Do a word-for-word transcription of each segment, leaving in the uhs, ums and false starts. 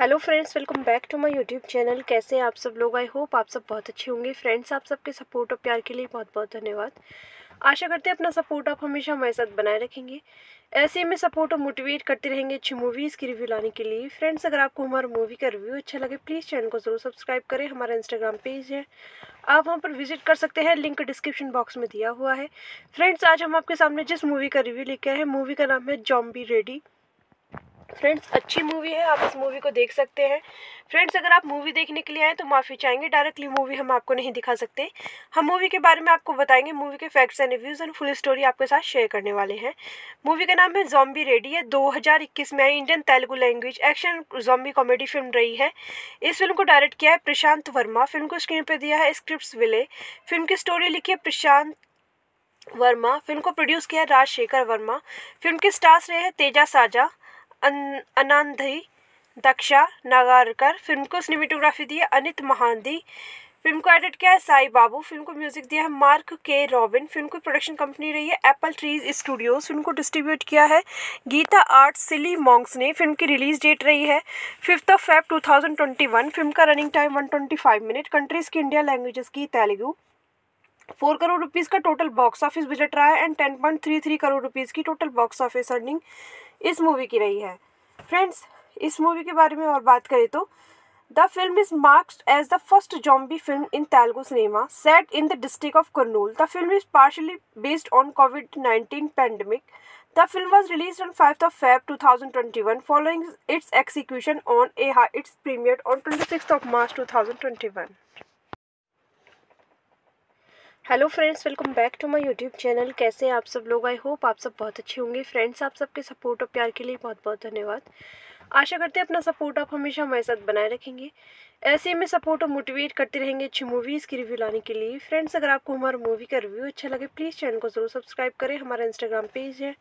Hello friends, welcome back to my YouTube channel. कैसे आप सब लोग? आई होप आप सब बहुत अच्छे होंगे। फ्रेंड्स, आप सबके सपोर्ट और प्यार के लिए बहुत बहुत धन्यवाद। आशा करते हैं अपना सपोर्ट आप हमेशा हमारे साथ बनाए रखेंगे। ऐसे में सपोर्ट और मोटिवेट करते रहेंगे अच्छी मूवीज़ की रिव्यू लाने के लिए। फ्रेंड्स, अगर आपको हमारा मूवी का रिव्यू अच्छा लगे प्लीज़ चैनल को ज़रूर सब्सक्राइब करें। हमारा इंस्टाग्राम पेज है, आप वहाँ पर विजिट कर सकते हैं, लिंक डिस्क्रिप्शन बॉक्स में दिया हुआ है। फ्रेंड्स, आज हम आपके सामने जिस मूवी का रिव्यू लेके आए हैं, मूवी का नाम है ज़ॉम्बी रेडी। फ्रेंड्स, अच्छी मूवी है, आप इस मूवी को देख सकते हैं। फ्रेंड्स, अगर आप मूवी देखने के लिए आए तो माफ़ी चाहेंगे, डायरेक्टली मूवी हम आपको नहीं दिखा सकते। हम मूवी के बारे में आपको बताएंगे, मूवी के facts and reviews and full story आपके साथ शेयर करने वाले हैं। मूवी का नाम है ज़ॉम्बी रेडी है। दो हज़ार इक्कीस में आई Indian Telugu language action zombie comedy film रही है। इस फिल्म को डायरेक्ट किया है प्रशांत वर्मा। फिल्म को स्क्रीन पर दिया है स्क्रिप्ट विले। फिल्म की स्टोरी लिखी है प्रशांत वर्मा। फिल्म को प्रोड्यूस किया है राज शेखर वर्मा। फिल्म के स्टार्स रहे हैं तेजा साजा, आनंदी, दक्षा नागारकर। फिल्म को सिनेमेटोग्राफी दी है अनीत महांती। फिल्म को एडिट किया है साई बाबू। फिल्म को म्यूजिक दिया है मार्क के. रॉबिन। फिल्म की प्रोडक्शन कंपनी रही है एप्पल ट्रीज स्टूडियोस। फिल्म को डिस्ट्रीब्यूट किया है गीता आर्ट्स सिली मॉन्क्स ने। फिल्म की रिलीज डेट रही है fifth of Feb two thousand twenty one. Film का running time one twenty five minute. Countries की इंडिया लैंग्वेजेस की तेलुगु। फोर करोड़ रुपीज़ का टोटल बॉक्स ऑफिस बजट रहा है and ten point three three crore rupees की total box office earning इस movie की रही है। फ्रेंड्स, इस मूवी के बारे में और बात करें तो the film is marked as the first zombie film in Telugu cinema set in the district of Kurnool. The film is partially based on Covid nineteen pandemic. The film was released on fifth of Feb two thousand twenty-one following its execution on a high. Its premiered on twenty-sixth of March two thousand twenty-one. Hello friends, welcome back to my YouTube channel. कैसे आप सब लोग? I hope आप सब बहुत अच्छे होंगे। Friends, आप सबके सपोर्ट और प्यार के लिए बहुत बहुत धन्यवाद। आशा करते हैं अपना सपोर्ट आप हमेशा हमारे साथ बनाए रखेंगे। ऐसे में सपोर्ट और मोटिवेट करते रहेंगे अच्छी मूवीज़ की रिव्यू लाने के लिए। फ्रेंड्स, अगर आपको हमारा मूवी का रिव्यू अच्छा लगे प्लीज़ चैनल को ज़रूर सब्सक्राइब करें। हमारा इंस्टाग्राम पेज है,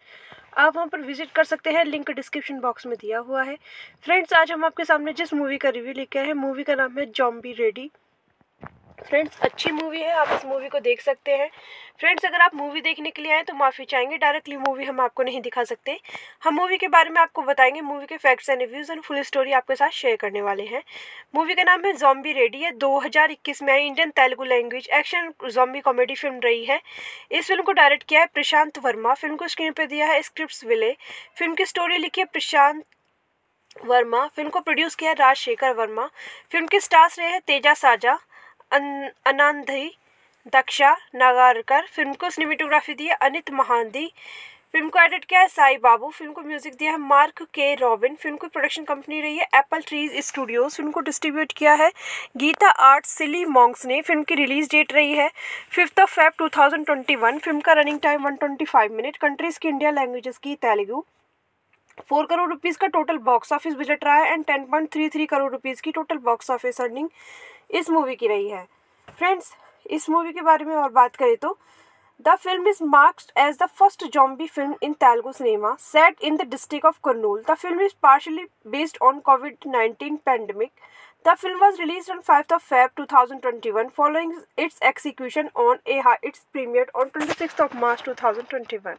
आप वहाँ पर विजिट कर सकते हैं, लिंक डिस्क्रिप्शन बॉक्स में दिया हुआ है। फ्रेंड्स, आज हम आपके सामने जिस मूवी का रिव्यू लेके आए हैं, मूवी का नाम है ज़ॉम्बी रेडी। फ्रेंड्स, अच्छी मूवी है, आप इस मूवी को देख सकते हैं। फ्रेंड्स, अगर आप मूवी देखने के लिए आए तो माफ़ी चाहेंगे, डायरेक्टली मूवी हम आपको नहीं दिखा सकते। हम मूवी के बारे में आपको बताएंगे, मूवी के facts and reviews and full story आपके साथ शेयर करने वाले हैं। मूवी का नाम है ज़ॉम्बी रेडी है। दो हज़ार इक्कीस में आई Indian Telugu language action zombie comedy film रही है। इस फिल्म को डायरेक्ट किया है प्रशांत वर्मा। फिल्म को स्क्रीन पर दिया है स्क्रिप्ट विले। फिल्म की स्टोरी लिखी है प्रशांत वर्मा। फिल्म को प्रोड्यूस किया राज शेखर वर्मा। फिल्म के स्टार्स रहे हैं तेजा साजा, आनंदी, दक्षा नागारकर। फिल्म को सिनेमेटोग्राफी दी है अनीत महांती। फिल्म को एडिट किया है साई बाबू। फिल्म को म्यूजिक दिया है मार्क के. रॉबिन। फिल्म की प्रोडक्शन कंपनी रही है एप्पल ट्रीज स्टूडियोस। फिल्म को डिस्ट्रीब्यूट किया है गीता आर्ट्स सिली मॉन्क्स ने। फिल्म की रिलीज डेट रही है fifth of Feb two thousand twenty one. Film का running time one twenty five minute. Countries की इंडिया, लैंग्वेजेस की तेलुगू। फोर करोड़ रुपीज़ का टोटल बॉक्स ऑफिस बजट रहा है and ten point three three crore rupees की total box office earning इस movie की रही है। फ्रेंड्स, इस मूवी के बारे में और बात करें तो the film is marked as the first zombie film in Telugu cinema set in the district of Kurnool. The film is partially based on Covid nineteen pandemic. The film was release on five of Feb two thousand twenty one following its execution on A high its premiere on twenty sixth of March two thousand twenty one.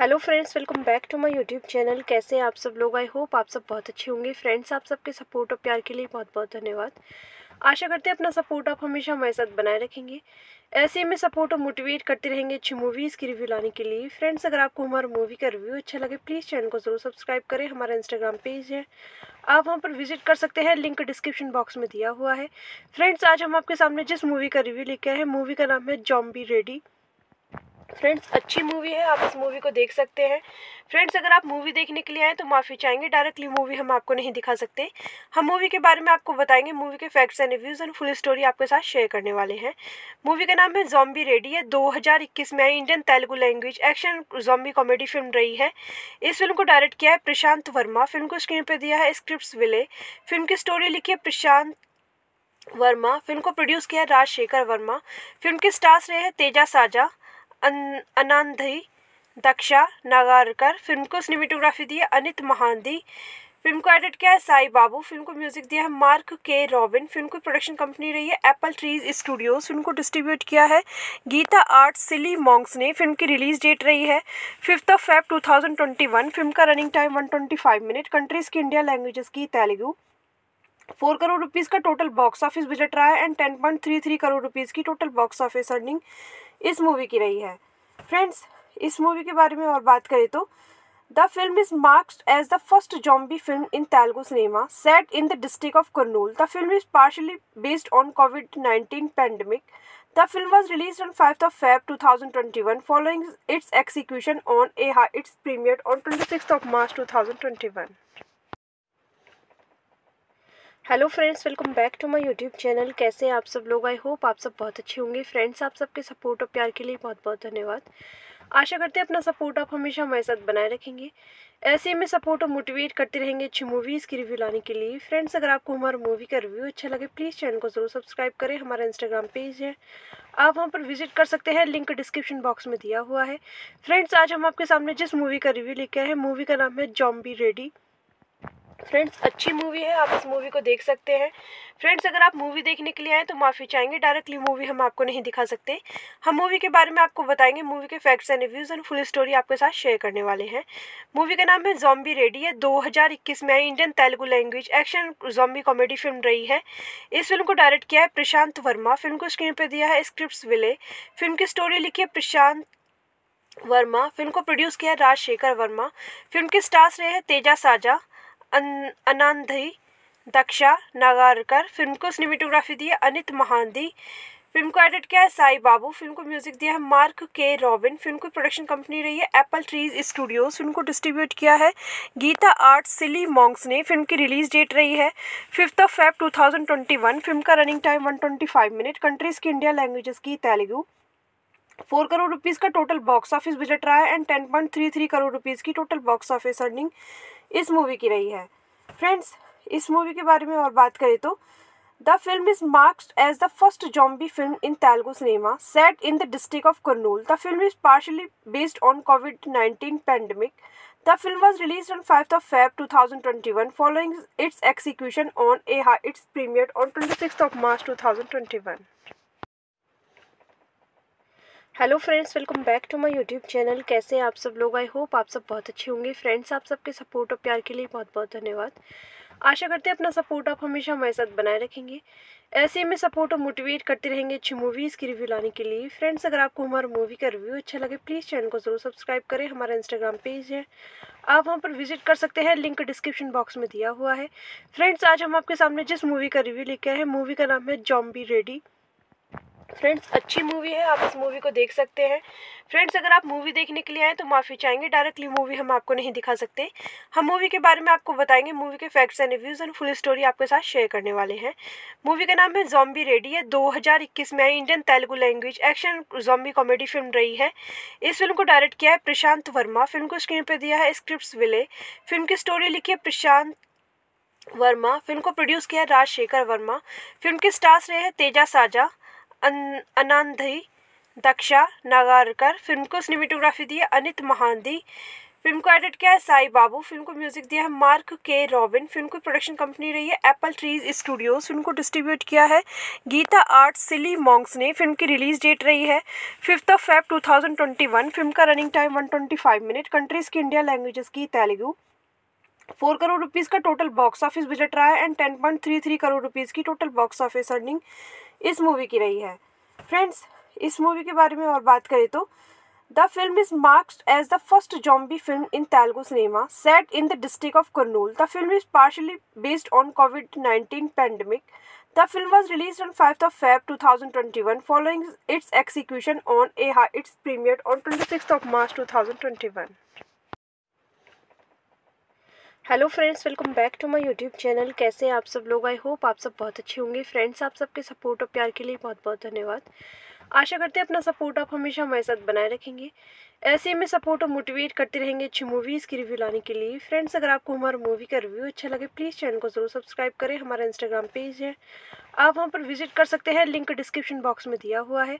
Hello friends, welcome back to my YouTube channel. कैसे हैं आप सब लोग? I hope आप सब बहुत अच्छे होंगे। फ्रेंड्स, आप सबके सपोर्ट और प्यार के लिए बहुत बहुत धन्यवाद। आशा करते हैं अपना सपोर्ट आप हमेशा हमारे साथ बनाए रखेंगे। ऐसे में सपोर्ट और मोटिवेट करते रहेंगे अच्छी मूवीज़ की रिव्यू लाने के लिए। फ्रेंड्स, अगर आपको हमारा मूवी का रिव्यू अच्छा लगे प्लीज़ चैनल को ज़रूर सब्सक्राइब करें। हमारा इंस्टाग्राम पेज है, आप वहाँ पर विजिट कर सकते हैं, लिंक डिस्क्रिप्शन बॉक्स में दिया हुआ है। फ्रेंड्स, आज हम आपके सामने जिस मूवी का रिव्यू लेके आए हैं, मूवी का नाम है ज़ॉम्बी रेडी। फ्रेंड्स, अच्छी मूवी है, आप इस मूवी को देख सकते हैं। फ्रेंड्स, अगर आप मूवी देखने के लिए आए तो माफ़ी चाहेंगे, डायरेक्टली मूवी हम आपको नहीं दिखा सकते। हम मूवी के बारे में आपको बताएंगे, मूवी के facts and reviews and full story आपके साथ शेयर करने वाले हैं। मूवी का नाम है ज़ॉम्बी रेडी है। दो हज़ार इक्कीस में आई Indian Telugu language action zombie comedy film रही है। इस फिल्म को डायरेक्ट किया है प्रशांत वर्मा। फिल्म को स्क्रीन पर दिया है स्क्रिप्ट विले। फिल्म की स्टोरी लिखी है प्रशांत वर्मा। फिल्म को प्रोड्यूस किया है राज शेखर वर्मा। फिल्म के स्टार्स रहे हैं तेजा साजा, आनंदी, दक्षा नागारकर। फिल्म को सिनेमेटोग्राफी दी है अनीत महांती। फिल्म को एडिट किया है साई बाबू। फिल्म को म्यूजिक दिया है मार्क के. रॉबिन। फिल्म की प्रोडक्शन कंपनी रही है एप्पल ट्रीज स्टूडियोस। फिल्म को डिस्ट्रीब्यूट किया है गीता आर्ट्स सिली मॉन्क्स ने। फिल्म की रिलीज डेट रही है fifth of Feb two thousand twenty one. Film का running time one twenty five minute. Countries की इंडिया, लैंग्वेजेस की तेलुगू। फोर करोड़ रुपीज़ का टोटल बॉक्स ऑफिस बजट रहा है and ten point three three crore rupees की total box office earning इस movie की रही है। फ्रेंड्स, इस मूवी के बारे में और बात करें तो the film is marked as the first zombie film in Telugu cinema set in the district of Kurnool. The film is partially based on Covid nineteen pandemic. The film was release on five of Feb two thousand twenty one following its execution on A high its premiere on twenty sixth of March two thousand twenty one. Hello friends, welcome back to my YouTube channel. कैसे हैं आप सब लोग? I hope आप सब बहुत अच्छे होंगे। फ्रेंड्स, आप सबके सपोर्ट और प्यार के लिए बहुत बहुत धन्यवाद। आशा करते हैं अपना सपोर्ट आप हमेशा हमारे साथ बनाए रखेंगे। ऐसे में सपोर्ट और मोटिवेट करते रहेंगे अच्छी मूवीज़ की रिव्यू लाने के लिए। फ्रेंड्स, अगर आपको हमारा मूवी का रिव्यू अच्छा लगे प्लीज़ चैनल को ज़रूर सब्सक्राइब करें। हमारा इंस्टाग्राम पेज है, आप वहाँ पर विजिट कर सकते हैं, लिंक डिस्क्रिप्शन बॉक्स में दिया हुआ है। फ्रेंड्स, आज हम आपके सामने जिस मूवी का रिव्यू लेके आए हैं, मूवी का नाम है ज़ॉम्बी रेडी। फ्रेंड्स, अच्छी मूवी है, आप इस मूवी को देख सकते हैं। फ्रेंड्स, अगर आप मूवी देखने के लिए आए तो माफ़ी चाहेंगे, डायरेक्टली मूवी हम आपको नहीं दिखा सकते। हम मूवी के बारे में आपको बताएंगे, मूवी के facts and reviews and full story आपके साथ शेयर करने वाले हैं। मूवी का नाम है ज़ॉम्बी रेडी है। दो हज़ार इक्कीस में आई Indian Telugu language action zombie comedy film रही है। इस फिल्म को डायरेक्ट किया है प्रशांत वर्मा। फिल्म को स्क्रीन पर दिया है स्क्रिप्ट विले। फिल्म की स्टोरी लिखी है प्रशांत वर्मा। फिल्म को प्रोड्यूस किया है राज शेखर वर्मा। फिल्म के स्टार्स रहे हैं तेजा साजा, आनंदी, दक्षा नागारकर। फिल्म को सिनेमेटोग्राफी दी है अनीत महांती। फिल्म को एडिट किया है साई बाबू। फिल्म को म्यूजिक दिया है मार्क के. रॉबिन। फिल्म की प्रोडक्शन कंपनी रही है एप्पल ट्रीज स्टूडियोस। फिल्म को डिस्ट्रीब्यूट किया है गीता आर्ट्स सिली मॉन्क्स ने। फिल्म की रिलीज डेट रही है fifth of Feb two thousand twenty one. Film का running time one twenty five minute. Countries की इंडिया, लैंग्वेजेस की तेलुगू। फोर करोड़ रुपीज़ का टोटल बॉक्स ऑफिस बजट रहा है and ten point three three crore rupees की total box office earning इस movie की रही है। फ्रेंड्स, इस मूवी के बारे में और बात करें तो the film is marked as the first zombie film in Telugu cinema set in the district of Kurnool. The film is partially based on Covid nineteen pandemic. The film was release on five of Feb two thousand twenty one following its execution on A high its premiere on twenty sixth of March two thousand twenty one. Hello friends, welcome back to my YouTube channel. कैसे हैं आप सब लोग? I hope आप सब बहुत अच्छे होंगे। फ्रेंड्स, आप सबके सपोर्ट और प्यार के लिए बहुत बहुत धन्यवाद। आशा करते हैं अपना सपोर्ट आप हमेशा हमारे साथ बनाए रखेंगे। ऐसे में सपोर्ट और मोटिवेट करते रहेंगे अच्छी मूवीज़ की रिव्यू लाने के लिए। फ्रेंड्स, अगर आपको हमारा मूवी का रिव्यू अच्छा लगे प्लीज़ चैनल को ज़रूर सब्सक्राइब करें। हमारा इंस्टाग्राम पेज है, आप वहाँ पर विजिट कर सकते हैं, लिंक डिस्क्रिप्शन बॉक्स में दिया हुआ है। फ्रेंड्स, आज हम आपके सामने जिस मूवी का रिव्यू लेके आए हैं, मूवी का नाम है ज़ॉम्बी रेडी। फ्रेंड्स, अच्छी मूवी है, आप इस मूवी को देख सकते हैं। फ्रेंड्स, अगर आप मूवी देखने के लिए आए तो माफ़ी चाहेंगे, डायरेक्टली मूवी हम आपको नहीं दिखा सकते। हम मूवी के बारे में आपको बताएंगे, मूवी के facts and reviews and full story आपके साथ शेयर करने वाले हैं। मूवी का नाम है ज़ॉम्बी रेडी है। दो हज़ार इक्कीस में आई Indian Telugu language action zombie comedy film रही है। इस फिल्म को डायरेक्ट किया है प्रशांत वर्मा। फिल्म को स्क्रीन पर दिया है स्क्रिप्ट विले। फिल्म की स्टोरी लिखी है प्रशांत वर्मा। फिल्म को प्रोड्यूस किया है राज शेखर वर्मा। फिल्म के स्टार्स रहे हैं तेजा साजा, आनंदी, दक्षा नागारकर। फिल्म को सिनेमेटोग्राफी दी है अनीत महांती। फिल्म को एडिट किया है साई बाबू। फिल्म को म्यूजिक दिया है मार्क के. रॉबिन। फिल्म की प्रोडक्शन कंपनी रही है एप्पल ट्रीज स्टूडियोस। फिल्म को डिस्ट्रीब्यूट किया है गीता आर्ट्स सिली मॉन्क्स ने। फिल्म की रिलीज डेट रही है fifth of Feb two thousand twenty one. Film का running time one twenty five minute. Countries की इंडिया लैंग्वेजेस की तेलुगु। फोर करोड़ रुपीज़ का टोटल बॉक्स ऑफिस बजट रहा है and ten point three three crore rupees की total box office earning इस movie की रही है। फ्रेंड्स, इस मूवी के बारे में और बात करें तो the film is marked as the first zombie film in Telugu cinema set in the district of Kurnool. The film is partially based on Covid nineteen pandemic. The film was release on five of Feb two thousand twenty one following its execution on A high its premiere on twenty sixth of March two thousand twenty one. Hello friends, welcome back to my YouTube channel. कैसे हैं आप सब लोग? I hope आप सब बहुत अच्छे होंगे। फ्रेंड्स, आप सबके सपोर्ट और प्यार के लिए बहुत बहुत धन्यवाद। आशा करते हैं अपना सपोर्ट आप हमेशा हमारे साथ बनाए रखेंगे। ऐसे में सपोर्ट और मोटिवेट करते रहेंगे अच्छी मूवीज़ की रिव्यू लाने के लिए। फ्रेंड्स, अगर आपको हमारा मूवी का रिव्यू अच्छा लगे प्लीज़ चैनल को ज़रूर सब्सक्राइब करें। हमारा इंस्टाग्राम पेज है, आप वहाँ पर विजिट कर सकते हैं, लिंक डिस्क्रिप्शन बॉक्स में दिया हुआ है।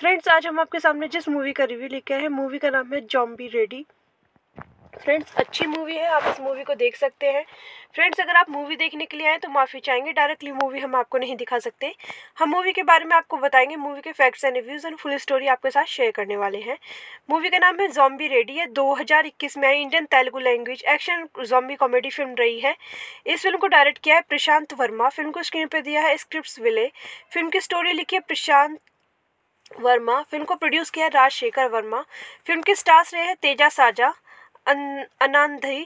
फ्रेंड्स, आज हम आपके सामने जिस मूवी का रिव्यू लेके आए हैं, मूवी का नाम है ज़ॉम्बी रेडी। फ्रेंड्स, अच्छी मूवी है, आप इस मूवी को देख सकते हैं। फ्रेंड्स, अगर आप मूवी देखने के लिए आए तो माफ़ी चाहेंगे, डायरेक्टली मूवी हम आपको नहीं दिखा सकते। हम मूवी के बारे में आपको बताएंगे, मूवी के facts and reviews and full story आपके साथ शेयर करने वाले हैं। मूवी का नाम है ज़ॉम्बी रेडी है। दो हज़ार इक्कीस में आई Indian Telugu language action zombie comedy film रही है। इस फिल्म को डायरेक्ट किया है प्रशांत वर्मा। फिल्म को स्क्रीन पर दिया है स्क्रिप्ट विले। फिल्म की स्टोरी लिखी है प्रशांत वर्मा। फिल्म को प्रोड्यूस किया है राज शेखर वर्मा। फिल्म के स्टार्स रहे हैं तेजा साजा, आनंदी,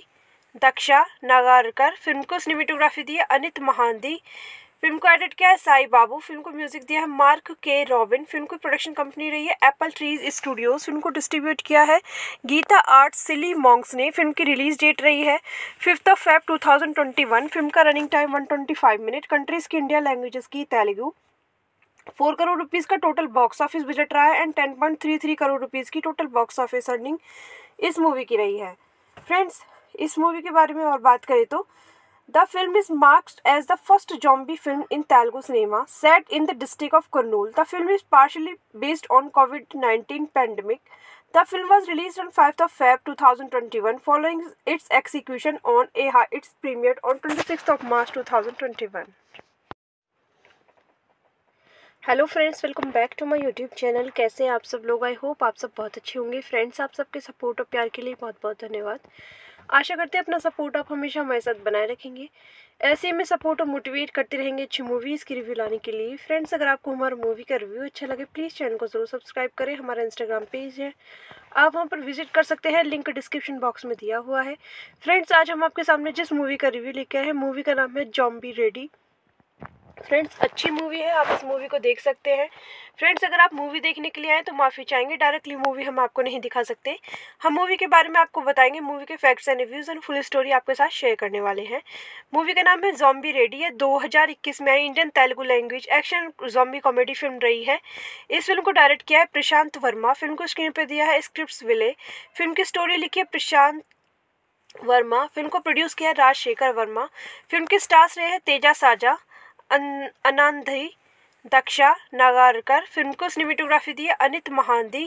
दक्षा नागारकर। फिल्म को सिनेमेटोग्राफी दी है अनीत महांती। फिल्म को एडिट किया है साई बाबू। फिल्म को म्यूजिक दिया है मार्क के. रॉबिन। फिल्म की प्रोडक्शन कंपनी रही है एप्पल ट्रीज स्टूडियोस। फिल्म को डिस्ट्रीब्यूट किया है गीता आर्ट्स सिली मॉन्क्स ने। फिल्म की रिलीज डेट रही है fifth of Feb two thousand twenty one. Film का running time one twenty five minute. Countries की इंडिया लैंग्वेजेस की तेलुगु। फोर करोड़ रुपीज़ का टोटल बॉक्स ऑफिस बजट रहा है and ten point three three crore rupees की total box office earning इस movie की रही है। फ्रेंड्स, इस मूवी के बारे में और बात करें तो the film is marked as the first zombie film in Telugu cinema set in the district of Kurnool. The film is partially based on Covid nineteen pandemic. The film was release on five of Feb two thousand twenty one following its execution on A high its premiere on twenty sixth of March two thousand twenty one. Hello friends, welcome back to my YouTube channel. कैसे हैं आप सब लोग? I hope आप सब बहुत अच्छे होंगे। फ्रेंड्स, आप सबके सपोर्ट और प्यार के लिए बहुत बहुत धन्यवाद। आशा करते हैं अपना सपोर्ट आप हमेशा हमारे साथ बनाए रखेंगे। ऐसे में सपोर्ट और मोटिवेट करते रहेंगे अच्छी मूवीज़ की रिव्यू लाने के लिए। फ्रेंड्स, अगर आपको हमारा मूवी का रिव्यू अच्छा लगे प्लीज़ चैनल को ज़रूर सब्सक्राइब करें। हमारा इंस्टाग्राम पेज है, आप वहाँ पर विजिट कर सकते हैं, लिंक डिस्क्रिप्शन बॉक्स में दिया हुआ है। फ्रेंड्स, आज हम आपके सामने जिस मूवी का रिव्यू लेके आए हैं, मूवी का नाम है ज़ॉम्बी रेडी। फ्रेंड्स, अच्छी मूवी है, आप इस मूवी को देख सकते हैं। फ्रेंड्स, अगर आप मूवी देखने के लिए आए तो माफ़ी चाहेंगे, डायरेक्टली मूवी हम आपको नहीं दिखा सकते। हम मूवी के बारे में आपको बताएंगे, मूवी के facts and reviews and full story आपके साथ शेयर करने वाले हैं। मूवी का नाम है ज़ॉम्बी रेडी है। दो हज़ार इक्कीस में आई Indian Telugu language action zombie comedy film रही है। इस फिल्म को डायरेक्ट किया है प्रशांत वर्मा। फिल्म को स्क्रीन पर दिया है स्क्रिप्ट विले। फिल्म की स्टोरी लिखी है प्रशांत वर्मा। फिल्म को प्रोड्यूस किया है राज शेखर वर्मा। फिल्म के स्टार्स रहे हैं तेजा साजा, आनंदी, दक्षा नागारकर। फिल्म को सिनेमेटोग्राफी दी है अनीत महांती।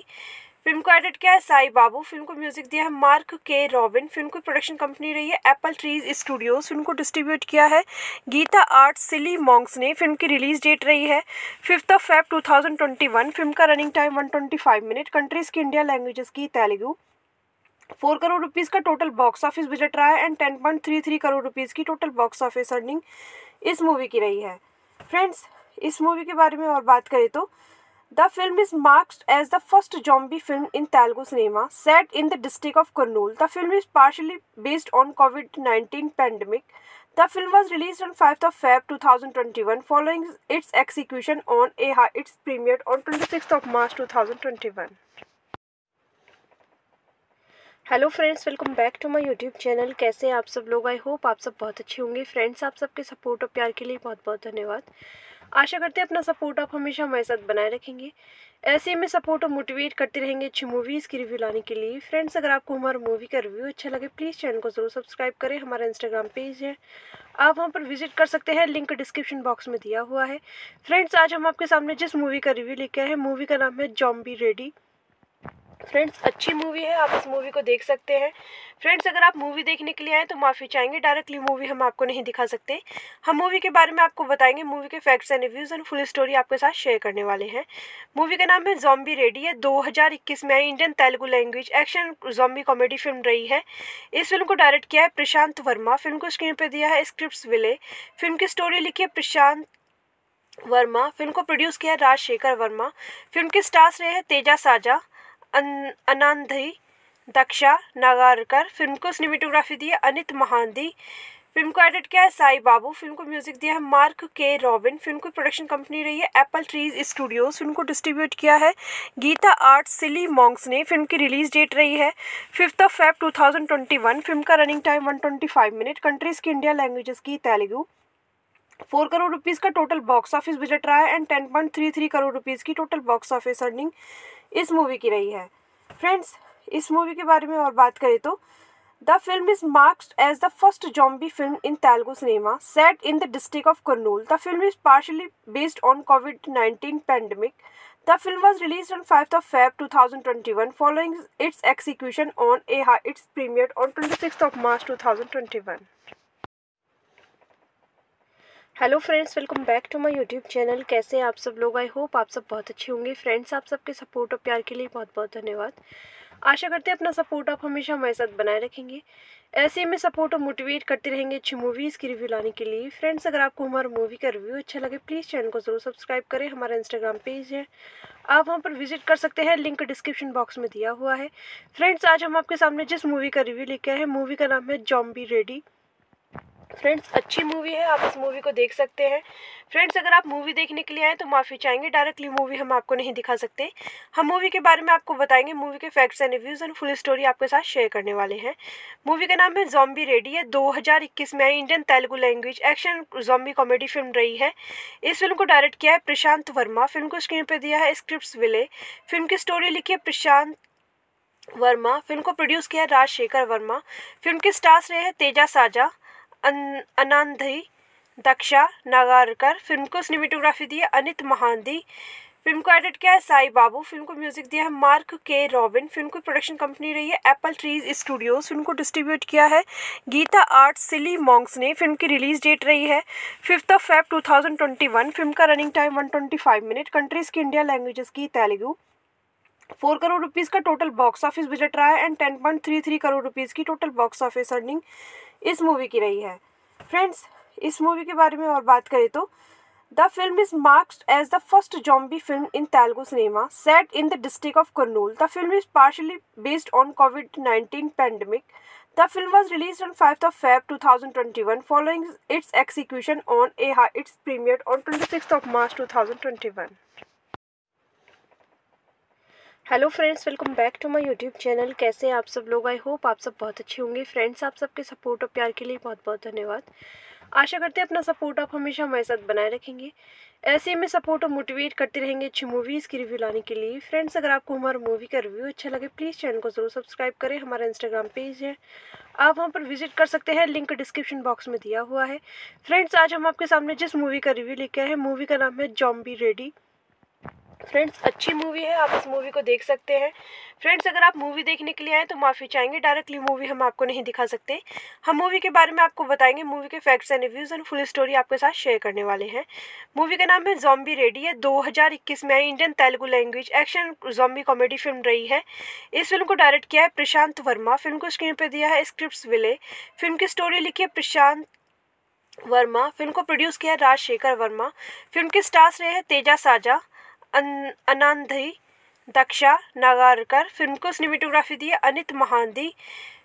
फिल्म को एडिट किया है साई बाबू। फिल्म को म्यूजिक दिया है मार्क के. रॉबिन। फिल्म की प्रोडक्शन कंपनी रही है एप्पल ट्रीज स्टूडियोस। फिल्म को डिस्ट्रीब्यूट किया है गीता आर्ट्स सिली मॉन्क्स ने। फिल्म की रिलीज डेट रही है fifth of Feb two thousand twenty one. Film का running time one twenty five minute. Countries की इंडिया लैंग्वेजेस की तेलुगु। फोर करोड़ रुपीस का टोटल बॉक्स ऑफिस बजट रहा है and ten point three three crore rupees की total box office earning इस movie की रही है। फ्रेंड्स, इस मूवी के बारे में और बात करें तो the film is marked as the first zombie film in Telugu cinema set in the district of Kurnool. The film is partially based on Covid nineteen pandemic. The film was released on fifth of February twenty twenty-one, following its execution on a high. Its premiered on twenty-sixth of March twenty twenty-one. Hello friends, welcome back to my YouTube channel. कैसे आप सब लोग? I hope आप सब बहुत अच्छे होंगे। Friends, आप सबके सपोर्ट और प्यार के लिए बहुत बहुत धन्यवाद। आशा करते हैं अपना सपोर्ट आप हमेशा हमारे साथ बनाए रखेंगे। ऐसे में सपोर्ट और मोटिवेट करते रहेंगे अच्छी मूवीज़ की रिव्यू लाने के लिए। फ्रेंड्स, अगर आपको हमारा मूवी का रिव्यू अच्छा लगे प्लीज़ चैनल को ज़रूर सब्सक्राइब करें। हमारा इंस्टाग्राम पेज है, आप वहाँ पर विजिट कर सकते हैं, लिंक डिस्क्रिप्शन बॉक्स में दिया हुआ है। फ्रेंड्स, आज हम आपके सामने जिस मूवी का रिव्यू लेके आए हैं, मूवी का नाम है ज़ॉम्बी रेडी। फ्रेंड्स, अच्छी मूवी है, आप इस मूवी को देख सकते हैं। फ्रेंड्स, अगर आप मूवी देखने के लिए आए तो माफ़ी चाहेंगे, डायरेक्टली मूवी हम आपको नहीं दिखा सकते। हम मूवी के बारे में आपको बताएंगे, मूवी के facts and reviews and full story आपके साथ शेयर करने वाले हैं। मूवी का नाम है ज़ॉम्बी रेडी है। दो हज़ार इक्कीस में आई Indian Telugu language action zombie comedy film रही है। इस फिल्म को डायरेक्ट किया है प्रशांत वर्मा। फिल्म को स्क्रीन पर दिया है स्क्रिप्ट विले। फिल्म की स्टोरी लिखी है प्रशांत वर्मा। फिल्म को प्रोड्यूस किया है राज शेखर वर्मा। फिल्म के स्टार्स रहे हैं तेजा साजा, आनंदी, दक्षा नागारकर। फिल्म को सिनेमेटोग्राफी दी है अनीत महांती। फिल्म को एडिट किया है साई बाबू। फिल्म को म्यूजिक दिया है मार्क के. रॉबिन। फिल्म की प्रोडक्शन कंपनी रही है एप्पल ट्रीज स्टूडियोस। फिल्म को डिस्ट्रीब्यूट किया है गीता आर्ट्स सिली मॉन्क्स ने। फिल्म की रिलीज डेट रही है fifth of Feb two thousand twenty one. Film का running time one twenty five minute. Countries की इंडिया, लैंग्वेजेस की तेलुगु। फोर करोड़ रुपीस का टोटल बॉक्स ऑफिस बजट रहा है and ten point three three crore rupees की total box office earning इस movie की रही है। फ्रेंड्स, इस मूवी के बारे में और बात करें तो the film is marked as the first zombie film in Telugu cinema set in the district of Kurnool. The film is partially based on Covid nineteen pandemic. The film was release on fifth of February twenty twenty-one, following its execution on A high. Its premiere on twenty-sixth of March twenty twenty-one. Hello friends, welcome back to my YouTube channel. कैसे आप सब लोग? I hope आप सब बहुत अच्छे होंगे। Friends, आप सबके सपोर्ट और प्यार के लिए बहुत बहुत धन्यवाद। आशा करते हैं अपना सपोर्ट आप हमेशा हमारे साथ बनाए रखेंगे। ऐसे में सपोर्ट और मोटिवेट करते रहेंगे अच्छी मूवीज़ की रिव्यू लाने के लिए। फ्रेंड्स, अगर आपको हमारा मूवी का रिव्यू अच्छा लगे प्लीज़ चैनल को ज़रूर सब्सक्राइब करें। हमारा इंस्टाग्राम पेज है, आप वहाँ पर विजिट कर सकते हैं, लिंक डिस्क्रिप्शन बॉक्स में दिया हुआ है। फ्रेंड्स, आज हम आपके सामने जिस मूवी का रिव्यू लेके आए हैं, मूवी का नाम है ज़ॉम्बी रेडी। फ्रेंड्स, अच्छी मूवी है, आप इस मूवी को देख सकते हैं। फ्रेंड्स, अगर आप मूवी देखने के लिए आए तो माफ़ी चाहेंगे, डायरेक्टली मूवी हम आपको नहीं दिखा सकते। हम मूवी के बारे में आपको बताएंगे, मूवी के facts and reviews and full story आपके साथ शेयर करने वाले हैं। मूवी का नाम है ज़ॉम्बी रेडी है। दो हज़ार इक्कीस में आई Indian Telugu language action zombie comedy film रही है। इस फिल्म को डायरेक्ट किया है प्रशांत वर्मा। फिल्म को स्क्रीन पर दिया है स्क्रिप्ट विले। फिल्म की स्टोरी लिखी है प्रशांत वर्मा। फिल्म को प्रोड्यूस किया है राज शेखर वर्मा। फिल्म के स्टार्स रहे हैं तेजा साजा, आनंदी, दक्षा नागारकर। फिल्म को सिनेमेटोग्राफी दी है अनीत महांती। फिल्म को एडिट किया है साई बाबू। फिल्म को म्यूजिक दिया है मार्क के. रॉबिन। फिल्म की प्रोडक्शन कंपनी रही है एप्पल ट्रीज स्टूडियोस। फिल्म को डिस्ट्रीब्यूट किया है गीता आर्ट्स सिली मॉन्क्स ने। फिल्म की रिलीज डेट रही है fifth of Feb two thousand twenty one. Film का running time one twenty five minute. Countries की इंडिया, लैंग्वेजेस की तेलुगु। फोर करोड़ रुपीस का टोटल बॉक्स ऑफिस बजट रहा है and ten point three three crore rupees की total box office earning इस movie की रही है। फ्रेंड्स, इस मूवी के बारे में और बात करें तो the film is marked as the first zombie film in Telugu cinema set in the district of Kurnool. The film is partially based on Covid nineteen pandemic. The film was release on fifth of February twenty twenty-one, following its execution on A high. Its premiere on twenty-sixth of March twenty twenty-one. Hello friends, welcome back to my YouTube channel. कैसे आप सब लोग? I hope आप सब बहुत अच्छे होंगे। Friends, आप सबके सपोर्ट और प्यार के लिए बहुत बहुत धन्यवाद। आशा करते हैं अपना सपोर्ट आप हमेशा हमारे साथ बनाए रखेंगे। ऐसे में सपोर्ट और मोटिवेट करते रहेंगे अच्छी मूवीज़ की रिव्यू लाने के लिए। फ्रेंड्स, अगर आपको हमारा मूवी का रिव्यू अच्छा लगे प्लीज़ चैनल को ज़रूर सब्सक्राइब करें। हमारा इंस्टाग्राम पेज है, आप वहाँ पर विजिट कर सकते हैं, लिंक डिस्क्रिप्शन बॉक्स में दिया हुआ है। फ्रेंड्स, आज हम आपके सामने जिस मूवी का रिव्यू लेके आए हैं, मूवी का नाम है ज़ॉम्बी रेडी। फ्रेंड्स अच्छी मूवी है, आप इस मूवी को देख सकते हैं। फ्रेंड्स अगर आप मूवी देखने के लिए आए तो माफ़ी चाहेंगे, डायरेक्टली मूवी हम आपको नहीं दिखा सकते। हम मूवी के बारे में आपको बताएंगे, मूवी के facts and reviews and full story आपके साथ शेयर करने वाले हैं। मूवी का नाम है ज़ॉम्बी रेडी है, दो हज़ार इक्कीस में आई, Indian Telugu language action zombie comedy film रही है। इस फिल्म को डायरेक्ट किया है प्रशांत वर्मा, फिल्म को स्क्रीन पर दिया है स्क्रिप्ट विले, फिल्म की स्टोरी लिखी है प्रशांत वर्मा, फिल्म को प्रोड्यूस किया है राज शेखर वर्मा, फिल्म के स्टार्स रहे हैं तेजा साजा, आनंदी, दक्षा नागारकर, फिल्म को सिनेमेटोग्राफी दी है अनीत महांती,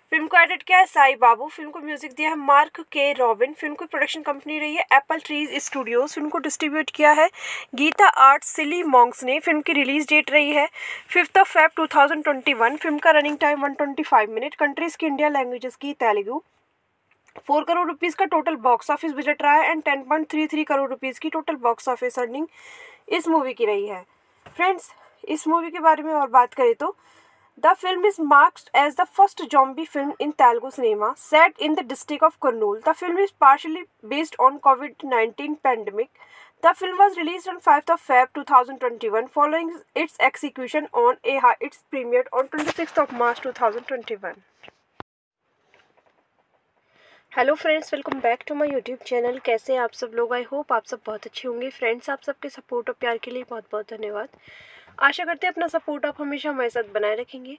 फिल्म को एडिट किया है साई बाबू, फिल्म को म्यूजिक दिया है मार्क के. रॉबिन, फिल्म की प्रोडक्शन कंपनी रही है एप्पल ट्रीज स्टूडियोस, फिल्म को डिस्ट्रीब्यूट किया है गीता आर्ट्स सिली मॉन्क्स ने, फिल्म की रिलीज डेट रही है fifth of Feb two thousand twenty one, film का running time one twenty five minute, countries की इंडिया लैंग्वेजेस की तेलुगु। फोर करोड़ रुपीज़ का टोटल बॉक्स ऑफिस बजट रहा है and ten point three three crore rupees की total box office earning इस movie की रही है। फ्रेंड्स इस मूवी के बारे में और बात करें तो the film is marked as the first zombie film in Telugu cinema set in the district of Kurnool. The film is partially based on Covid nineteen pandemic. The film was release on five of Feb two thousand twenty one following its execution on A high its premiere on twenty sixth of March two thousand twenty one. Hello friends, welcome back to my YouTube channel. कैसे आप सब लोग, I hope आप सब बहुत अच्छे होंगे। Friends आप सबके सपोर्ट और प्यार के लिए बहुत बहुत धन्यवाद। आशा करते हैं अपना सपोर्ट आप हमेशा हमारे साथ बनाए रखेंगे,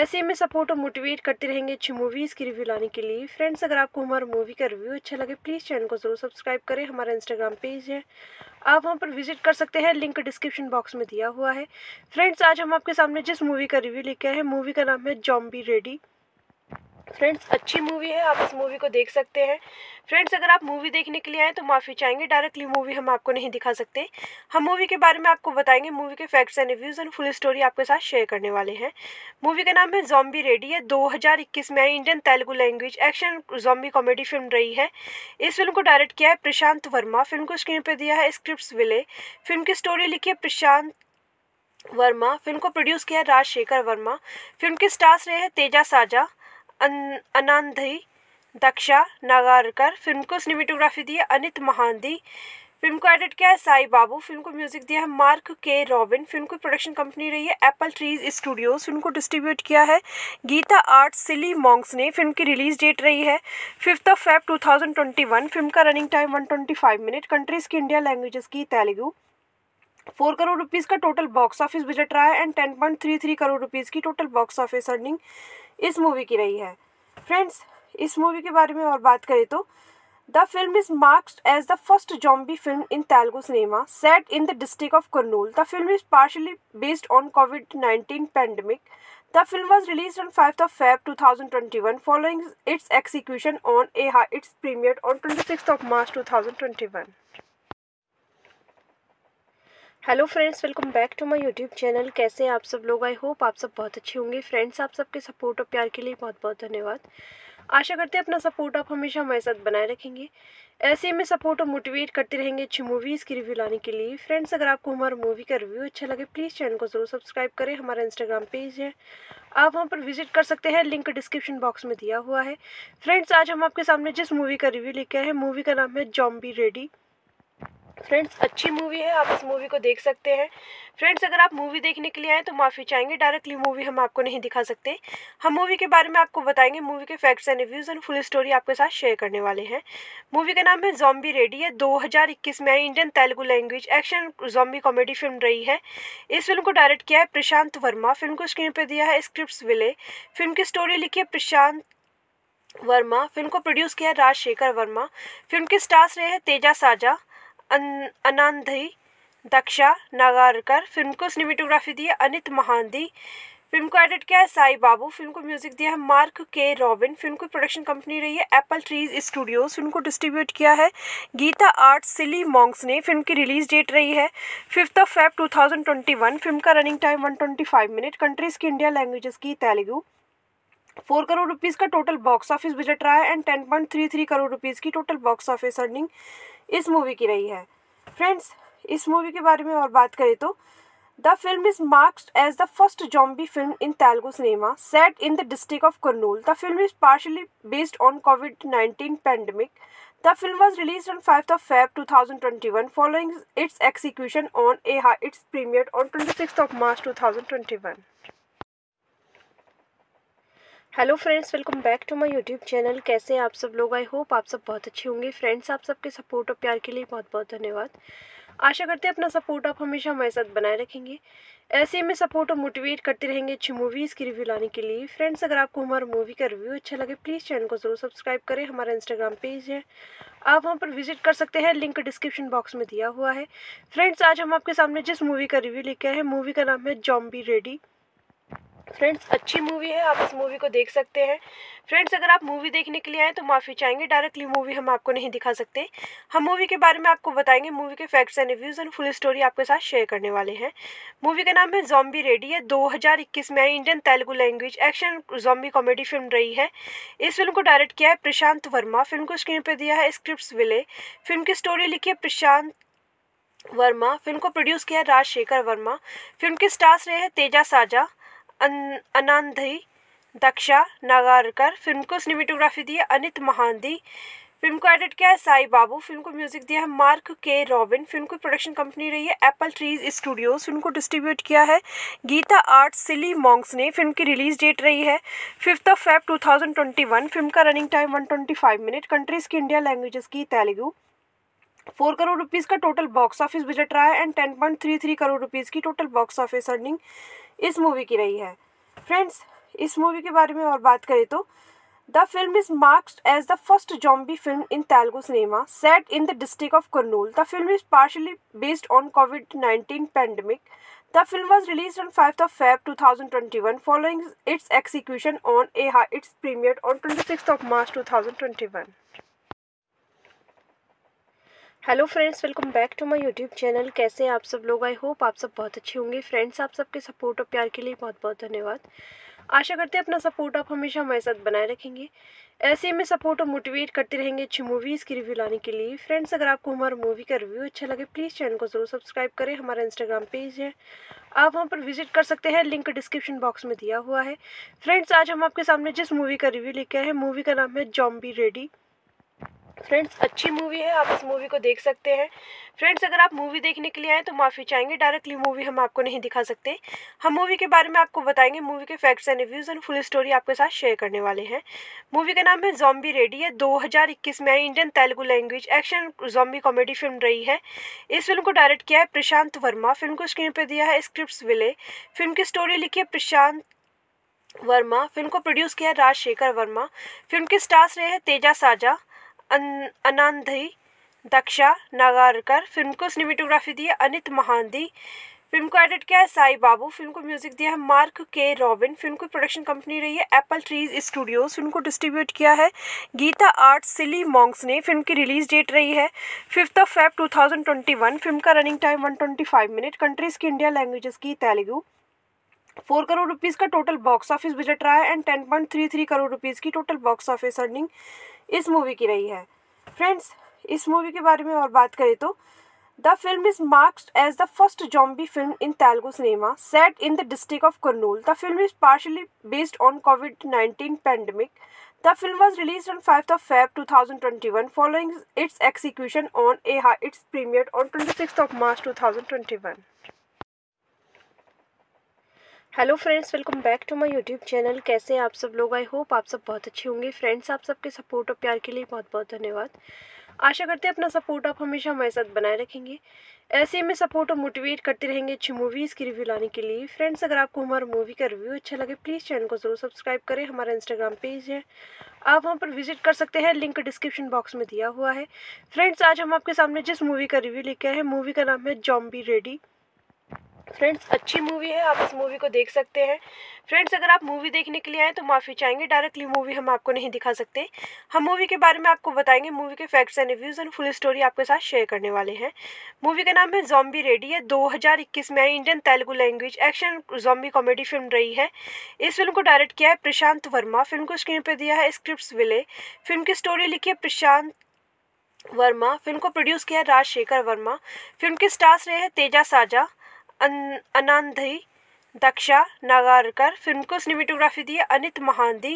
ऐसे में सपोर्ट और मोटिवेट करते रहेंगे अच्छी मूवीज़ की रिव्यू लाने के लिए। फ्रेंड्स अगर आपको हमारा मूवी का रिव्यू अच्छा लगे प्लीज़ चैनल को ज़रूर सब्सक्राइब करें। हमारा इंस्टाग्राम पेज है, आप वहाँ पर विजिट कर सकते हैं, लिंक डिस्क्रिप्शन बॉक्स में दिया हुआ है। फ्रेंड्स आज हम आपके सामने जिस मूवी का रिव्यू लेके आए हैं, मूवी का नाम है ज़ॉम्बी रेडी। फ्रेंड्स अच्छी मूवी है, आप इस मूवी को देख सकते हैं। फ्रेंड्स अगर आप मूवी देखने के लिए आए तो माफ़ी चाहेंगे, डायरेक्टली मूवी हम आपको नहीं दिखा सकते। हम मूवी के बारे में आपको बताएंगे, मूवी के facts and reviews and full story आपके साथ शेयर करने वाले हैं। मूवी का नाम है ज़ॉम्बी रेडी है, दो हज़ार इक्कीस में आई, Indian Telugu language action zombie comedy film रही है। इस फिल्म को डायरेक्ट किया है प्रशांत वर्मा, फिल्म को स्क्रीन पर दिया है स्क्रिप्ट विले, फिल्म की स्टोरी लिखी है प्रशांत वर्मा, फिल्म को प्रोड्यूस किया है राज शेखर वर्मा, फिल्म के स्टार्स रहे हैं तेजा साजा, आनंदी, दक्षा नागारकर, फिल्म को सिनेमेटोग्राफी दी है अनीत महांती, फिल्म को एडिट किया है साई बाबू, फिल्म को म्यूजिक दिया है मार्क के. रॉबिन, फिल्म की प्रोडक्शन कंपनी रही है एप्पल ट्रीज स्टूडियोस, फिल्म को डिस्ट्रीब्यूट किया है गीता आर्ट्स सिली मॉन्क्स ने, फिल्म की रिलीज डेट रही है fifth of Feb two thousand twenty one, film का running time one twenty five minute, countries की इंडिया लैंग्वेजेस की तेलुगु। फोर करोड़ रुपीज़ का टोटल बॉक्स ऑफिस बजट रहा है and ten point three three crore rupees की total box office earning इस movie की रही है। फ्रेंड्स इस मूवी के बारे में और बात करें तो the film is marked as the first zombie film in Telugu cinema set in the district of Kurnool. The film is partially based on Covid nineteen pandemic. The film was release on five of Feb two thousand twenty one following its execution on A high its premiere on twenty sixth of March two thousand twenty one. Hello friends, welcome back to my YouTube channel. कैसे आप सब लोग, I hope आप सब बहुत अच्छे होंगे। Friends आप सबके सपोर्ट और प्यार के लिए बहुत बहुत धन्यवाद। आशा करते हैं अपना सपोर्ट आप हमेशा हमारे साथ बनाए रखेंगे, ऐसे में सपोर्ट और मोटिवेट करते रहेंगे अच्छी मूवीज़ की रिव्यू लाने के लिए। फ्रेंड्स अगर आपको हमारा मूवी का रिव्यू अच्छा लगे प्लीज़ चैनल को ज़रूर सब्सक्राइब करें। हमारा इंस्टाग्राम पेज है, आप वहाँ पर विजिट कर सकते हैं, लिंक डिस्क्रिप्शन बॉक्स में दिया हुआ है। फ्रेंड्स आज हम आपके सामने जिस मूवी का रिव्यू लेके आए हैं, मूवी का नाम है ज़ॉम्बी रेडी। फ्रेंड्स अच्छी मूवी है, आप इस मूवी को देख सकते हैं। फ्रेंड्स अगर आप मूवी देखने के लिए आए तो माफ़ी चाहेंगे, डायरेक्टली मूवी हम आपको नहीं दिखा सकते। हम मूवी के बारे में आपको बताएंगे, मूवी के facts and reviews and full story आपके साथ शेयर करने वाले हैं। मूवी का नाम है ज़ॉम्बी रेडी है, दो हज़ार इक्कीस में आई, Indian Telugu language action zombie comedy film रही है। इस फिल्म को डायरेक्ट किया है प्रशांत वर्मा, फिल्म को स्क्रीन पर दिया है स्क्रिप्ट विले, फिल्म की स्टोरी लिखी है प्रशांत वर्मा, फिल्म को प्रोड्यूस किया है राज शेखर वर्मा, फिल्म के स्टार्स रहे हैं तेजा साजा, आनंदी, दक्षा नागारकर, फिल्म को सिनेमेटोग्राफी दी है अनीत महांती, फिल्म को एडिट किया है साई बाबू, फिल्म को म्यूजिक दिया है मार्क के. रॉबिन, फिल्म की प्रोडक्शन कंपनी रही है एप्पल ट्रीज स्टूडियोस, फिल्म को डिस्ट्रीब्यूट किया है गीता आर्ट्स सिली मॉन्क्स ने, फिल्म की रिलीज डेट रही है fifth of Feb two thousand twenty one, film का running time one twenty five minute, countries की इंडिया लैंग्वेजेस की तेलुगु। फोर करोड़ रुपीज़ का टोटल बॉक्स ऑफिस बजट रहा है and ten point three three crore rupees की total box office earning इस movie की रही है। फ्रेंड्स इस मूवी के बारे में और बात करें तो the film is marked as the first zombie film in Telugu cinema set in the district of Kurnool. The film is partially based on Covid nineteen pandemic. The film was released on fifth of February two thousand twenty-one following its execution on a high. Its premiere on twenty-sixth of March two thousand twenty-one. Hello friends, welcome back to my YouTube channel. कैसे आप सब लोग? I hope आप सब बहुत अच्छे होंगे। Friends, आप सबके सपोर्ट और प्यार के लिए बहुत बहुत धन्यवाद। आशा करते हैं अपना सपोर्ट आप हमेशा हमारे साथ बनाए रखेंगे। ऐसे में सपोर्ट और मोटिवेट करते रहेंगे अच्छी मूवीज़ की रिव्यू लाने के लिए। फ्रेंड्स, अगर आपको हमारा मूवी का रिव्यू अच्छा लगे प्लीज़ चैनल को ज़रूर सब्सक्राइब करें। हमारा इंस्टाग्राम पेज है, आप वहाँ पर विजिट कर सकते हैं, लिंक डिस्क्रिप्शन बॉक्स में दिया हुआ है। फ्रेंड्स, आज हम आपके सामने जिस मूवी का रिव्यू लेके आए हैं, मूवी का नाम है ज़ॉम्बी रेडी। फ्रेंड्स, अच्छी मूवी है, आप इस मूवी को देख सकते हैं। फ्रेंड्स, अगर आप मूवी देखने के लिए आए तो माफ़ी चाहेंगे, डायरेक्टली मूवी हम आपको नहीं दिखा सकते। हम मूवी के बारे में आपको बताएंगे, मूवी के facts and reviews and full story आपके साथ शेयर करने वाले हैं। मूवी का नाम है ज़ॉम्बी रेडी है। दो हज़ार इक्कीस में आई Indian Telugu language action zombie comedy film रही है। इस फिल्म को डायरेक्ट किया है प्रशांत वर्मा। फिल्म को स्क्रीन पर दिया है स्क्रिप्ट विले। फिल्म की स्टोरी लिखी है प्रशांत वर्मा। फिल्म को प्रोड्यूस किया है राज शेखर वर्मा। फिल्म के स्टार्स रहे हैं तेजा साजा, आनंदी, दक्षा नागारकर। फिल्म को सिनेमेटोग्राफी दी है अनीत महांती। फिल्म को एडिट किया है साई बाबू। फिल्म को म्यूजिक दिया है मार्क के. रॉबिन। फिल्म की प्रोडक्शन कंपनी रही है एप्पल ट्रीज स्टूडियोस। फिल्म को डिस्ट्रीब्यूट किया है गीता आर्ट्स सिली मॉन्क्स ने। फिल्म की रिलीज डेट रही है fifth of Feb two thousand twenty one. Film का running time one twenty five minute. Countries की इंडिया लैंग्वेजेस की तेलुगु। फोर करोड़ रुपीज़ का टोटल बॉक्स ऑफिस बजट रहा है and ten point three three crore rupees की total box office earning इस movie की रही है। फ्रेंड्स, इस मूवी के बारे में और बात करें तो the film is marked as the first zombie film in Telugu cinema set in the district of Kurnool. The film is partially based on Covid nineteen pandemic. The film was released on fifth of February two thousand twenty-one following its execution on a high. Its premiere on twenty-sixth of March two thousand twenty-one. Hello friends, welcome back to my YouTube channel. कैसे आप सब लोग? I hope आप सब बहुत अच्छे होंगे। Friends, आप सबके सपोर्ट और प्यार के लिए बहुत बहुत धन्यवाद। आशा करते हैं अपना सपोर्ट आप हमेशा हमारे साथ बनाए रखेंगे। ऐसे में सपोर्ट और मोटिवेट करते रहेंगे अच्छी मूवीज़ की रिव्यू लाने के लिए। फ्रेंड्स, अगर आपको हमारा मूवी का रिव्यू अच्छा लगे प्लीज़ चैनल को ज़रूर सब्सक्राइब करें। हमारा इंस्टाग्राम पेज है, आप वहाँ पर विजिट कर सकते हैं, लिंक डिस्क्रिप्शन बॉक्स में दिया हुआ है। फ्रेंड्स, आज हम आपके सामने जिस मूवी का रिव्यू लेके आए हैं, मूवी का नाम है ज़ॉम्बी रेडी। फ्रेंड्स, अच्छी मूवी है, आप इस मूवी को देख सकते हैं। फ्रेंड्स, अगर आप मूवी देखने के लिए आए तो माफ़ी चाहेंगे, डायरेक्टली मूवी हम आपको नहीं दिखा सकते। हम मूवी के बारे में आपको बताएंगे, मूवी के facts and reviews and full story आपके साथ शेयर करने वाले हैं। मूवी का नाम है ज़ॉम्बी रेडी है। दो हज़ार इक्कीस में आई Indian Telugu language action zombie comedy film रही है। इस फिल्म को डायरेक्ट किया है प्रशांत वर्मा। फिल्म को स्क्रीन पर दिया है स्क्रिप्ट विले। फिल्म की स्टोरी लिखी है प्रशांत वर्मा। फिल्म को प्रोड्यूस किया है राज शेखर वर्मा। फिल्म के स्टार्स रहे हैं तेजा साजा, आनंदी, दक्षा नागारकर। फिल्म को सिनेमेटोग्राफी दी है अनीत महांती। फिल्म को एडिट किया है साई बाबू। फिल्म को म्यूजिक दिया है मार्क के. रॉबिन। फिल्म की प्रोडक्शन कंपनी रही है एप्पल ट्रीज स्टूडियोस। फिल्म को डिस्ट्रीब्यूट किया है गीता आर्ट्स सिली मॉन्क्स ने। फिल्म की रिलीज डेट रही है fifth of Feb two thousand twenty one. Film का running time one twenty five minute. Countries की इंडिया लैंग्वेजेस की तेलुगु। फोर करोड़ रुपीज़ का टोटल बॉक्स ऑफिस बजट रहा है and ten point three three crore rupees की total box office earning इस movie की रही है। फ्रेंड्स, इस मूवी के बारे में और बात करें तो the film is marked as the first zombie film in Telugu cinema set in the district of Kurnool. The film is partially based on Covid nineteen pandemic. The film was release on fifth of February two thousand twenty-one following its execution on A high. Its premiere on twenty-sixth of March two thousand twenty-one. Hello friends, welcome back to my YouTube channel. कैसे आप सब लोग? I hope आप सब बहुत अच्छे होंगे। Friends, आप सबके सपोर्ट और प्यार के लिए बहुत बहुत धन्यवाद। आशा करते हैं अपना सपोर्ट आप हमेशा हमारे साथ बनाए रखेंगे। ऐसे में सपोर्ट और मोटिवेट करते रहेंगे अच्छी मूवीज़ की रिव्यू लाने के लिए। फ्रेंड्स, अगर आपको हमारा मूवी का रिव्यू अच्छा लगे प्लीज़ चैनल को ज़रूर सब्सक्राइब करें। हमारा इंस्टाग्राम पेज है, आप वहाँ पर विजिट कर सकते हैं, लिंक डिस्क्रिप्शन बॉक्स में दिया हुआ है। फ्रेंड्स, आज हम आपके सामने जिस मूवी का रिव्यू लेके आए हैं, मूवी का नाम है ज़ॉम्बी रेडी। फ्रेंड्स, अच्छी मूवी है, आप इस मूवी को देख सकते हैं। फ्रेंड्स, अगर आप मूवी देखने के लिए आए तो माफ़ी चाहेंगे, डायरेक्टली मूवी हम आपको नहीं दिखा सकते। हम मूवी के बारे में आपको बताएंगे, मूवी के facts and reviews and full story आपके साथ शेयर करने वाले हैं। मूवी का नाम है ज़ॉम्बी रेडी है। दो हज़ार इक्कीस में आई Indian Telugu language action zombie comedy film रही है। इस फिल्म को डायरेक्ट किया है प्रशांत वर्मा। फिल्म को स्क्रीन पर दिया है स्क्रिप्ट विले। फिल्म की स्टोरी लिखी है प्रशांत वर्मा। फिल्म को प्रोड्यूस किया है राज शेखर वर्मा। फिल्म के स्टार्स रहे हैं तेजा साजा, आनंदी, दक्षा नागारकर। फिल्म को सिनेमेटोग्राफी दी है अनीत महांती।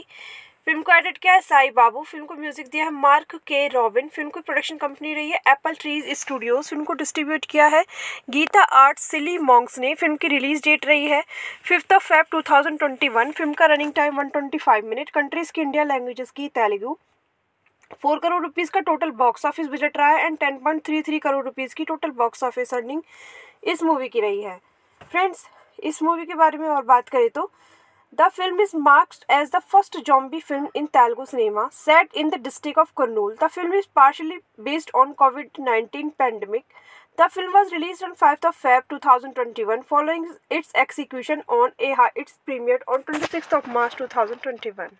फिल्म को एडिट किया है साई बाबू, फिल्म को म्यूजिक दिया है मार्क के. रॉबिन. फिल्म की प्रोडक्शन कंपनी रही है एप्पल ट्रीज स्टूडियोस. फिल्म को डिस्ट्रीब्यूट किया है गीता आर्ट्स सिली मॉन्क्स ने. फिल्म की रिलीज डेट रही है fifth of Feb two thousand twenty one. Film का running time one twenty five minute. Countries की इंडिया, लैंग्वेजेस की तेलुगू. फोर करोड़ रुपीज़ का टोटल बॉक्स ऑफिस बजट रहा है and ten point three three crore rupees की total box office earning इस movie की रही है. फ्रेंड्स, इस मूवी के बारे में और बात करें तो The film is marked as the first zombie film in Telugu cinema set in the district of Kurnool. The film is partially based on COVID nineteen pandemic. The film was released on fifth of Feb twenty twenty-one following its execution on a high. It's premiered on twenty-sixth of March twenty twenty-one.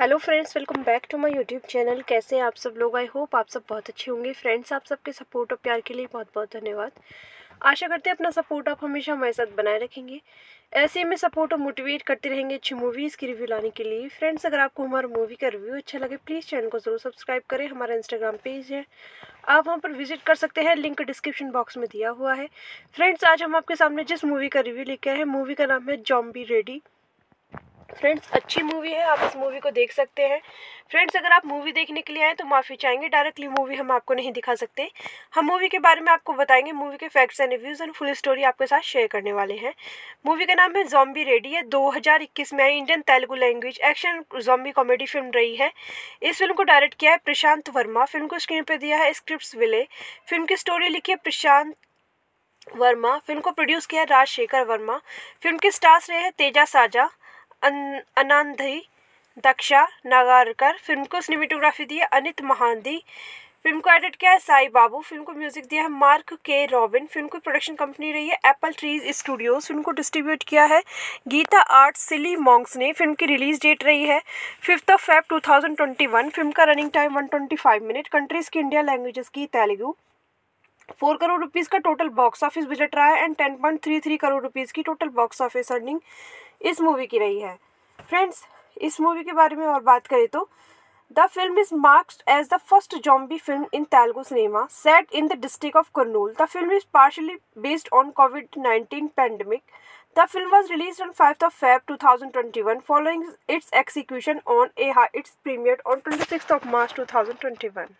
Hello friends, welcome back to my YouTube channel. कैसे हैं आप सब लोग? I hope आप सब बहुत अच्छे होंगे. फ्रेंड्स, आप सबके सपोर्ट और प्यार के लिए बहुत बहुत धन्यवाद. आशा करते हैं अपना सपोर्ट आप हमेशा हमारे साथ बनाए रखेंगे. ऐसे ही में सपोर्ट और मोटिवेट करते रहेंगे अच्छी मूवीज़ की रिव्यू लाने के लिए. फ्रेंड्स, अगर आपको हमारा मूवी का रिव्यू अच्छा लगे प्लीज़ चैनल को ज़रूर सब्सक्राइब करें. हमारा इंस्टाग्राम पेज है, आप वहाँ पर विजिट कर सकते हैं. लिंक डिस्क्रिप्शन बॉक्स में दिया हुआ है. फ्रेंड्स, आज हम आपके सामने जिस मूवी का रिव्यू लेके आए हैं, मूवी का नाम है ज़ॉम्बी रेडी. फ्रेंड्स, अच्छी मूवी है, आप इस मूवी को देख सकते हैं. फ्रेंड्स, अगर आप मूवी देखने के लिए आए तो माफ़ी चाहेंगे, डायरेक्टली मूवी हम आपको नहीं दिखा सकते. हम मूवी के बारे में आपको बताएंगे, मूवी के facts and reviews and full story आपके साथ शेयर करने वाले हैं. मूवी का नाम है ज़ॉम्बी रेडी है. दो हज़ार इक्कीस में आई. Indian Telugu language action zombie comedy film रही है. इस फिल्म को डायरेक्ट किया है प्रशांत वर्मा. फिल्म को स्क्रीन पर दिया है स्क्रिप्ट विले. फिल्म की स्टोरी लिखी है प्रशांत वर्मा. फिल्म को प्रोड्यूस किया है राज शेखर वर्मा. फिल्म के स्टार्स रहे हैं तेजा साजा, आनंदी, दक्षा नागारकर. फिल्म को सिनेमेटोग्राफी दी है अनीत महांती. फिल्म को एडिट किया है साई बाबू. फिल्म को म्यूजिक दिया है मार्क के. रॉबिन. फिल्म की प्रोडक्शन कंपनी रही है एप्पल ट्रीज स्टूडियोस. फिल्म को डिस्ट्रीब्यूट किया है गीता आर्ट्स सिली मॉन्क्स ने. फिल्म की रिलीज डेट रही है fifth of Feb two thousand twenty one. Film का running time one twenty five minute. Countries की इंडिया, लैंग्वेजेस की तेलुगू. फोर करोड़ रुपीज़ का टोटल बॉक्स ऑफिस बजट रहा है and ten point three three crore rupees की total box office earning इस movie की रही है. फ्रेंड्स, इस मूवी के बारे में और बात करें तो the film is marked as the first zombie film in Telugu cinema set in the district of Kurnool. The film is partially based on Covid nineteen pandemic. The film was released on fifth of Feb twenty twenty-one following its execution on A high. Its premiered on twenty-sixth of March twenty twenty-one.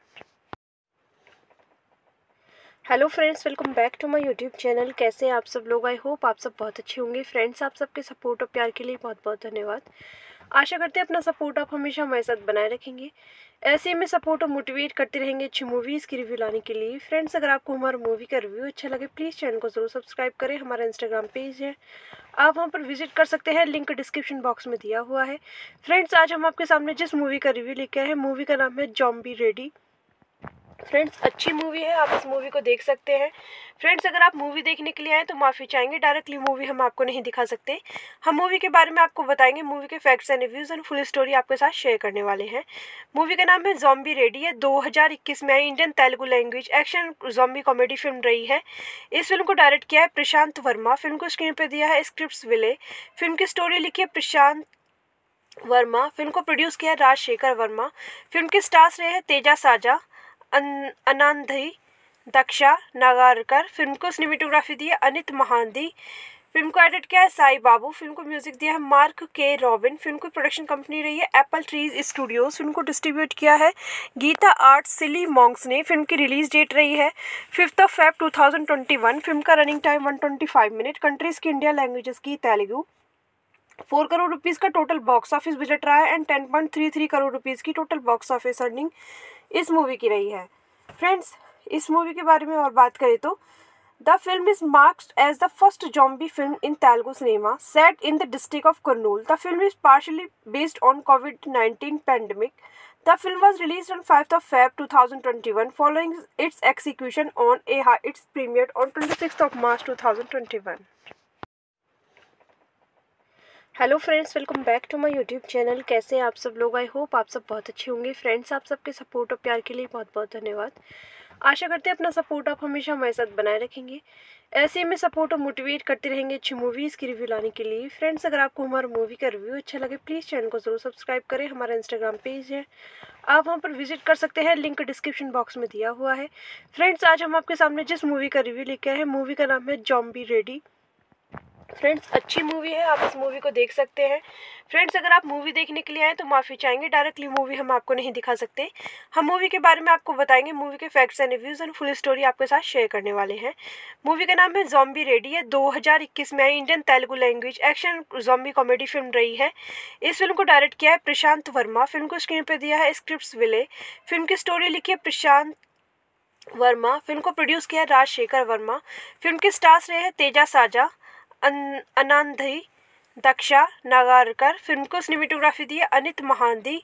Hello friends, welcome back to my YouTube channel. कैसे हैं आप सब लोग? I hope आप सब बहुत अच्छे होंगे. फ्रेंड्स, आप सबके सपोर्ट और प्यार के लिए बहुत बहुत धन्यवाद. आशा करते हैं अपना सपोर्ट आप हमेशा हमारे साथ बनाए रखेंगे. ऐसे में सपोर्ट और मोटिवेट करते रहेंगे अच्छी मूवीज़ की रिव्यू लाने के लिए. फ्रेंड्स, अगर आपको हमारा मूवी का रिव्यू अच्छा लगे प्लीज़ चैनल को ज़रूर सब्सक्राइब करें. हमारा इंस्टाग्राम पेज है, आप वहाँ पर विजिट कर सकते हैं. लिंक डिस्क्रिप्शन बॉक्स में दिया हुआ है. फ्रेंड्स, आज हम आपके सामने जिस मूवी का रिव्यू लेके आए हैं, मूवी का नाम है ज़ॉम्बी रेडी. फ्रेंड्स, अच्छी मूवी है, आप इस मूवी को देख सकते हैं. फ्रेंड्स, अगर आप मूवी देखने के लिए आए तो माफ़ी चाहेंगे, डायरेक्टली मूवी हम आपको नहीं दिखा सकते. हम मूवी के बारे में आपको बताएंगे, मूवी के facts and reviews and full story आपके साथ शेयर करने वाले हैं. मूवी का नाम है ज़ॉम्बी रेडी है. दो हज़ार इक्कीस में आई. Indian Telugu language action zombie comedy film रही है. इस फिल्म को डायरेक्ट किया है प्रशांत वर्मा. फिल्म को स्क्रीन पर दिया है स्क्रिप्ट विले. फिल्म की स्टोरी लिखी है प्रशांत वर्मा. फिल्म को प्रोड्यूस किया है राज शेखर वर्मा. फिल्म के स्टार्स रहे हैं तेजा साजा, आनंदी, दक्षा नागारकर. फिल्म को सिनेमेटोग्राफी दी है अनीत महांती. फिल्म को एडिट किया है साई बाबू. फिल्म को म्यूजिक दिया है मार्क के. रॉबिन. फिल्म की प्रोडक्शन कंपनी रही है एप्पल ट्रीज स्टूडियोस. फिल्म को डिस्ट्रीब्यूट किया है गीता आर्ट्स सिली मॉन्क्स ने. फिल्म की रिलीज डेट रही है fifth of Feb two thousand twenty one. Film का running time one twenty five minute. Countries की इंडिया, लैंग्वेजेस की तेलुगू. फोर करोड़ रुपीज़ का टोटल बॉक्स ऑफिस बजट रहा है and ten point three three crore rupees की total box office earning इस movie की रही है. फ्रेंड्स, इस मूवी के बारे में और बात करें तो the film is marked as the first zombie film in Telugu cinema set in the district of Kurnool. The film is partially based on Covid nineteen pandemic. The film was released on fifth of Feb twenty twenty-one following its execution on A high. Its premiered on twenty-sixth of March twenty twenty-one. Hello friends, welcome back to my YouTube channel. कैसे हैं आप सब लोग? I hope आप सब बहुत अच्छे होंगे. फ्रेंड्स, आप सबके सपोर्ट और प्यार के लिए बहुत बहुत धन्यवाद. आशा करते हैं अपना सपोर्ट आप हमेशा हमारे साथ बनाए रखेंगे. ऐसे में सपोर्ट और मोटिवेट करते रहेंगे अच्छी मूवीज़ की रिव्यू लाने के लिए. फ्रेंड्स, अगर आपको हमारा मूवी का रिव्यू अच्छा लगे प्लीज़ चैनल को ज़रूर सब्सक्राइब करें. हमारा इंस्टाग्राम पेज है, आप वहाँ पर विजिट कर सकते हैं. लिंक डिस्क्रिप्शन बॉक्स में दिया हुआ है. फ्रेंड्स, आज हम आपके सामने जिस मूवी का रिव्यू लेके आए हैं, मूवी का नाम है ज़ॉम्बी रेडी. फ्रेंड्स अच्छी मूवी है, आप इस मूवी को देख सकते हैं। फ्रेंड्स अगर आप मूवी देखने के लिए आए तो माफ़ी चाहेंगे, डायरेक्टली मूवी हम आपको नहीं दिखा सकते। हम मूवी के बारे में आपको बताएंगे, मूवी के facts and reviews and full story आपके साथ शेयर करने वाले हैं। मूवी का नाम है ज़ॉम्बी रेडी है, दो हज़ार इक्कीस में आई, Indian Telugu language action zombie comedy film रही है। इस फिल्म को डायरेक्ट किया है प्रशांत वर्मा, फिल्म को स्क्रीन पर दिया है स्क्रिप्ट विले, फिल्म की स्टोरी लिखी है प्रशांत वर्मा, फिल्म को प्रोड्यूस किया है राज शेखर वर्मा, फिल्म के स्टार्स रहे हैं तेजा साजा, आनंदी, दक्षा नागारकर, फिल्म को सिनेमेटोग्राफी दी है अनीत महांती,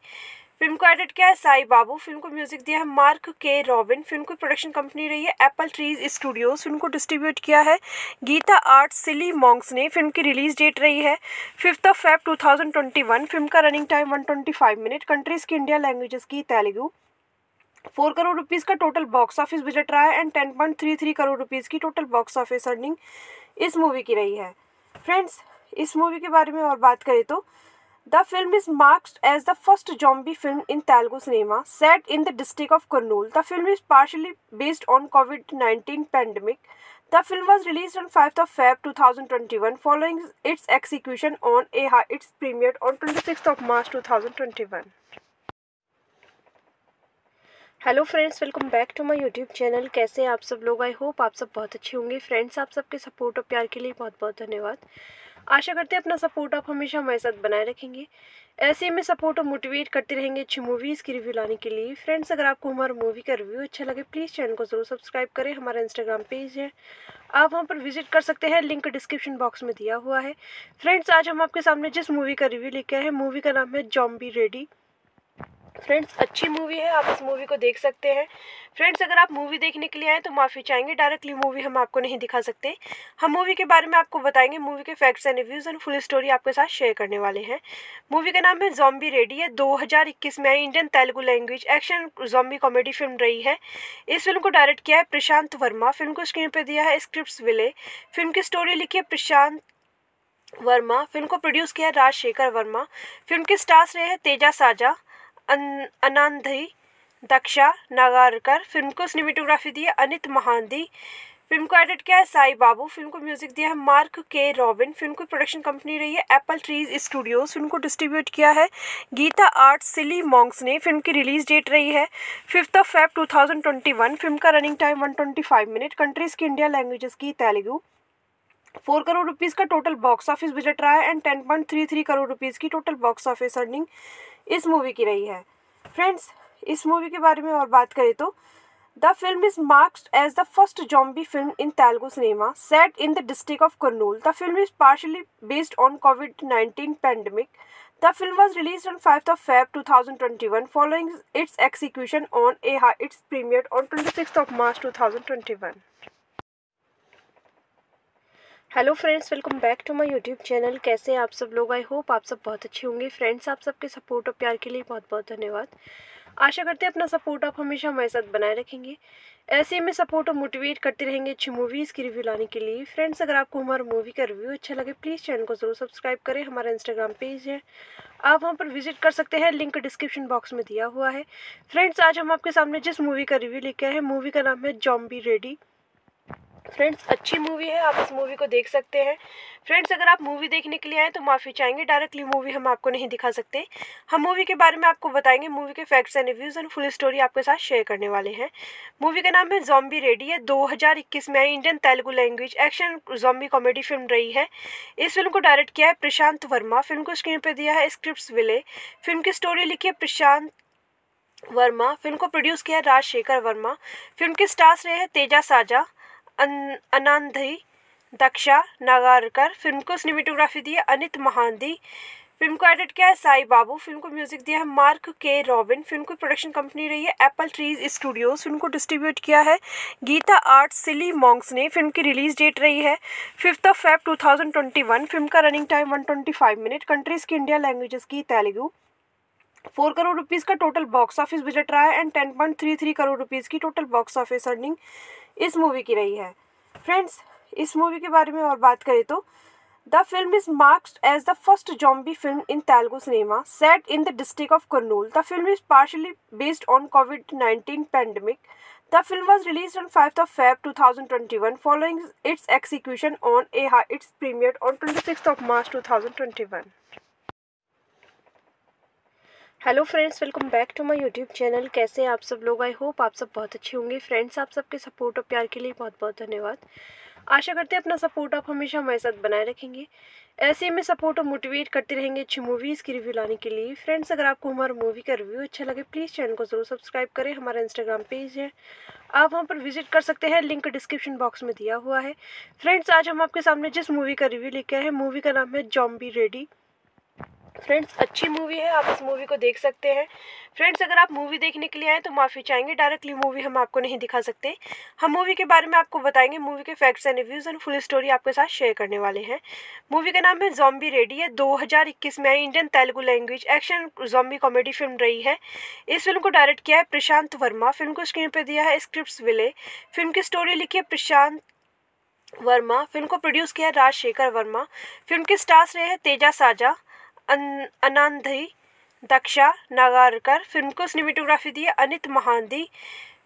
फिल्म को एडिट किया है साई बाबू, फिल्म को म्यूजिक दिया है मार्क के. रॉबिन, फिल्म की प्रोडक्शन कंपनी रही है एप्पल ट्रीज स्टूडियोस, फिल्म को डिस्ट्रीब्यूट किया है गीता आर्ट्स सिली मॉन्क्स ने, फिल्म की रिलीज डेट रही है fifth of Feb two thousand twenty one, film का running time one twenty five minute, countries की इंडिया लैंग्वेजेस की तेलुगु। फोर करोड़ रुपीज़ का टोटल बॉक्स ऑफिस बजट रहा है and ten point three three crore rupees की total box office earning इस movie की रही है। फ्रेंड्स इस मूवी के बारे में और बात करें तो the film is marked as the first zombie film in Telugu cinema set in the district of Kurnool. The film is partially based on Covid nineteen pandemic. The film was release on five of Feb two thousand twenty one following its execution on A high its premiere on twenty sixth of March two thousand twenty one. Hello friends, welcome back to my YouTube channel. कैसे हैं आप सब लोग? I hope आप सब बहुत अच्छे होंगे। फ्रेंड्स आप सबके सपोर्ट और प्यार के लिए बहुत बहुत धन्यवाद। आशा करते हैं अपना सपोर्ट आप हमेशा हमारे साथ बनाए रखेंगे, ऐसे में सपोर्ट और मोटिवेट करते रहेंगे अच्छी मूवीज़ की रिव्यू लाने के लिए। फ्रेंड्स अगर आपको हमारा मूवी का रिव्यू अच्छा लगे प्लीज़ चैनल को ज़रूर सब्सक्राइब करें। हमारा इंस्टाग्राम पेज है, आप वहाँ पर विजिट कर सकते हैं, लिंक डिस्क्रिप्शन बॉक्स में दिया हुआ है। फ्रेंड्स आज हम आपके सामने जिस मूवी का रिव्यू लेके आए हैं, मूवी का नाम है ज़ॉम्बी रेडी। फ्रेंड्स अच्छी मूवी है, आप इस मूवी को देख सकते हैं। फ्रेंड्स अगर आप मूवी देखने के लिए आए तो माफ़ी चाहेंगे, डायरेक्टली मूवी हम आपको नहीं दिखा सकते। हम मूवी के बारे में आपको बताएंगे, मूवी के facts and reviews and full story आपके साथ शेयर करने वाले हैं। मूवी का नाम है ज़ॉम्बी रेडी है, दो हज़ार इक्कीस में आई, Indian Telugu language action zombie comedy film रही है। इस फिल्म को डायरेक्ट किया है प्रशांत वर्मा, फिल्म को स्क्रीन पर दिया है स्क्रिप्ट विले, फिल्म की स्टोरी लिखी है प्रशांत वर्मा, फिल्म को प्रोड्यूस किया है राज शेखर वर्मा, फिल्म के स्टार्स रहे हैं तेजा साजा, आनंदी, दक्षा नागारकर, फिल्म को सिनेमेटोग्राफी दी है अनीत महांती, फिल्म को एडिट किया है साई बाबू, फिल्म को म्यूजिक दिया है मार्क के. रॉबिन, फिल्म की प्रोडक्शन कंपनी रही है एप्पल ट्रीज स्टूडियोस, फिल्म को डिस्ट्रीब्यूट किया है गीता आर्ट्स सिली मॉन्क्स ने, फिल्म की रिलीज डेट रही है fifth of Feb two thousand twenty one, film का running time one twenty five minute, countries की इंडिया लैंग्वेजेस की तेलुगु। फोर करोड़ रुपीज़ का टोटल बॉक्स ऑफिस बजट रहा है and ten point three three crore rupees की total box office earning इस movie की रही है। फ्रेंड्स इस मूवी के बारे में और बात करें तो the film is marked as the first zombie film in Telugu cinema set in the district of Kurnool. The film is partially based on Covid nineteen pandemic. The film was release on five of Feb two thousand twenty one following its execution on A high its premiere on twenty sixth of March two thousand twenty one. Hello friends, welcome back to my YouTube channel. कैसे हैं आप सब लोग? I hope आप सब बहुत अच्छे होंगे। फ्रेंड्स आप सबके सपोर्ट और प्यार के लिए बहुत बहुत धन्यवाद। आशा करते हैं अपना सपोर्ट आप हमेशा हमारे साथ बनाए रखेंगे, ऐसे में सपोर्ट और मोटिवेट करते रहेंगे अच्छी मूवीज़ की रिव्यू लाने के लिए। फ्रेंड्स अगर आपको हमारा मूवी का रिव्यू अच्छा लगे प्लीज़ चैनल को ज़रूर सब्सक्राइब करें। हमारा इंस्टाग्राम पेज है, आप वहाँ पर विजिट कर सकते हैं, लिंक डिस्क्रिप्शन बॉक्स में दिया हुआ है। फ्रेंड्स आज हम आपके सामने जिस मूवी का रिव्यू लेके आए हैं, मूवी का नाम है ज़ॉम्बी रेडी। फ्रेंड्स अच्छी मूवी है, आप इस मूवी को देख सकते हैं। फ्रेंड्स अगर आप मूवी देखने के लिए आए तो माफ़ी चाहेंगे, डायरेक्टली मूवी हम आपको नहीं दिखा सकते। हम मूवी के बारे में आपको बताएंगे, मूवी के facts and reviews and full story आपके साथ शेयर करने वाले हैं। मूवी का नाम है ज़ॉम्बी रेडी है, दो हज़ार इक्कीस में आई, Indian Telugu language action zombie comedy film रही है। इस फिल्म को डायरेक्ट किया है प्रशांत वर्मा, फिल्म को स्क्रीन पर दिया है स्क्रिप्ट विले, फिल्म की स्टोरी लिखी है प्रशांत वर्मा, फिल्म को प्रोड्यूस किया है राज शेखर वर्मा, फिल्म के स्टार्स रहे हैं तेजा साजा, आनंदी, दक्षा नागारकर, फिल्म को सिनेमेटोग्राफी दी है अनीत महांती, फिल्म को एडिट किया है साई बाबू, फिल्म को म्यूजिक दिया है मार्क के. रॉबिन, फिल्म की प्रोडक्शन कंपनी रही है एप्पल ट्रीज स्टूडियोस, फिल्म को डिस्ट्रीब्यूट किया है गीता आर्ट्स सिली मॉन्क्स ने, फिल्म की रिलीज डेट रही है fifth of Feb two thousand twenty one, film का running time one twenty five minute, countries की इंडिया लैंग्वेजेस की तेलुगु। फोर करोड़ रुपीज़ का टोटल बॉक्स ऑफिस बजट रहा है and ten point three three crore rupees की total box office earning इस movie की रही है। फ्रेंड्स इस मूवी के बारे में और बात करें तो the film is marked as the first zombie film in Telugu cinema set in the district of Kurnool. The film is partially based on Covid nineteen pandemic. The film was released on fifth of February two thousand twenty-one following its execution on a high. Its premiere on twenty-sixth of March two thousand twenty-one. Hello friends, welcome back to my YouTube channel. कैसे आप सब लोग? I hope आप सब बहुत अच्छे होंगे। Friends, आप सबके सपोर्ट और प्यार के लिए बहुत बहुत धन्यवाद। आशा करते हैं अपना सपोर्ट आप हमेशा हमारे साथ बनाए रखेंगे। ऐसे में सपोर्ट और मोटिवेट करते रहेंगे अच्छी मूवीज़ की रिव्यू लाने के लिए। फ्रेंड्स, अगर आपको हमारा मूवी का रिव्यू अच्छा लगे प्लीज़ चैनल को ज़रूर सब्सक्राइब करें। हमारा इंस्टाग्राम पेज है, आप वहाँ पर विजिट कर सकते हैं, लिंक डिस्क्रिप्शन बॉक्स में दिया हुआ है। फ्रेंड्स, आज हम आपके सामने जिस मूवी का रिव्यू लेके आए हैं, मूवी का नाम है ज़ॉम्बी रेडी। फ्रेंड्स, अच्छी मूवी है, आप इस मूवी को देख सकते हैं। फ्रेंड्स, अगर आप मूवी देखने के लिए आए तो माफ़ी चाहेंगे, डायरेक्टली मूवी हम आपको नहीं दिखा सकते। हम मूवी के बारे में आपको बताएंगे, मूवी के facts and reviews and full story आपके साथ शेयर करने वाले हैं। मूवी का नाम है ज़ॉम्बी रेडी है। दो हज़ार इक्कीस में आई Indian Telugu language action zombie comedy film रही है। इस फिल्म को डायरेक्ट किया है प्रशांत वर्मा। फिल्म को स्क्रीन पर दिया है स्क्रिप्ट विले। फिल्म की स्टोरी लिखी है प्रशांत वर्मा। फिल्म को प्रोड्यूस किया है राज शेखर वर्मा। फिल्म के स्टार्स रहे हैं तेजा साजा, आनंदी, दक्षा नागारकर। फिल्म को सिनेमेटोग्राफी दी है अनीत महांती।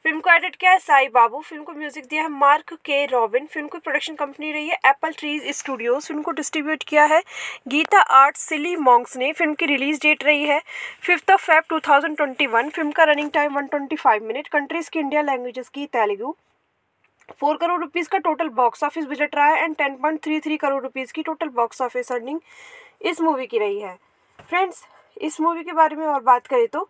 फिल्म को एडिट किया है साई बाबू। फिल्म को म्यूजिक दिया है मार्क के. रॉबिन। फिल्म की प्रोडक्शन कंपनी रही है एप्पल ट्रीज स्टूडियोस। फिल्म को डिस्ट्रीब्यूट किया है गीता आर्ट्स सिली मॉन्क्स ने। फिल्म की रिलीज डेट रही है fifth of Feb two thousand twenty one. Film का running time one twenty five minute. Countries की इंडिया लैंग्वेजेस की तेलुगु। फोर करोड़ रुपीज़ का टोटल बॉक्स ऑफिस बजट रहा है and ten point three three crore rupees की total box office earning इस movie की रही है। फ्रेंड्स, इस मूवी के बारे में और बात करें तो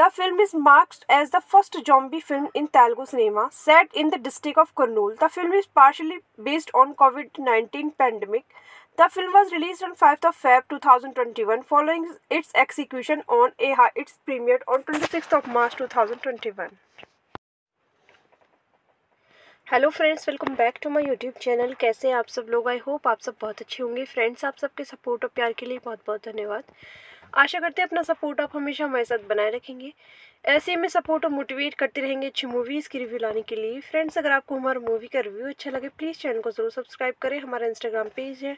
the film is marked as the first zombie film in Telugu cinema set in the district of Kurnool. The film is partially based on Covid nineteen pandemic. The film was released on fifth of February two thousand twenty-one following its execution on a high. Its premiere on twenty-sixth of March two thousand twenty-one. Hello friends, welcome back to my YouTube channel. कैसे आप सब लोग? I hope आप सब बहुत अच्छे होंगे। Friends, आप सबके सपोर्ट और प्यार के लिए बहुत बहुत धन्यवाद। आशा करते हैं अपना सपोर्ट आप हमेशा हमारे साथ बनाए रखेंगे। ऐसे में सपोर्ट और मोटिवेट करते रहेंगे अच्छी मूवीज़ की रिव्यू लाने के लिए। फ्रेंड्स, अगर आपको हमारा मूवी का रिव्यू अच्छा लगे प्लीज़ चैनल को ज़रूर सब्सक्राइब करें। हमारा इंस्टाग्राम पेज है,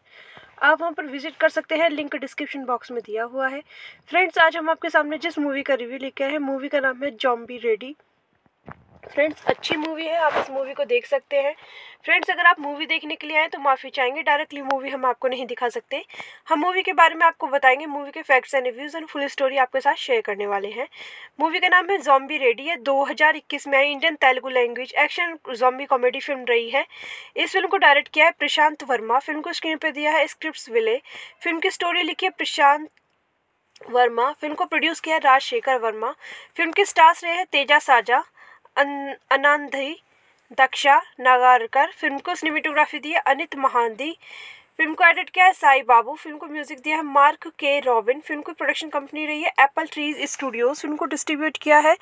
आप वहाँ पर विजिट कर सकते हैं, लिंक डिस्क्रिप्शन बॉक्स में दिया हुआ है। फ्रेंड्स, आज हम आपके सामने जिस मूवी का रिव्यू लेके आए हैं, मूवी का नाम है ज़ॉम्बी रेडी। फ्रेंड्स, अच्छी मूवी है, आप इस मूवी को देख सकते हैं। फ्रेंड्स, अगर आप मूवी देखने के लिए आए तो माफ़ी चाहेंगे, डायरेक्टली मूवी हम आपको नहीं दिखा सकते। हम मूवी के बारे में आपको बताएंगे, मूवी के facts and reviews and full story आपके साथ शेयर करने वाले हैं। मूवी का नाम है ज़ॉम्बी रेडी है। दो हज़ार इक्कीस में आई Indian Telugu language action zombie comedy film रही है। इस फिल्म को डायरेक्ट किया है प्रशांत वर्मा। फिल्म को स्क्रीन पर दिया है स्क्रिप्ट विले। फिल्म की स्टोरी लिखी है प्रशांत वर्मा। फिल्म को प्रोड्यूस किया है राज शेखर वर्मा। फिल्म के स्टार्स रहे हैं तेजा साजा, आनंदी, दक्षा नागारकर। फिल्म को सिनेमेटोग्राफी दी है अनीत महांती। फिल्म को एडिट किया है साई बाबू। फिल्म को म्यूजिक दिया है मार्क के. रॉबिन। फिल्म की प्रोडक्शन कंपनी रही है एप्पल ट्रीज स्टूडियोस। फिल्म को डिस्ट्रीब्यूट किया है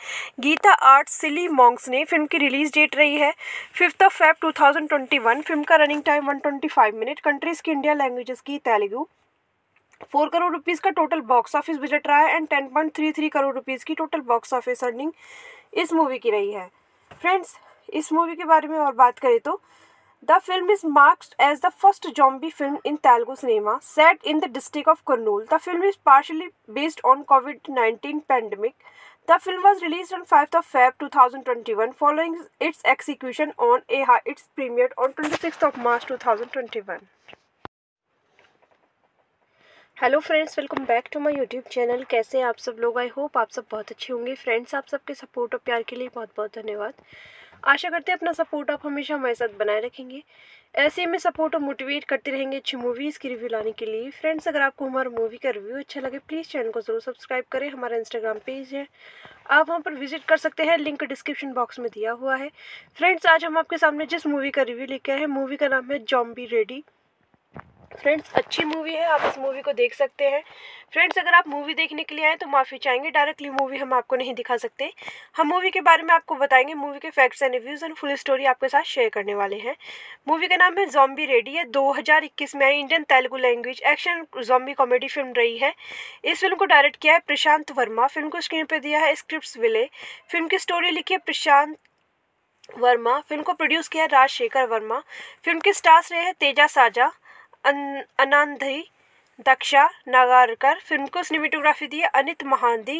गीता आर्ट्स सिली मॉन्क्स ने। फिल्म की रिलीज डेट रही है fifth of Feb two thousand twenty one. Film का running time one twenty five minute. Countries की इंडिया लैंग्वेजेस की तेलुगु। फोर करोड़ रुपीज़ का टोटल बॉक्स ऑफिस बजट रहा है and ten point three three crore rupees की total box office earning इस movie की रही है। फ्रेंड्स, इस मूवी के बारे में और बात करें तो the film is marked as the first zombie film in Telugu cinema set in the district of Kurnool. The film is partially based on Covid nineteen pandemic. The film was release on fifth of February two thousand twenty-one following its execution on A high. Its premiere on twenty-sixth of March two thousand twenty-one. Hello friends, welcome back to my YouTube channel. कैसे आप सब लोग? I hope आप सब बहुत अच्छे होंगे। Friends, आप सबके सपोर्ट और प्यार के लिए बहुत बहुत धन्यवाद। आशा करते हैं अपना सपोर्ट आप हमेशा हमारे साथ बनाए रखेंगे। ऐसे में सपोर्ट और मोटिवेट करते रहेंगे अच्छी मूवीज़ की रिव्यू लाने के लिए। फ्रेंड्स, अगर आपको हमारा मूवी का रिव्यू अच्छा लगे प्लीज़ चैनल को ज़रूर सब्सक्राइब करें। हमारा इंस्टाग्राम पेज है, आप वहाँ पर विजिट कर सकते हैं, लिंक डिस्क्रिप्शन बॉक्स में दिया हुआ है। फ्रेंड्स, आज हम आपके सामने जिस मूवी का रिव्यू लेके आए हैं, मूवी का नाम है ज़ॉम्बी रेडी। फ्रेंड्स, अच्छी मूवी है, आप इस मूवी को देख सकते हैं। फ्रेंड्स, अगर आप मूवी देखने के लिए आए तो माफ़ी चाहेंगे, डायरेक्टली मूवी हम आपको नहीं दिखा सकते। हम मूवी के बारे में आपको बताएंगे, मूवी के facts and reviews and full story आपके साथ शेयर करने वाले हैं। मूवी का नाम है ज़ॉम्बी रेडी है। दो हज़ार इक्कीस में आई Indian Telugu language action zombie comedy film रही है। इस फिल्म को डायरेक्ट किया है प्रशांत वर्मा। फिल्म को स्क्रीन पर दिया है स्क्रिप्ट विले। फिल्म की स्टोरी लिखी है प्रशांत वर्मा। फिल्म को प्रोड्यूस किया है राज शेखर वर्मा। फिल्म के स्टार्स रहे हैं तेजा साजा, आनंदी, दक्षा नागारकर। फिल्म को सिनेमेटोग्राफी दी है अनीत महांती।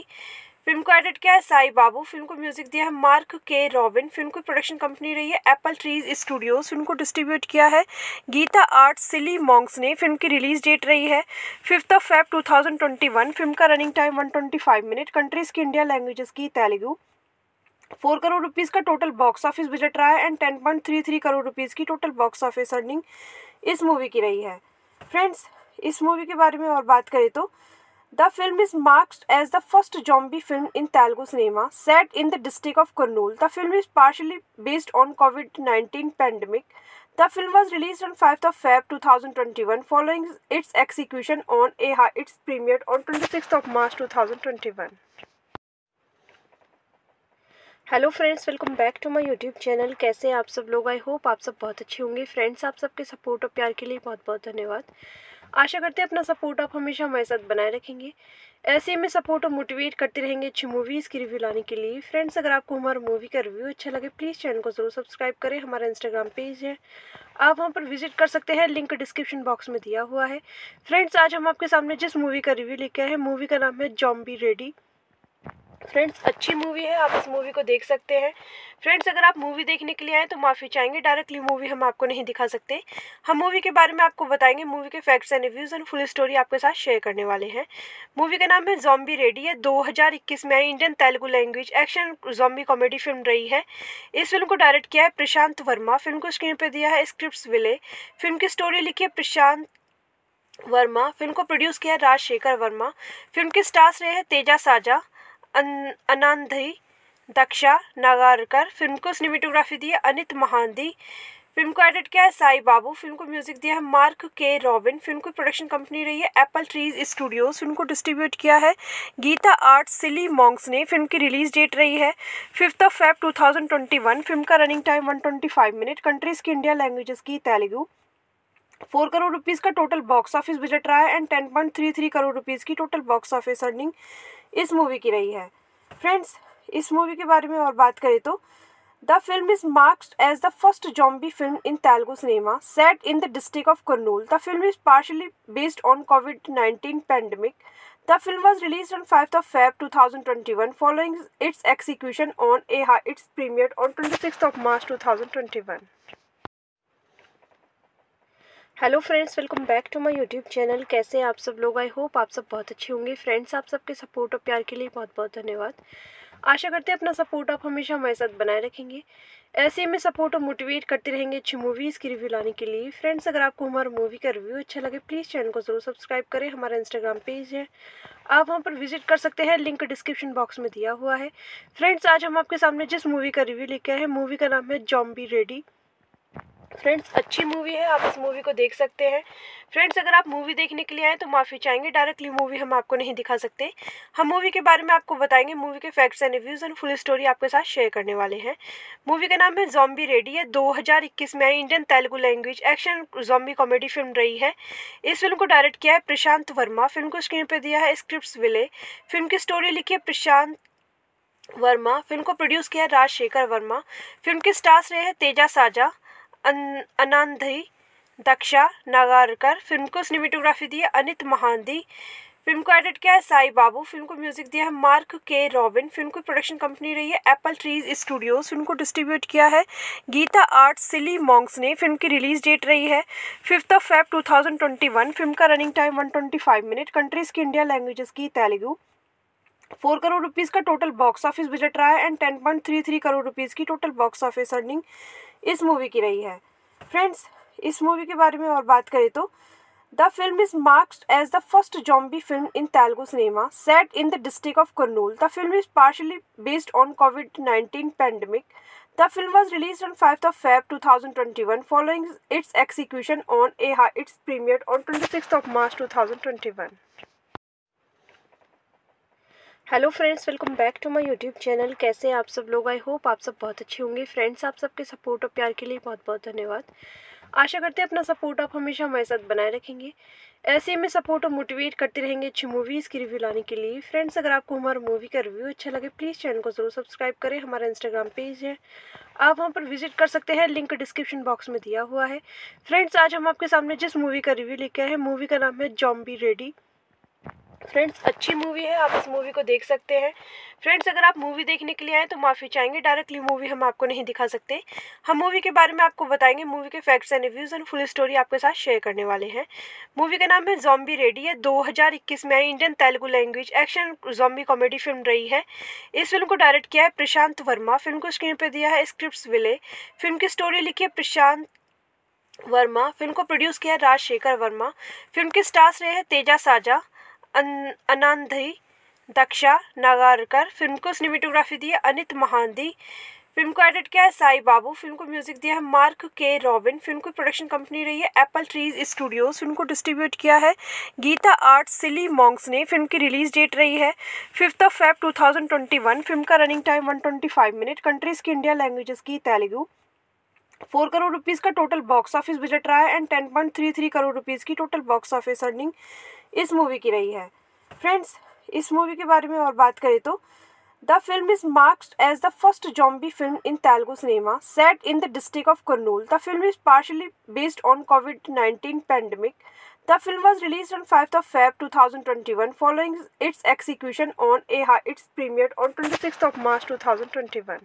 फिल्म को एडिट किया है साई बाबू, फिल्म को म्यूजिक दिया है मार्क के. रॉबिन. फिल्म की प्रोडक्शन कंपनी रही है एप्पल ट्रीज स्टूडियोस. फिल्म को डिस्ट्रीब्यूट किया है गीता आर्ट्स सिली मॉन्क्स ने. फिल्म की रिलीज डेट रही है fifth of Feb two thousand twenty one. Film का running time one twenty five minute. Countries की इंडिया, लैंग्वेजेस की तेलुगू. फोर करोड़ रुपीज़ का टोटल बॉक्स ऑफिस बजट रहा है and ten point three three crore rupees की total box office earning इस movie की रही है. फ्रेंड्स, इस मूवी के बारे में और बात करें तो The film is marked as the first zombie film in Telugu cinema set in the district of Kurnool. The film is partially based on COVID nineteen pandemic. The film was released on fifth of February twenty twenty-one following its execution on a high. It's premiered on twenty-sixth of March twenty twenty-one. Hello friends, welcome back to my YouTube channel. कैसे आप सब लोग? I hope आप सब बहुत अच्छे होंगे. Friends, आप सबके सपोर्ट और प्यार के लिए बहुत बहुत धन्यवाद. आशा करते हैं अपना सपोर्ट आप हमेशा हमारे साथ बनाए रखेंगे. ऐसे ही में सपोर्ट और मोटिवेट करते रहेंगे अच्छी मूवीज़ की रिव्यू लाने के लिए. फ्रेंड्स, अगर आपको हमारा मूवी का रिव्यू अच्छा लगे प्लीज़ चैनल को ज़रूर सब्सक्राइब करें. हमारा इंस्टाग्राम पेज है, आप वहाँ पर विजिट कर सकते हैं. लिंक डिस्क्रिप्शन बॉक्स में दिया हुआ है. फ्रेंड्स, आज हम आपके सामने जिस मूवी का रिव्यू लेके आए हैं, मूवी का नाम है ज़ॉम्बी रेडी. फ्रेंड्स, अच्छी मूवी है, आप इस मूवी को देख सकते हैं. फ्रेंड्स, अगर आप मूवी देखने के लिए आए तो माफ़ी चाहेंगे, डायरेक्टली मूवी हम आपको नहीं दिखा सकते. हम मूवी के बारे में आपको बताएंगे, मूवी के facts and reviews and full story आपके साथ शेयर करने वाले हैं. मूवी का नाम है ज़ॉम्बी रेडी है. दो हज़ार इक्कीस में आई. Indian Telugu language action zombie comedy film रही है. इस फिल्म को डायरेक्ट किया है प्रशांत वर्मा. फिल्म को स्क्रीन पर दिया है स्क्रिप्ट विले. फिल्म की स्टोरी लिखी है प्रशांत वर्मा. फिल्म को प्रोड्यूस किया है राज शेखर वर्मा. फिल्म के स्टार्स रहे हैं तेजा साजा, आनंदी, दक्षा नागारकर. फिल्म को सिनेमेटोग्राफी दी है अनीत महांती. फिल्म को एडिट किया है साई बाबू. फिल्म को म्यूजिक दिया है मार्क के. रॉबिन. फिल्म की प्रोडक्शन कंपनी रही है एप्पल ट्रीज स्टूडियोस. फिल्म को डिस्ट्रीब्यूट किया है गीता आर्ट्स सिली मॉन्क्स ने. फिल्म की रिलीज डेट रही है fifth of Feb two thousand twenty one. Film का running time one twenty five minute. Countries की इंडिया, लैंग्वेजेस की तेलुगू. फोर करोड़ रुपीज़ का टोटल बॉक्स ऑफिस बजट रहा है and ten point three three crore rupees की total box office earning इस movie की रही है. फ्रेंड्स, इस मूवी के बारे में और बात करें तो the film is marked as the first zombie film in Telugu cinema set in the district of Kurnool. The film is partially based on Covid nineteen pandemic. The film was release on fifth of Feb two thousand twenty one following its execution on A high. Its premiered on twenty sixth of March two thousand twenty one. Hello friends, welcome back to my YouTube channel. कैसे आप सब लोग? I hope आप सब बहुत अच्छे होंगे. Friends, आप सबके सपोर्ट और प्यार के लिए बहुत बहुत धन्यवाद. आशा करते हैं अपना सपोर्ट आप हमेशा हमारे साथ बनाए रखेंगे. ऐसे में सपोर्ट और मोटिवेट करते रहेंगे अच्छी मूवीज़ की रिव्यू लाने के लिए. फ्रेंड्स, अगर आपको हमारा मूवी का रिव्यू अच्छा लगे प्लीज़ चैनल को ज़रूर सब्सक्राइब करें. हमारा इंस्टाग्राम पेज है, आप वहाँ पर विजिट कर सकते हैं. लिंक डिस्क्रिप्शन बॉक्स में दिया हुआ है. फ्रेंड्स, आज हम आपके सामने जिस मूवी का रिव्यू लेके आए हैं, मूवी का नाम है ज़ॉम्बी रेडी. फ्रेंड्स, अच्छी मूवी है, आप इस मूवी को देख सकते हैं. फ्रेंड्स, अगर आप मूवी देखने के लिए आए तो माफ़ी चाहेंगे, डायरेक्टली मूवी हम आपको नहीं दिखा सकते. हम मूवी के बारे में आपको बताएंगे, मूवी के facts and reviews and full story आपके साथ शेयर करने वाले हैं. मूवी का नाम है ज़ॉम्बी रेडी है. दो हज़ार इक्कीस में आई. Indian Telugu language action zombie comedy film रही है. इस फिल्म को डायरेक्ट किया है प्रशांत वर्मा. फिल्म को स्क्रीन पर दिया है स्क्रिप्ट विले. फिल्म की स्टोरी लिखी है प्रशांत वर्मा. फिल्म को प्रोड्यूस किया है राज शेखर वर्मा. फिल्म के स्टार्स रहे हैं तेजा साजा, आनंदी, दक्षा नागारकर. फिल्म को सिनेमेटोग्राफी दी है अनीत महांती. फिल्म को एडिट किया है साई बाबू. फिल्म को म्यूजिक दिया है मार्क के. रॉबिन. फिल्म की प्रोडक्शन कंपनी रही है एप्पल ट्रीज स्टूडियोस. फिल्म को डिस्ट्रीब्यूट किया है गीता आर्ट्स सिली मॉन्क्स ने. फिल्म की रिलीज डेट रही है fifth of Feb two thousand twenty one. Film का running time one twenty five minute. Countries की इंडिया, लैंग्वेजेस की तेलुगू. फोर करोड़ रुपीज़ का टोटल बॉक्स ऑफिस बजट रहा है and ten point three three crore rupees की total box office earning इस movie की रही है. फ्रेंड्स, इस मूवी के बारे में और बात करें तो the film is marked as the first zombie film in Telugu cinema set in the district of Kurnool. The film is partially based on Covid nineteen pandemic. The film was release on fifth of Feb two thousand twenty one following its execution on A high. Its premiered on twenty sixth of March two thousand twenty one. Hello friends, welcome back to my YouTube channel. कैसे आप सब लोग? I hope आप सब बहुत अच्छे होंगे. Friends, आप सबके सपोर्ट और प्यार के लिए बहुत बहुत धन्यवाद. आशा करते हैं अपना सपोर्ट आप हमेशा हमारे साथ बनाए रखेंगे. ऐसे में सपोर्ट और मोटिवेट करते रहेंगे अच्छी मूवीज़ की रिव्यू लाने के लिए. फ्रेंड्स, अगर आपको हमारा मूवी का रिव्यू अच्छा लगे प्लीज़ चैनल को ज़रूर सब्सक्राइब करें. हमारा इंस्टाग्राम पेज है, आप वहाँ पर विजिट कर सकते हैं. लिंक डिस्क्रिप्शन बॉक्स में दिया हुआ है. फ्रेंड्स, आज हम आपके सामने जिस मूवी का रिव्यू लेके आए हैं, मूवी का नाम है ज़ॉम्बी रेडी. फ्रेंड्स अच्छी मूवी है, आप इस मूवी को देख सकते हैं। फ्रेंड्स अगर आप मूवी देखने के लिए आए तो माफ़ी चाहेंगे, डायरेक्टली मूवी हम आपको नहीं दिखा सकते। हम मूवी के बारे में आपको बताएंगे, मूवी के facts and reviews and full story आपके साथ शेयर करने वाले हैं। मूवी का नाम है ज़ॉम्बी रेडी है, दो हज़ार इक्कीस में आई, Indian Telugu language action zombie comedy film रही है। इस फिल्म को डायरेक्ट किया है प्रशांत वर्मा, फिल्म को स्क्रीन पर दिया है स्क्रिप्ट विले, फिल्म की स्टोरी लिखी है प्रशांत वर्मा, फिल्म को प्रोड्यूस किया है राज शेखर वर्मा, फिल्म के स्टार्स रहे हैं तेजा साजा, आनंदी, दक्षा नागारकर, फिल्म को सिनेमेटोग्राफी दी है अनीत महांती, फिल्म को एडिट किया है साई बाबू, फिल्म को म्यूजिक दिया है मार्क के. रॉबिन, फिल्म की प्रोडक्शन कंपनी रही है एप्पल ट्रीज स्टूडियोस, फिल्म को डिस्ट्रीब्यूट किया है गीता आर्ट्स सिली मॉन्क्स ने, फिल्म की रिलीज डेट रही है fifth of Feb two thousand twenty one, film का running time one twenty five minute, countries की इंडिया लैंग्वेजेस की तेलुगु। फोर करोड़ रुपीज़ का टोटल बॉक्स ऑफिस बजट रहा है and ten point three three crore rupees की total box office earning इस movie की रही है। फ्रेंड्स इस मूवी के बारे में और बात करें तो the film is marked as the first zombie film in Telugu cinema set in the district of Kurnool. The film is partially based on Covid nineteen pandemic. The film was release on five of Feb two thousand twenty one following its execution on A high its premiere on twenty sixth of March two thousand twenty one.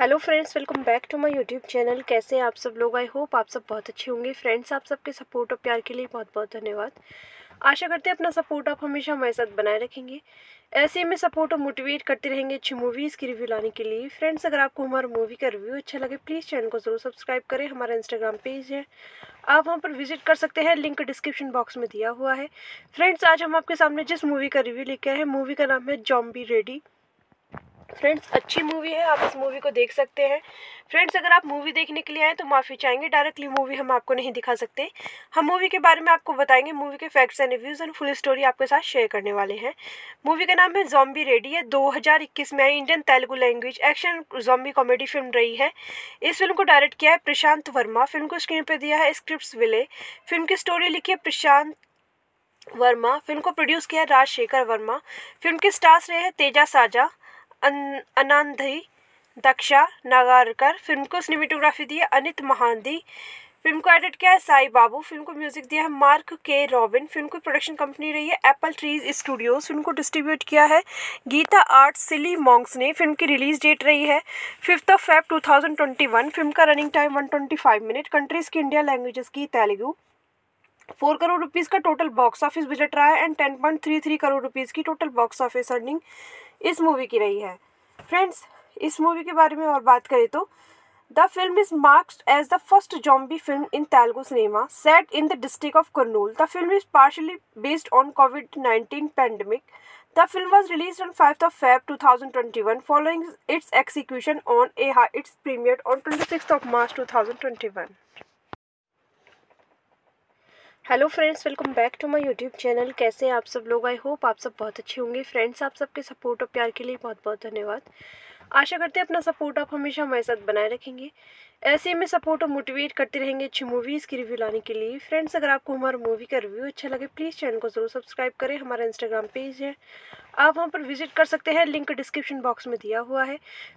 Hello friends, welcome back to my YouTube channel. कैसे आप सब लोग, I hope आप सब बहुत अच्छे होंगे। Friends आप सबके सपोर्ट और प्यार के लिए बहुत बहुत धन्यवाद। आशा करते हैं अपना सपोर्ट आप हमेशा हमारे साथ बनाए रखेंगे, ऐसे में सपोर्ट और मोटिवेट करते रहेंगे अच्छी मूवीज़ की रिव्यू लाने के लिए। फ्रेंड्स अगर आपको हमारा मूवी का रिव्यू अच्छा लगे प्लीज़ चैनल को ज़रूर सब्सक्राइब करें। हमारा इंस्टाग्राम पेज है, आप वहाँ पर विजिट कर सकते हैं, लिंक डिस्क्रिप्शन बॉक्स में दिया हुआ है। फ्रेंड्स आज हम आपके सामने जिस मूवी का रिव्यू लेके आए हैं, मूवी का नाम है ज़ॉम्बी रेडी। फ्रेंड्स अच्छी मूवी है, आप इस मूवी को देख सकते हैं। फ्रेंड्स अगर आप मूवी देखने के लिए आए तो माफ़ी चाहेंगे, डायरेक्टली मूवी हम आपको नहीं दिखा सकते। हम मूवी के बारे में आपको बताएंगे, मूवी के facts and reviews and full story आपके साथ शेयर करने वाले हैं। मूवी का नाम है ज़ॉम्बी रेडी है, दो हज़ार इक्कीस में आई, Indian Telugu language action zombie comedy film रही है। इस फिल्म को डायरेक्ट किया है प्रशांत वर्मा, फिल्म को स्क्रीन पर दिया है स्क्रिप्ट विले, फिल्म की स्टोरी लिखी है प्रशांत वर्मा, फिल्म को प्रोड्यूस किया है राज शेखर वर्मा, फिल्म के स्टार्स रहे हैं तेजा साजा, आनंदी, दक्षा नागारकर, फिल्म को सिनेमेटोग्राफी दी है अनीत महांती, फिल्म को एडिट किया है साई बाबू, फिल्म को म्यूजिक दिया है मार्क के. रॉबिन, फिल्म की प्रोडक्शन कंपनी रही है एप्पल ट्रीज स्टूडियोस, फिल्म को डिस्ट्रीब्यूट किया है गीता आर्ट्स सिली मॉन्क्स ने, फिल्म की रिलीज डेट रही है fifth of Feb two thousand twenty one, film का running time one twenty five minute, countries की इंडिया लैंग्वेजेस की तेलुगु। फोर करोड़ रुपीज़ का टोटल बॉक्स ऑफिस बजट रहा है and ten point three three crore rupees की total box office earning इस movie की रही है। फ्रेंड्स इस मूवी के बारे में और बात करें तो the film is marked as the first zombie film in Telugu cinema set in the district of Kurnool. The film is partially based on Covid nineteen pandemic. The film was release on five of Feb two thousand twenty one following its execution on A high its premiere on twenty sixth of March two thousand twenty one. Hello friends, welcome back to my YouTube channel. कैसे आप सब लोग, I hope आप सब बहुत अच्छे होंगे। Friends आप सबके सपोर्ट और प्यार के लिए बहुत बहुत धन्यवाद। आशा करते हैं अपना सपोर्ट आप हमेशा हमारे साथ बनाए रखेंगे, ऐसे में सपोर्ट और मोटिवेट करते रहेंगे अच्छी मूवीज़ की रिव्यू लाने के लिए। फ्रेंड्स अगर आपको हमारा मूवी का रिव्यू अच्छा लगे प्लीज़ चैनल को ज़रूर सब्सक्राइब करें। हमारा इंस्टाग्राम पेज है, आप वहाँ पर विजिट कर सकते हैं, लिंक डिस्क्रिप्शन बॉक्स में दिया हुआ है।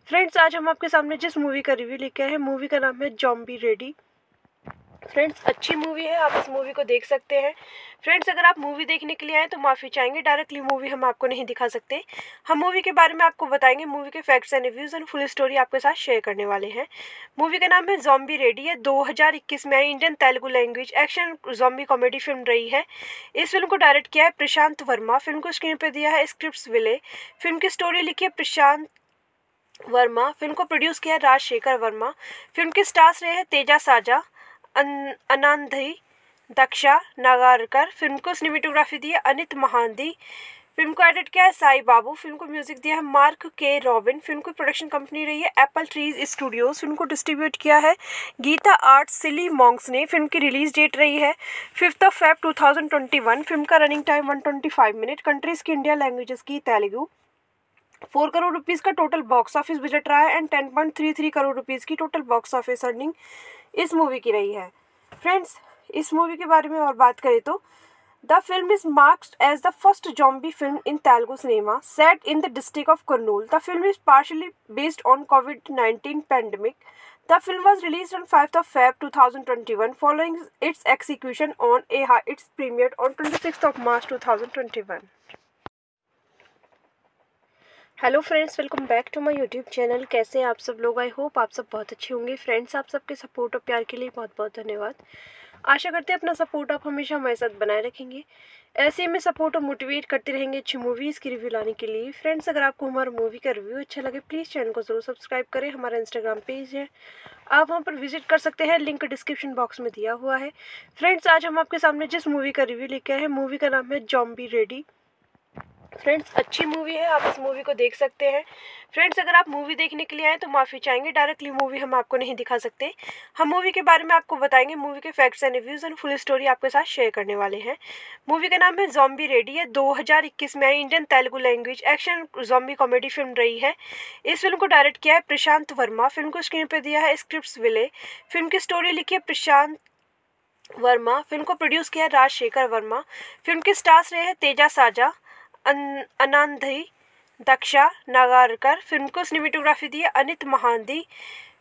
फ्रेंड्स आज हम आपके सामने जिस मूवी का रिव्यू लेके आए हैं, मूवी का नाम है ज़ॉम्बी रेडी। फ्रेंड्स अच्छी मूवी है, आप इस मूवी को देख सकते हैं। फ्रेंड्स अगर आप मूवी देखने के लिए आए तो माफ़ी चाहेंगे, डायरेक्टली मूवी हम आपको नहीं दिखा सकते। हम मूवी के बारे में आपको बताएंगे, मूवी के facts and reviews and full story आपके साथ शेयर करने वाले हैं। मूवी का नाम है ज़ॉम्बी रेडी है, दो हज़ार इक्कीस में आई, Indian Telugu language action zombie comedy film रही है। इस फिल्म को डायरेक्ट किया है प्रशांत वर्मा, फिल्म को स्क्रीन पर दिया है स्क्रिप्ट विले, फिल्म की स्टोरी लिखी है प्रशांत वर्मा, फिल्म को प्रोड्यूस किया है राज शेखर वर्मा, फिल्म के स्टार्स रहे हैं तेजा साजा, आनंदी, दक्षा नागारकर, फिल्म को सिनेमेटोग्राफी दी है अनीत महांती, फिल्म को एडिट किया है साई बाबू, फिल्म को म्यूजिक दिया है मार्क के. रॉबिन, फिल्म की प्रोडक्शन कंपनी रही है एप्पल ट्रीज स्टूडियोस, फिल्म को डिस्ट्रीब्यूट किया है गीता आर्ट्स सिली मॉन्क्स ने, फिल्म की रिलीज डेट रही है fifth of Feb two thousand twenty one, film का running time one twenty five minute, countries की इंडिया लैंग्वेजेस की तेलुगु। फोर करोड़ रुपीज़ का टोटल बॉक्स ऑफिस बजट रहा है and ten point three three crore rupees की total box office earning इस movie की रही है। फ्रेंड्स इस मूवी के बारे में और बात करें तो the film is marked as the first zombie film in Telugu cinema set in the district of Kurnool. The film is partially based on Covid nineteen pandemic. The film was released on fifth of February two thousand twenty-one following its execution on a high. Its premiered on twenty-sixth of March two thousand twenty-one. Hello friends, welcome back to my YouTube channel. कैसे आप सब लोग? I hope आप सब बहुत अच्छे होंगे। Friends, आप सबके सपोर्ट और प्यार के लिए बहुत बहुत धन्यवाद। आशा करते हैं अपना सपोर्ट आप हमेशा हमारे साथ बनाए रखेंगे। ऐसे में सपोर्ट और मोटिवेट करते रहेंगे अच्छी मूवीज़ की रिव्यू लाने के लिए। फ्रेंड्स, अगर आपको हमारा मूवी का रिव्यू अच्छा लगे प्लीज़ चैनल को ज़रूर सब्सक्राइब करें। हमारा इंस्टाग्राम पेज है, आप वहाँ पर विजिट कर सकते हैं, लिंक डिस्क्रिप्शन बॉक्स में दिया हुआ है। फ्रेंड्स, आज हम आपके सामने जिस मूवी का रिव्यू लेके आए हैं, मूवी का नाम है ज़ॉम्बी रेडी। फ्रेंड्स, अच्छी मूवी है, आप इस मूवी को देख सकते हैं। फ्रेंड्स, अगर आप मूवी देखने के लिए आए तो माफ़ी चाहेंगे, डायरेक्टली मूवी हम आपको नहीं दिखा सकते। हम मूवी के बारे में आपको बताएंगे, मूवी के facts and reviews and full story आपके साथ शेयर करने वाले हैं। मूवी का नाम है ज़ॉम्बी रेडी है। दो हज़ार इक्कीस में आई Indian Telugu language action zombie comedy film रही है। इस फिल्म को डायरेक्ट किया है प्रशांत वर्मा। फिल्म को स्क्रीन पर दिया है स्क्रिप्ट विले। फिल्म की स्टोरी लिखी है प्रशांत वर्मा। फिल्म को प्रोड्यूस किया है राज शेखर वर्मा। फिल्म के स्टार्स रहे हैं तेजा साजा, आनंदी, दक्षा नागारकर। फिल्म को सिनेमेटोग्राफी दी है अनीत महांती।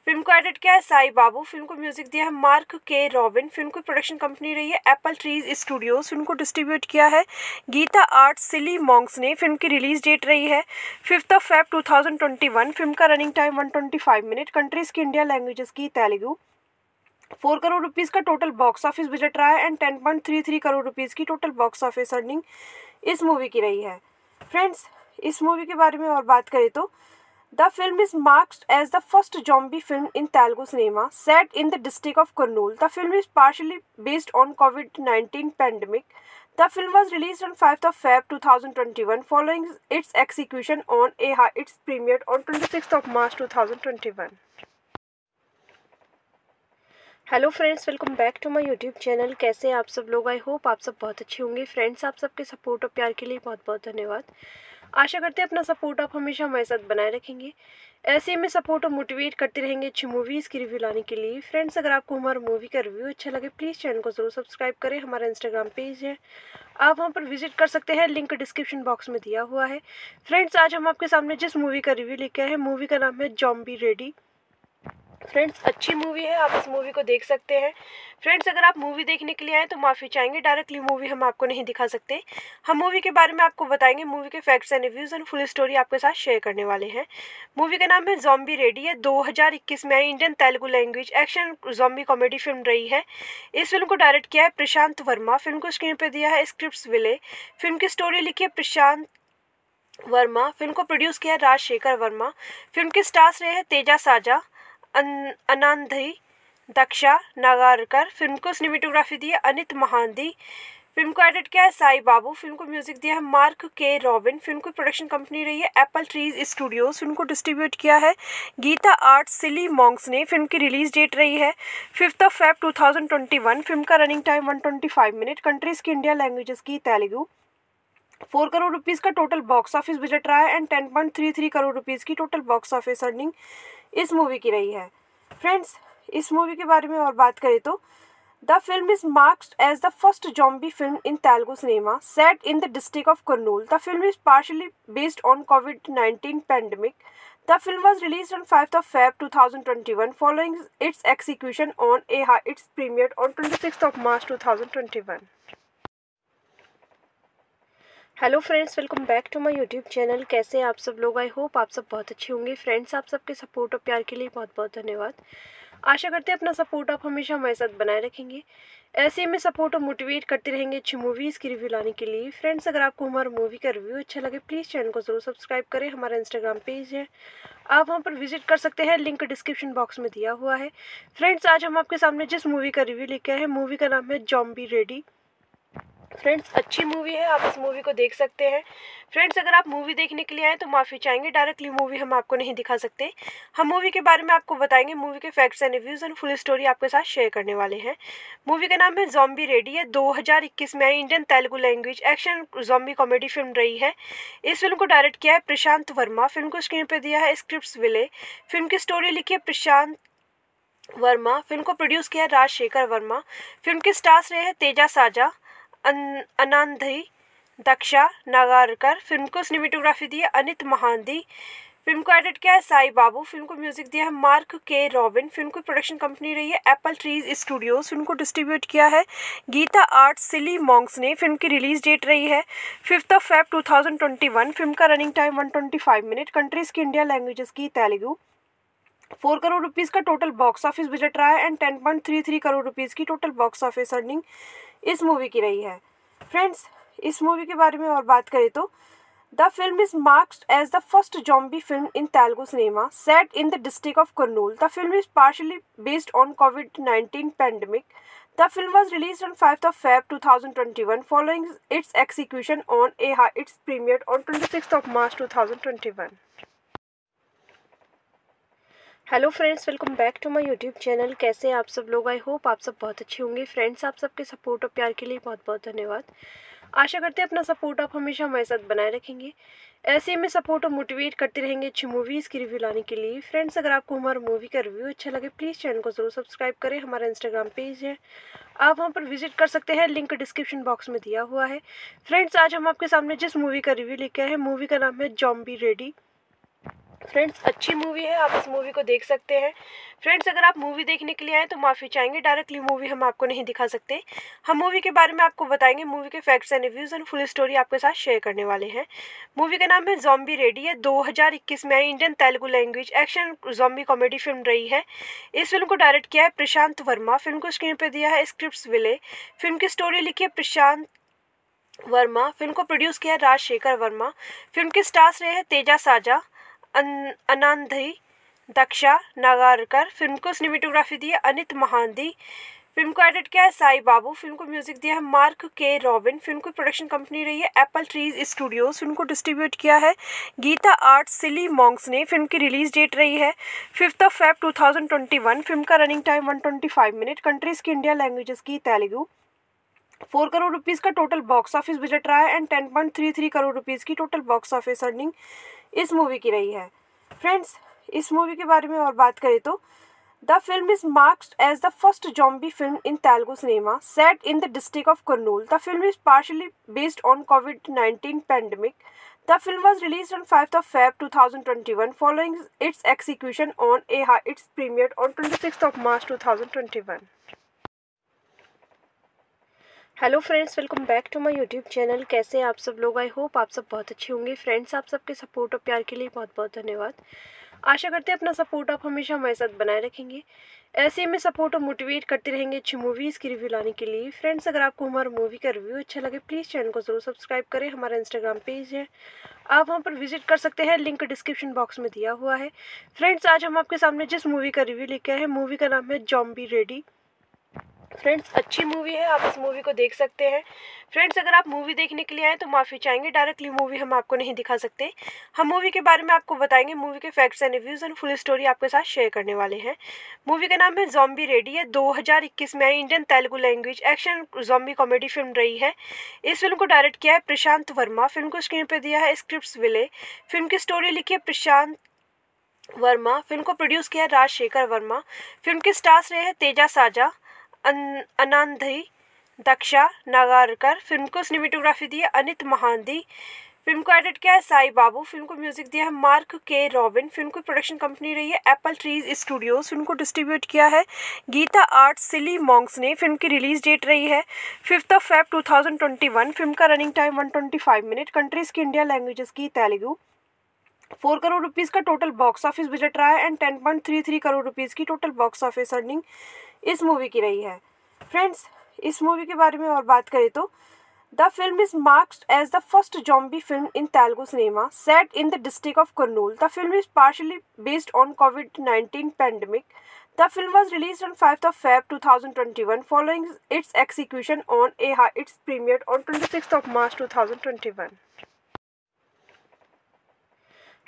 फिल्म को एडिट किया है साई बाबू। फिल्म को म्यूजिक दिया है मार्क के. रॉबिन। फिल्म की प्रोडक्शन कंपनी रही है एप्पल ट्रीज स्टूडियोस। फिल्म को डिस्ट्रीब्यूट किया है गीता आर्ट्स सिली मॉन्क्स ने। फिल्म की रिलीज डेट रही है fifth of Feb two thousand twenty one. Film का running time one twenty five minute. Countries की इंडिया लैंग्वेजेस की तेलुगु। फोर करोड़ रुपीज़ का टोटल बॉक्स ऑफिस बजट रहा है and ten point three three crore rupees की total box office earning इस movie की रही है। फ्रेंड्स, इस मूवी के बारे में और बात करें तो the film is marked as the first zombie film in Telugu cinema set in the district of Kurnool. The film is partially based on Covid nineteen pandemic. The film was released on fifth of February two thousand twenty-one following its execution on a high. Its premiered on twenty-sixth of March two thousand twenty-one. Hello friends, welcome back to my YouTube channel. कैसे आप सब लोग? I hope आप सब बहुत अच्छे होंगे। Friends, आप सबके सपोर्ट और प्यार के लिए बहुत बहुत धन्यवाद। आशा करते हैं अपना सपोर्ट आप हमेशा हमारे साथ बनाए रखेंगे। ऐसे में सपोर्ट और मोटिवेट करते रहेंगे अच्छी मूवीज़ की रिव्यू लाने के लिए। फ्रेंड्स, अगर आपको हमारा मूवी का रिव्यू अच्छा लगे प्लीज़ चैनल को ज़रूर सब्सक्राइब करें। हमारा इंस्टाग्राम पेज है, आप वहाँ पर विजिट कर सकते हैं, लिंक डिस्क्रिप्शन बॉक्स में दिया हुआ है। फ्रेंड्स, आज हम आपके सामने जिस मूवी का रिव्यू लेके आए हैं, मूवी का नाम है ज़ॉम्बी रेडी। फ्रेंड्स, अच्छी मूवी है, आप इस मूवी को देख सकते हैं। फ्रेंड्स, अगर आप मूवी देखने के लिए आए तो माफ़ी चाहेंगे, डायरेक्टली मूवी हम आपको नहीं दिखा सकते। हम मूवी के बारे में आपको बताएंगे, मूवी के facts and reviews and full story आपके साथ शेयर करने वाले हैं। मूवी का नाम है ज़ॉम्बी रेडी है। दो हज़ार इक्कीस में आई Indian Telugu language action zombie comedy film रही है। इस फिल्म को डायरेक्ट किया है प्रशांत वर्मा। फिल्म को स्क्रीन पर दिया है स्क्रिप्ट विले। फिल्म की स्टोरी लिखी है प्रशांत वर्मा। फिल्म को प्रोड्यूस किया है राज शेखर वर्मा। फिल्म के स्टार्स रहे हैं तेजा साजा, आनंदी, दक्षा नागारकर। फिल्म को सिनेमेटोग्राफी दी है अनीत महांती। फिल्म को एडिट किया है साई बाबू। फिल्म को म्यूजिक दिया है मार्क के. रॉबिन। फिल्म की प्रोडक्शन कंपनी रही है एप्पल ट्रीज स्टूडियोस। फिल्म को डिस्ट्रीब्यूट किया है गीता आर्ट्स सिली मॉन्क्स ने। फिल्म की रिलीज डेट रही है fifth of Feb two thousand twenty one. Film का running time one twenty five minute. Countries की इंडिया लैंग्वेजेस की तेलुगु। फोर करोड़ रुपीज़ का टोटल बॉक्स ऑफिस बजट रहा है and ten point three three crore rupees की total box office earning इस movie की रही है। फ्रेंड्स, इस मूवी के बारे में और बात करें तो the film is marked as the first zombie film in Telugu cinema set in the district of Kurnool. The film is partially based on Covid nineteen pandemic. The film was release on fifth of February two thousand twenty-one following its execution on A high. Its premiere on twenty-sixth of March two thousand twenty-one. Hello friends, welcome back to my YouTube channel. कैसे आप सब लोग? I hope आप सब बहुत अच्छे होंगे। Friends, आप सबके सपोर्ट और प्यार के लिए बहुत बहुत धन्यवाद। आशा करते हैं अपना सपोर्ट आप हमेशा हमारे साथ बनाए रखेंगे। ऐसे में सपोर्ट और मोटिवेट करते रहेंगे अच्छी मूवीज़ की रिव्यू लाने के लिए। फ्रेंड्स, अगर आपको हमारा मूवी का रिव्यू अच्छा लगे प्लीज़ चैनल को ज़रूर सब्सक्राइब करें। हमारा इंस्टाग्राम पेज है, आप वहाँ पर विजिट कर सकते हैं, लिंक डिस्क्रिप्शन बॉक्स में दिया हुआ है। फ्रेंड्स, आज हम आपके सामने जिस मूवी का रिव्यू लेके आए हैं, मूवी का नाम है ज़ॉम्बी रेडी। फ्रेंड्स, अच्छी मूवी है, आप इस मूवी को देख सकते हैं। फ्रेंड्स, अगर आप मूवी देखने के लिए आए तो माफ़ी चाहेंगे, डायरेक्टली मूवी हम आपको नहीं दिखा सकते। हम मूवी के बारे में आपको बताएंगे, मूवी के facts and reviews and full story आपके साथ शेयर करने वाले हैं। मूवी का नाम है ज़ॉम्बी रेडी है। दो हज़ार इक्कीस में आई Indian Telugu language action zombie comedy film रही है। इस फिल्म को डायरेक्ट किया है प्रशांत वर्मा। फिल्म को स्क्रीन पर दिया है स्क्रिप्ट विले। फिल्म की स्टोरी लिखी है प्रशांत वर्मा। फिल्म को प्रोड्यूस किया है राज शेखर वर्मा। फिल्म के स्टार्स रहे हैं तेजा साजा, आनंदी, दक्षा नागारकर। फिल्म को सिनेमेटोग्राफी दी है अनीत महांती। फिल्म को एडिट किया है साई बाबू, फिल्म को म्यूजिक दिया है मार्क के. रॉबिन. फिल्म की प्रोडक्शन कंपनी रही है एप्पल ट्रीज स्टूडियोस. फिल्म को डिस्ट्रीब्यूट किया है गीता आर्ट्स सिली मॉन्क्स ने. फिल्म की रिलीज डेट रही है fifth of Feb two thousand twenty one. Film का running time one twenty five minute. Countries की इंडिया, लैंग्वेजेस की तेलुगू. फोर करोड़ रुपीज़ का टोटल बॉक्स ऑफिस बजट रहा है and ten point three three crore rupees की total box office earning इस movie की रही है. फ्रेंड्स, इस मूवी के बारे में और बात करें तो The film is marked as the first zombie film in Telugu cinema set in the district of Kurnool. The film is partially based on COVID nineteen pandemic. The film was released on fifth of Feb twenty twenty-one following its execution on a high. It's premiered on twenty-sixth of March twenty twenty-one. Hello friends, welcome back to my YouTube channel. कैसे आप सब लोग? I hope आप सब बहुत अच्छे होंगे. Friends, आप सबके सपोर्ट और प्यार के लिए बहुत बहुत धन्यवाद. आशा करते हैं अपना सपोर्ट आप हमेशा हमारे साथ बनाए रखेंगे. ऐसे ही में सपोर्ट और मोटिवेट करते रहेंगे अच्छी मूवीज़ की रिव्यू लाने के लिए. फ्रेंड्स, अगर आपको हमारा मूवी का रिव्यू अच्छा लगे प्लीज़ चैनल को ज़रूर सब्सक्राइब करें. हमारा इंस्टाग्राम पेज है, आप वहाँ पर विजिट कर सकते हैं. लिंक डिस्क्रिप्शन बॉक्स में दिया हुआ है. फ्रेंड्स, आज हम आपके सामने जिस मूवी का रिव्यू लेके आए हैं, मूवी का नाम है ज़ॉम्बी रेडी. फ्रेंड्स, अच्छी मूवी है, आप इस मूवी को देख सकते हैं. फ्रेंड्स, अगर आप मूवी देखने के लिए आए तो माफ़ी चाहेंगे, डायरेक्टली मूवी हम आपको नहीं दिखा सकते. हम मूवी के बारे में आपको बताएंगे, मूवी के facts and reviews and full story आपके साथ शेयर करने वाले हैं. मूवी का नाम है ज़ॉम्बी रेडी है. दो हज़ार इक्कीस में आई. Indian Telugu language action zombie comedy film रही है. इस फिल्म को डायरेक्ट किया है प्रशांत वर्मा. फिल्म को स्क्रीन पर दिया है स्क्रिप्ट विले. फिल्म की स्टोरी लिखी है प्रशांत वर्मा. फिल्म को प्रोड्यूस किया है राज शेखर वर्मा. फिल्म के स्टार्स रहे हैं तेजा साजा, आनंदी, दक्षा नागारकर. फिल्म को सिनेमेटोग्राफी दी है अनीत महांती. फिल्म को एडिट किया है साई बाबू. फिल्म को म्यूजिक दिया है मार्क के. रॉबिन. फिल्म की प्रोडक्शन कंपनी रही है एप्पल ट्रीज स्टूडियोस. फिल्म को डिस्ट्रीब्यूट किया है गीता आर्ट्स सिली मॉन्क्स ने. फिल्म की रिलीज डेट रही है fifth of Feb two thousand twenty one. Film का running time one twenty five minute. Countries की इंडिया, लैंग्वेजेस की तेलुगू. फोर करोड़ रुपीज़ का टोटल बॉक्स ऑफिस बजट रहा है and ten point three three crore rupees की total box office earning इस movie की रही है. फ्रेंड्स, इस मूवी के बारे में और बात करें तो the film is marked as the first zombie film in Telugu cinema set in the district of Kurnool. The film is partially based on Covid nineteen pandemic. The film was released on fifth of Feb twenty twenty-one following its execution on A high. Its premiered on twenty-sixth of March twenty twenty-one. Hello friends, welcome back to my YouTube channel. कैसे आप सब लोग? I hope आप सब बहुत अच्छे होंगे. Friends, आप सबके सपोर्ट और प्यार के लिए बहुत बहुत धन्यवाद. आशा करते हैं अपना सपोर्ट आप हमेशा हमारे साथ बनाए रखेंगे. ऐसे में सपोर्ट और मोटिवेट करते रहेंगे अच्छी मूवीज़ की रिव्यू लाने के लिए. फ्रेंड्स, अगर आपको हमारा मूवी का रिव्यू अच्छा लगे प्लीज़ चैनल को ज़रूर सब्सक्राइब करें. हमारा इंस्टाग्राम पेज है, आप वहाँ पर विजिट कर सकते हैं. लिंक डिस्क्रिप्शन बॉक्स में दिया हुआ है. फ्रेंड्स, आज हम आपके सामने जिस मूवी का रिव्यू लेके आए हैं, मूवी का नाम है ज़ॉम्बी रेडी. फ्रेंड्स, अच्छी मूवी है, आप इस मूवी को देख सकते हैं. फ्रेंड्स, अगर आप मूवी देखने के लिए आए तो माफ़ी चाहेंगे, डायरेक्टली मूवी हम आपको नहीं दिखा सकते. हम मूवी के बारे में आपको बताएंगे, मूवी के facts and reviews and full story आपके साथ शेयर करने वाले हैं. मूवी का नाम है ज़ॉम्बी रेडी है. दो हज़ार इक्कीस में आई. Indian Telugu language action zombie comedy film रही है. इस फिल्म को डायरेक्ट किया है प्रशांत वर्मा. फिल्म को स्क्रीन पर दिया है स्क्रिप्ट विले. फिल्म की स्टोरी लिखी है प्रशांत वर्मा. फिल्म को प्रोड्यूस किया है राज शेखर वर्मा. फिल्म के स्टार्स रहे हैं तेजा साजा, आनंदी, दक्षा नागारकर. फिल्म को सिनेमेटोग्राफी दी है अनीत महांती. फिल्म को एडिट किया है साई बाबू. फिल्म को म्यूजिक दिया है मार्क के. रॉबिन. फिल्म की प्रोडक्शन कंपनी रही है एप्पल ट्रीज स्टूडियोस. फिल्म को डिस्ट्रीब्यूट किया है गीता आर्ट्स सिली मॉन्क्स ने. फिल्म की रिलीज डेट रही है fifth of Feb two thousand twenty one. Film का running time one twenty five minute. Countries की इंडिया, लैंग्वेजेस की तेलुगू. फोर करोड़ रुपीज़ का टोटल बॉक्स ऑफिस बजट रहा है and ten point three three crore rupees की total box office earning इस movie की रही है. फ्रेंड्स, इस मूवी के बारे में और बात करें तो the film is marked as the first zombie film in Telugu cinema set in the district of Kurnool. The film is partially based on Covid nineteen pandemic. The film was released on fifth of Feb twenty twenty-one following its execution on A high. Its premiered on twenty-sixth of March twenty twenty-one.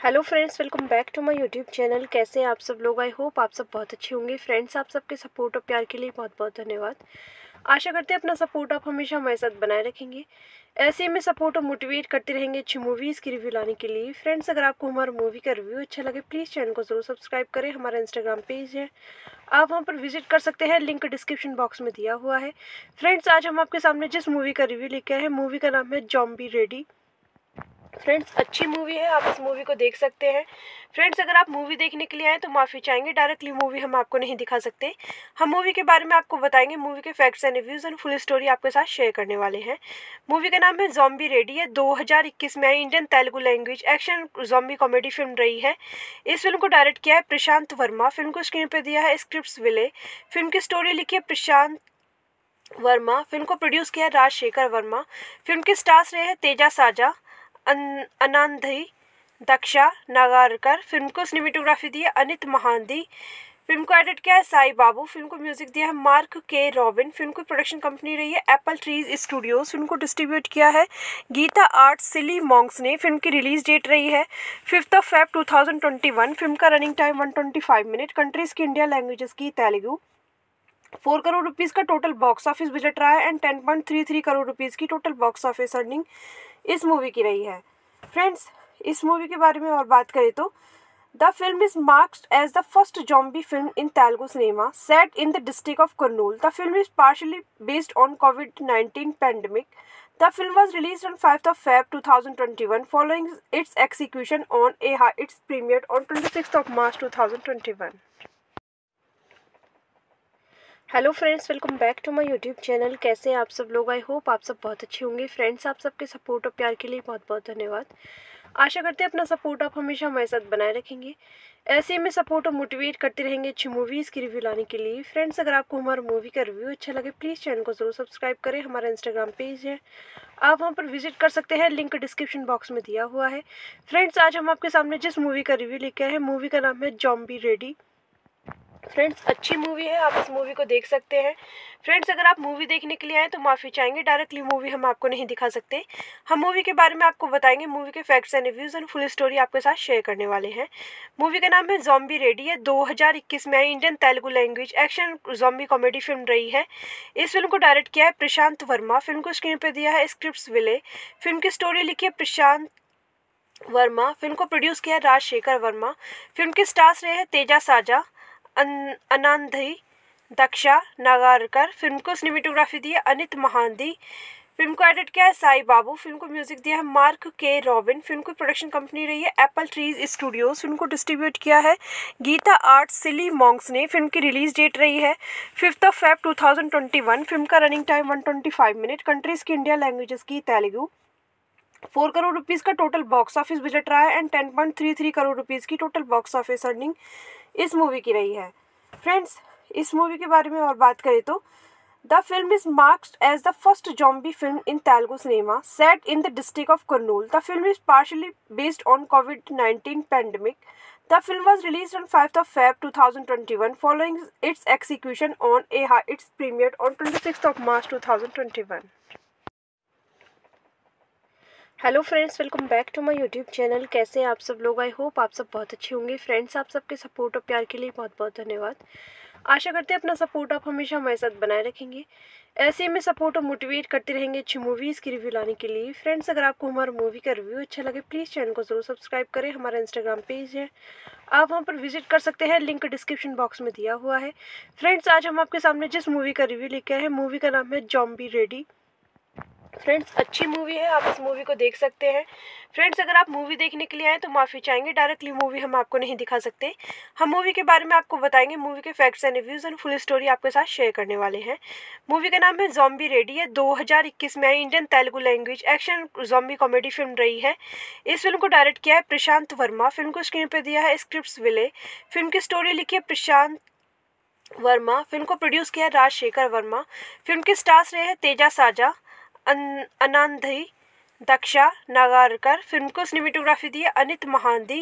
Hello friends, welcome back to my YouTube channel. कैसे आप सब लोग? I hope आप सब बहुत अच्छे होंगे. Friends, आप सबके सपोर्ट और प्यार के लिए बहुत बहुत धन्यवाद. आशा करते हैं अपना सपोर्ट आप हमेशा हमारे साथ बनाए रखेंगे. ऐसे में सपोर्ट और मोटिवेट करते रहेंगे अच्छी मूवीज़ की रिव्यू लाने के लिए. फ्रेंड्स, अगर आपको हमारा मूवी का रिव्यू अच्छा लगे प्लीज़ चैनल को ज़रूर सब्सक्राइब करें. हमारा इंस्टाग्राम पेज है, आप वहाँ पर विजिट कर सकते हैं. लिंक डिस्क्रिप्शन बॉक्स में दिया हुआ है. फ्रेंड्स, आज हम आपके सामने जिस मूवी का रिव्यू लेके आए हैं, मूवी का नाम है ज़ॉम्बी रेडी. फ्रेंड्स अच्छी मूवी है, आप इस मूवी को देख सकते हैं। फ्रेंड्स अगर आप मूवी देखने के लिए आए तो माफ़ी चाहेंगे, डायरेक्टली मूवी हम आपको नहीं दिखा सकते। हम मूवी के बारे में आपको बताएंगे, मूवी के facts and reviews and full story आपके साथ शेयर करने वाले हैं। मूवी का नाम है ज़ॉम्बी रेडी है, दो हज़ार इक्कीस में आई, Indian Telugu language action zombie comedy film रही है। इस फिल्म को डायरेक्ट किया है प्रशांत वर्मा, फिल्म को स्क्रीन पर दिया है स्क्रिप्ट विले, फिल्म की स्टोरी लिखी है प्रशांत वर्मा, फिल्म को प्रोड्यूस किया है राज शेखर वर्मा, फिल्म के स्टार्स रहे हैं तेजा साजा, आनंदी, दक्षा नागारकर, फिल्म को सिनेमेटोग्राफी दी है अनीत महांती, फिल्म को एडिट किया है साई बाबू, फिल्म को म्यूजिक दिया है मार्क के. रॉबिन, फिल्म की प्रोडक्शन कंपनी रही है एप्पल ट्रीज स्टूडियोस, फिल्म को डिस्ट्रीब्यूट किया है गीता आर्ट्स सिली मॉन्क्स ने, फिल्म की रिलीज डेट रही है fifth of Feb two thousand twenty one, film का running time one twenty five minute, countries की इंडिया लैंग्वेजेस की तेलुगु। फोर करोड़ रुपीज़ का टोटल बॉक्स ऑफिस बजट रहा है and ten point three three crore rupees की total box office earning इस movie की रही है। फ्रेंड्स इस मूवी के बारे में और बात करें तो the film is marked as the first zombie film in Telugu cinema set in the district of Kurnool. The film is partially based on Covid nineteen pandemic. The film was release on five of Feb two thousand twenty one following its execution on A high its premiere on twenty sixth of March two thousand twenty one. Hello friends, welcome back to my YouTube channel. कैसे हैं आप सब लोग? I hope आप सब बहुत अच्छे होंगे। फ्रेंड्स आप सबके सपोर्ट और प्यार के लिए बहुत बहुत धन्यवाद। आशा करते हैं अपना सपोर्ट आप हमेशा हमारे साथ बनाए रखेंगे, ऐसे में सपोर्ट और मोटिवेट करते रहेंगे अच्छी मूवीज़ की रिव्यू लाने के लिए। फ्रेंड्स अगर आपको हमारा मूवी का रिव्यू अच्छा लगे प्लीज़ चैनल को ज़रूर सब्सक्राइब करें। हमारा इंस्टाग्राम पेज है, आप वहाँ पर विजिट कर सकते हैं, लिंक डिस्क्रिप्शन बॉक्स में दिया हुआ है। फ्रेंड्स आज हम आपके सामने जिस मूवी का रिव्यू लेके आए हैं, मूवी का नाम है ज़ॉम्बी रेडी। फ्रेंड्स अच्छी मूवी है, आप इस मूवी को देख सकते हैं। फ्रेंड्स अगर आप मूवी देखने के लिए आए तो माफ़ी चाहेंगे, डायरेक्टली मूवी हम आपको नहीं दिखा सकते। हम मूवी के बारे में आपको बताएंगे, मूवी के facts and reviews and full story आपके साथ शेयर करने वाले हैं। मूवी का नाम है ज़ॉम्बी रेडी है, दो हज़ार इक्कीस में आई, Indian Telugu language action zombie comedy film रही है। इस फिल्म को डायरेक्ट किया है प्रशांत वर्मा, फिल्म को स्क्रीन पर दिया है स्क्रिप्ट विले, फिल्म की स्टोरी लिखी है प्रशांत वर्मा, फिल्म को प्रोड्यूस किया है राज शेखर वर्मा, फिल्म के स्टार्स रहे हैं तेजा साजा, आनंदी, दक्षा नागारकर, फिल्म को सिनेमेटोग्राफी दी है अनीत महांती, फिल्म को एडिट किया है साई बाबू, फिल्म को म्यूजिक दिया है मार्क के. रॉबिन, फिल्म की प्रोडक्शन कंपनी रही है एप्पल ट्रीज स्टूडियोस, फिल्म को डिस्ट्रीब्यूट किया है गीता आर्ट्स सिली मॉन्क्स ने, फिल्म की रिलीज डेट रही है fifth of Feb two thousand twenty one, film का running time one twenty five minute, countries की इंडिया लैंग्वेजेस की तेलुगु। फोर करोड़ रुपीज़ का टोटल बॉक्स ऑफिस बजट रहा है and ten point three three crore rupees की total box office earning इस movie की रही है। फ्रेंड्स इस मूवी के बारे में और बात करें तो the film is marked as the first zombie film in Telugu cinema set in the district of Kurnool. The film is partially based on Covid nineteen pandemic. The film was release on five of Feb two thousand twenty one following its execution on A high its premiere on twenty sixth of March two thousand twenty one. Hello friends, welcome back to my YouTube channel. कैसे हैं आप सब लोग? I hope आप सब बहुत अच्छे होंगे। फ्रेंड्स आप सबके सपोर्ट और प्यार के लिए बहुत बहुत धन्यवाद। आशा करते हैं अपना सपोर्ट आप हमेशा हमारे साथ बनाए रखेंगे, ऐसे में सपोर्ट और मोटिवेट करते रहेंगे अच्छी मूवीज़ की रिव्यू लाने के लिए। फ्रेंड्स अगर आपको हमारा मूवी का रिव्यू अच्छा लगे प्लीज़ चैनल को ज़रूर सब्सक्राइब करें। हमारा इंस्टाग्राम पेज है, आप वहाँ पर विजिट कर सकते हैं, लिंक डिस्क्रिप्शन बॉक्स में दिया हुआ है। फ्रेंड्स आज हम आपके सामने जिस मूवी का रिव्यू लेके आए हैं, मूवी का नाम है ज़ॉम्बी रेडी। फ्रेंड्स अच्छी मूवी है, आप इस मूवी को देख सकते हैं। फ्रेंड्स अगर आप मूवी देखने के लिए आए तो माफ़ी चाहेंगे, डायरेक्टली मूवी हम आपको नहीं दिखा सकते। हम मूवी के बारे में आपको बताएंगे, मूवी के facts and reviews and full story आपके साथ शेयर करने वाले हैं। मूवी का नाम है ज़ॉम्बी रेडी है, दो हज़ार इक्कीस में आई, Indian Telugu language action zombie comedy film रही है। इस फिल्म को डायरेक्ट किया है प्रशांत वर्मा, फिल्म को स्क्रीन पर दिया है स्क्रिप्ट विले, फिल्म की स्टोरी लिखी है प्रशांत वर्मा, फिल्म को प्रोड्यूस किया है राज शेखर वर्मा, फिल्म के स्टार्स रहे हैं तेजा साजा, आनंदी, दक्षा नागारकर, फिल्म को सिनेमेटोग्राफी दी है अनीत महांती,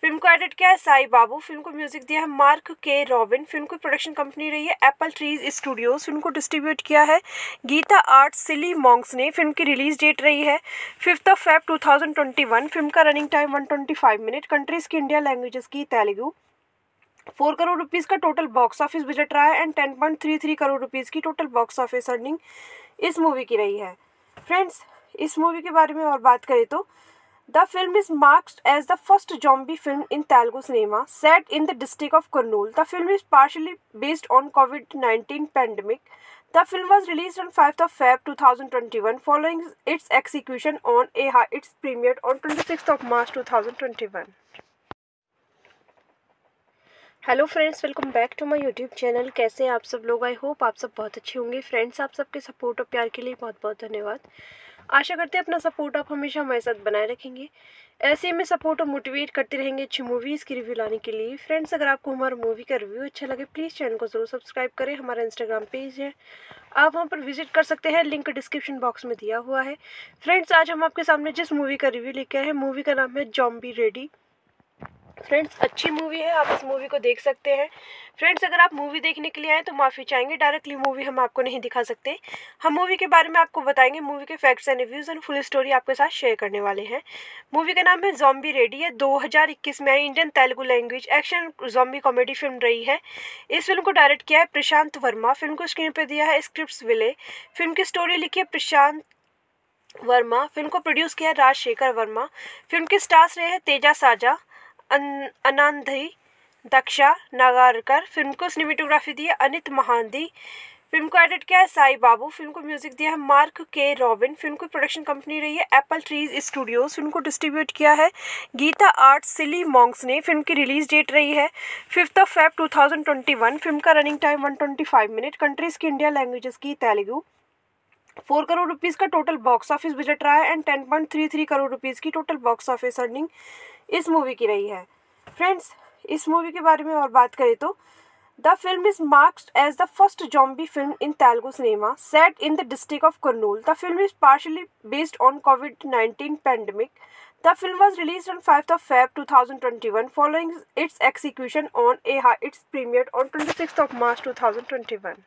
फिल्म को एडिट किया है साई बाबू, फिल्म को म्यूजिक दिया है मार्क के. रॉबिन, फिल्म की प्रोडक्शन कंपनी रही है एप्पल ट्रीज स्टूडियोस, फिल्म को डिस्ट्रीब्यूट किया है गीता आर्ट्स सिली मॉन्क्स ने, फिल्म की रिलीज डेट रही है fifth of Feb two thousand twenty one, film का running time one twenty five minute, countries की इंडिया लैंग्वेजेस की तेलुगु। फोर करोड़ रुपीज़ का टोटल बॉक्स ऑफिस बजट रहा है and ten point three three crore rupees की total box office earning इस movie की रही है। फ्रेंड्स इस मूवी के बारे में और बात करें तो the film is marked as the first zombie film in Telugu cinema set in the district of Kurnool. The film is partially based on Covid nineteen pandemic. The film was released on fifth of February two thousand twenty-one following its execution on a high. Its premiere on twenty-sixth of March two thousand twenty-one. Hello friends, welcome back to my YouTube channel. कैसे आप सब लोग? I hope आप सब बहुत अच्छे होंगे। Friends, आप सबके सपोर्ट और प्यार के लिए बहुत बहुत धन्यवाद। आशा करते हैं अपना सपोर्ट आप हमेशा हमारे साथ बनाए रखेंगे। ऐसे में सपोर्ट और मोटिवेट करते रहेंगे अच्छी मूवीज़ की रिव्यू लाने के लिए। फ्रेंड्स, अगर आपको हमारा मूवी का रिव्यू अच्छा लगे प्लीज़ चैनल को ज़रूर सब्सक्राइब करें। हमारा इंस्टाग्राम पेज है, आप वहाँ पर विजिट कर सकते हैं, लिंक डिस्क्रिप्शन बॉक्स में दिया हुआ है। फ्रेंड्स, आज हम आपके सामने जिस मूवी का रिव्यू लेके आए हैं, मूवी का नाम है ज़ॉम्बी रेडी। फ्रेंड्स, अच्छी मूवी है, आप इस मूवी को देख सकते हैं। फ्रेंड्स, अगर आप मूवी देखने के लिए आए तो माफ़ी चाहेंगे, डायरेक्टली मूवी हम आपको नहीं दिखा सकते। हम मूवी के बारे में आपको बताएंगे, मूवी के facts and reviews and full story आपके साथ शेयर करने वाले हैं। मूवी का नाम है ज़ॉम्बी रेडी है। दो हज़ार इक्कीस में आई Indian Telugu language action zombie comedy film रही है। इस फिल्म को डायरेक्ट किया है प्रशांत वर्मा। फिल्म को स्क्रीन पर दिया है स्क्रिप्ट विले। फिल्म की स्टोरी लिखी है प्रशांत वर्मा। फिल्म को प्रोड्यूस किया है राज शेखर वर्मा। फिल्म के स्टार्स रहे हैं तेजा साजा, आनंदी, दक्षा नागारकर। फिल्म को सिनेमेटोग्राफी दी है अनीत महांती। फिल्म को एडिट किया है साई बाबू। फिल्म को म्यूजिक दिया है मार्क के. रॉबिन। फिल्म की प्रोडक्शन कंपनी रही है एप्पल ट्रीज स्टूडियोस। फिल्म को डिस्ट्रीब्यूट किया है गीता आर्ट्स सिली मॉन्क्स ने। फिल्म की रिलीज डेट रही है fifth of Feb two thousand twenty one. Film का running time one twenty five minute. Countries की इंडिया लैंग्वेजेस की तेलुगु। फोर करोड़ रुपीज़ का टोटल बॉक्स ऑफिस बजट रहा है and ten point three three crore rupees की total box office earning इस movie की रही है। फ्रेंड्स, इस मूवी के बारे में और बात करें तो the film is marked as the first zombie film in Telugu cinema set in the district of Kurnool. The film is partially based on Covid nineteen pandemic. The film was released on fifth of February two thousand twenty-one following its execution on a high. Its premiere on twenty-sixth of March two thousand twenty-one.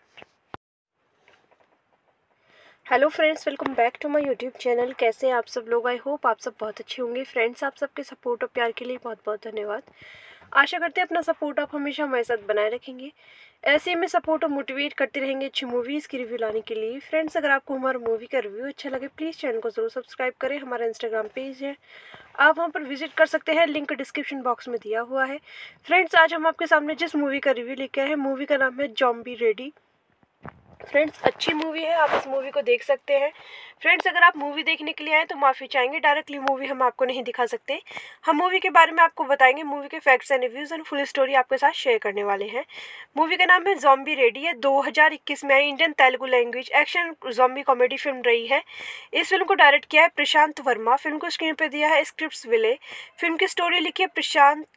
Hello friends, welcome back to my YouTube channel. कैसे आप सब लोग? I hope आप सब बहुत अच्छे होंगे। Friends, आप सबके सपोर्ट और प्यार के लिए बहुत बहुत धन्यवाद। आशा करते हैं अपना सपोर्ट आप हमेशा हमारे साथ बनाए रखेंगे। ऐसे में सपोर्ट और मोटिवेट करते रहेंगे अच्छी मूवीज़ की रिव्यू लाने के लिए। फ्रेंड्स, अगर आपको हमारा मूवी का रिव्यू अच्छा लगे प्लीज़ चैनल को ज़रूर सब्सक्राइब करें। हमारा इंस्टाग्राम पेज है, आप वहाँ पर विजिट कर सकते हैं, लिंक डिस्क्रिप्शन बॉक्स में दिया हुआ है। फ्रेंड्स, आज हम आपके सामने जिस मूवी का रिव्यू लेके आए हैं, मूवी का नाम है ज़ॉम्बी रेडी। फ्रेंड्स, अच्छी मूवी है, आप इस मूवी को देख सकते हैं। फ्रेंड्स, अगर आप मूवी देखने के लिए आए तो माफ़ी चाहेंगे, डायरेक्टली मूवी हम आपको नहीं दिखा सकते। हम मूवी के बारे में आपको बताएंगे, मूवी के facts and reviews and full story आपके साथ शेयर करने वाले हैं। मूवी का नाम है ज़ॉम्बी रेडी है। दो हज़ार इक्कीस में आई Indian Telugu language action zombie comedy film रही है। इस फिल्म को डायरेक्ट किया है प्रशांत वर्मा। फिल्म को स्क्रीन पर दिया है स्क्रिप्ट विले। फिल्म की स्टोरी लिखी है प्रशांत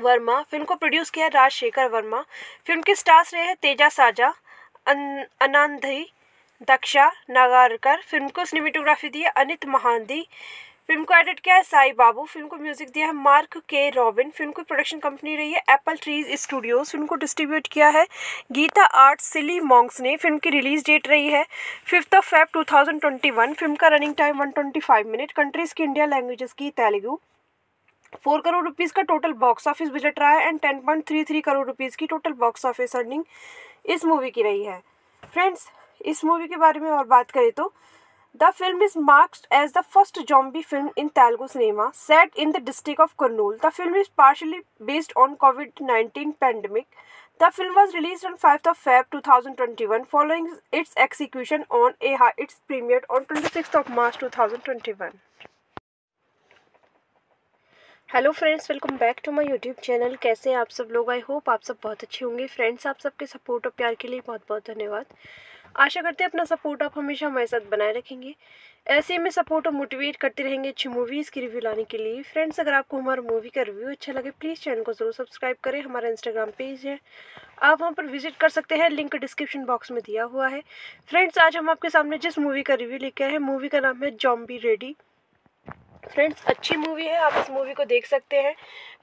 वर्मा। फिल्म को प्रोड्यूस किया है राज शेखर वर्मा। फिल्म के स्टार्स रहे हैं तेजा साजा, आनंदी, दक्षा नागारकर। फिल्म को सिनेमेटोग्राफी दी है अनीत महांती। फिल्म को एडिट किया है साई बाबू। फिल्म को म्यूजिक दिया है मार्क के. रॉबिन। फिल्म की प्रोडक्शन कंपनी रही है एप्पल ट्रीज स्टूडियोस। फिल्म को डिस्ट्रीब्यूट किया है गीता आर्ट्स सिली मॉन्क्स ने। फिल्म की रिलीज डेट रही है fifth of Feb two thousand twenty one. Film का running time one twenty five minute. Countries की इंडिया लैंग्वेजेस की तेलुगु। फोर करोड़ रुपीज़ का टोटल बॉक्स ऑफिस बजट रहा है and ten point three three crore rupees की total box office earning इस movie की रही है। फ्रेंड्स, इस मूवी के बारे में और बात करें तो the film is marked as the first zombie film in Telugu cinema set in the district of Kurnool. The film is partially based on Covid nineteen pandemic. The film was release on fifth of February two thousand twenty-one following its execution on A high. Its premiere on twenty-sixth of March two thousand twenty-one. Hello friends, welcome back to my YouTube channel. कैसे आप सब लोग? I hope आप सब बहुत अच्छे होंगे। Friends, आप सबके सपोर्ट और प्यार के लिए बहुत बहुत धन्यवाद। आशा करते हैं अपना सपोर्ट आप हमेशा हमारे साथ बनाए रखेंगे। ऐसे में सपोर्ट और मोटिवेट करते रहेंगे अच्छी मूवीज़ की रिव्यू लाने के लिए। फ्रेंड्स, अगर आपको हमारा मूवी का रिव्यू अच्छा लगे प्लीज़ चैनल को ज़रूर सब्सक्राइब करें। हमारा इंस्टाग्राम पेज है, आप वहाँ पर विजिट कर सकते हैं, लिंक डिस्क्रिप्शन बॉक्स में दिया हुआ है। फ्रेंड्स, आज हम आपके सामने जिस मूवी का रिव्यू लेके आए हैं, मूवी का नाम है ज़ॉम्बी रेडी। फ्रेंड्स, अच्छी मूवी है, आप इस मूवी को देख सकते हैं।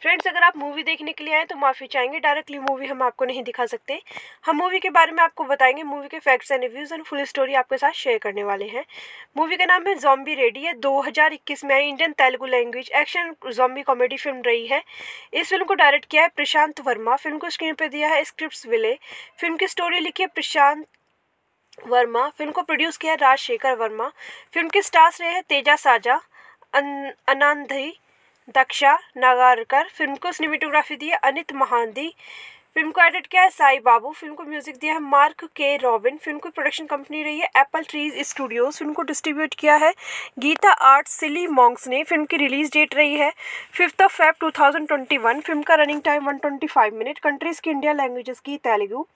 फ्रेंड्स, अगर आप मूवी देखने के लिए आए तो माफ़ी चाहेंगे, डायरेक्टली मूवी हम आपको नहीं दिखा सकते। हम मूवी के बारे में आपको बताएंगे, मूवी के facts and reviews and full story आपके साथ शेयर करने वाले हैं। मूवी का नाम है ज़ॉम्बी रेडी है। दो हज़ार इक्कीस में आई Indian Telugu language action zombie comedy film रही है। इस फिल्म को डायरेक्ट किया है प्रशांत वर्मा। फिल्म को स्क्रीन पर दिया है स्क्रिप्ट विले। फिल्म की स्टोरी लिखी है प्रशांत वर्मा। फिल्म को प्रोड्यूस किया है राज शेखर वर्मा। फिल्म के स्टार्स रहे हैं तेजा साजा, आनंदी, दक्षा नागारकर। फिल्म को सिनेमेटोग्राफी दी है अनीत महांती। फिल्म को एडिट किया है साई बाबू, फिल्म को म्यूजिक दिया है मार्क के. रॉबिन. फिल्म की प्रोडक्शन कंपनी रही है एप्पल ट्रीज स्टूडियोस. फिल्म को डिस्ट्रीब्यूट किया है गीता आर्ट्स सिली मॉन्क्स ने. फिल्म की रिलीज डेट रही है fifth of Feb two thousand twenty one. Film का running time one twenty five minute. Countries की इंडिया, लैंग्वेजेस की तेलुगू.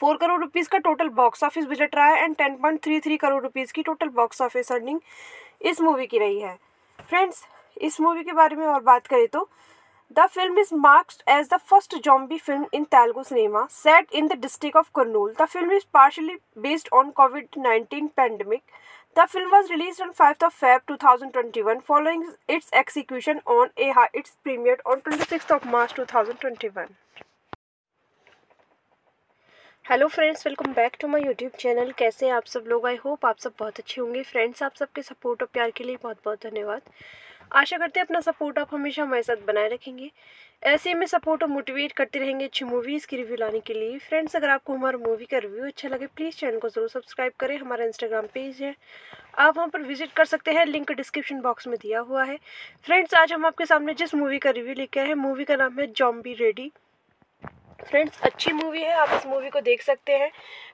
फोर करोड़ रुपीज़ का टोटल बॉक्स ऑफिस बजट रहा है and ten point three three crore rupees की total box office earning इस movie की रही है. फ्रेंड्स, इस मूवी के बारे में और बात करें तो The film is marked as the first zombie film in Telugu cinema set in the district of Kurnool. The film is partially based on COVID nineteen pandemic. The film was released on fifth of Feb twenty twenty-one following its execution on a high. It's premiered on twenty-sixth of March twenty twenty-one. Hello friends, welcome back to my YouTube channel. कैसे आप सब लोग? I hope आप सब बहुत अच्छे होंगे. Friends, आप सबके सपोर्ट और प्यार के लिए बहुत बहुत धन्यवाद. आशा करते हैं अपना सपोर्ट आप हमेशा हमारे साथ बनाए रखेंगे. ऐसे ही में सपोर्ट और मोटिवेट करते रहेंगे अच्छी मूवीज़ की रिव्यू लाने के लिए. फ्रेंड्स, अगर आपको हमारा मूवी का रिव्यू अच्छा लगे प्लीज़ चैनल को ज़रूर सब्सक्राइब करें. हमारा इंस्टाग्राम पेज है, आप वहाँ पर विजिट कर सकते हैं. लिंक डिस्क्रिप्शन बॉक्स में दिया हुआ है. फ्रेंड्स, आज हम आपके सामने जिस मूवी का रिव्यू लेके आए हैं, मूवी का नाम है ज़ॉम्बी रेडी. फ्रेंड्स, अच्छी मूवी है, आप इस मूवी को देख सकते हैं.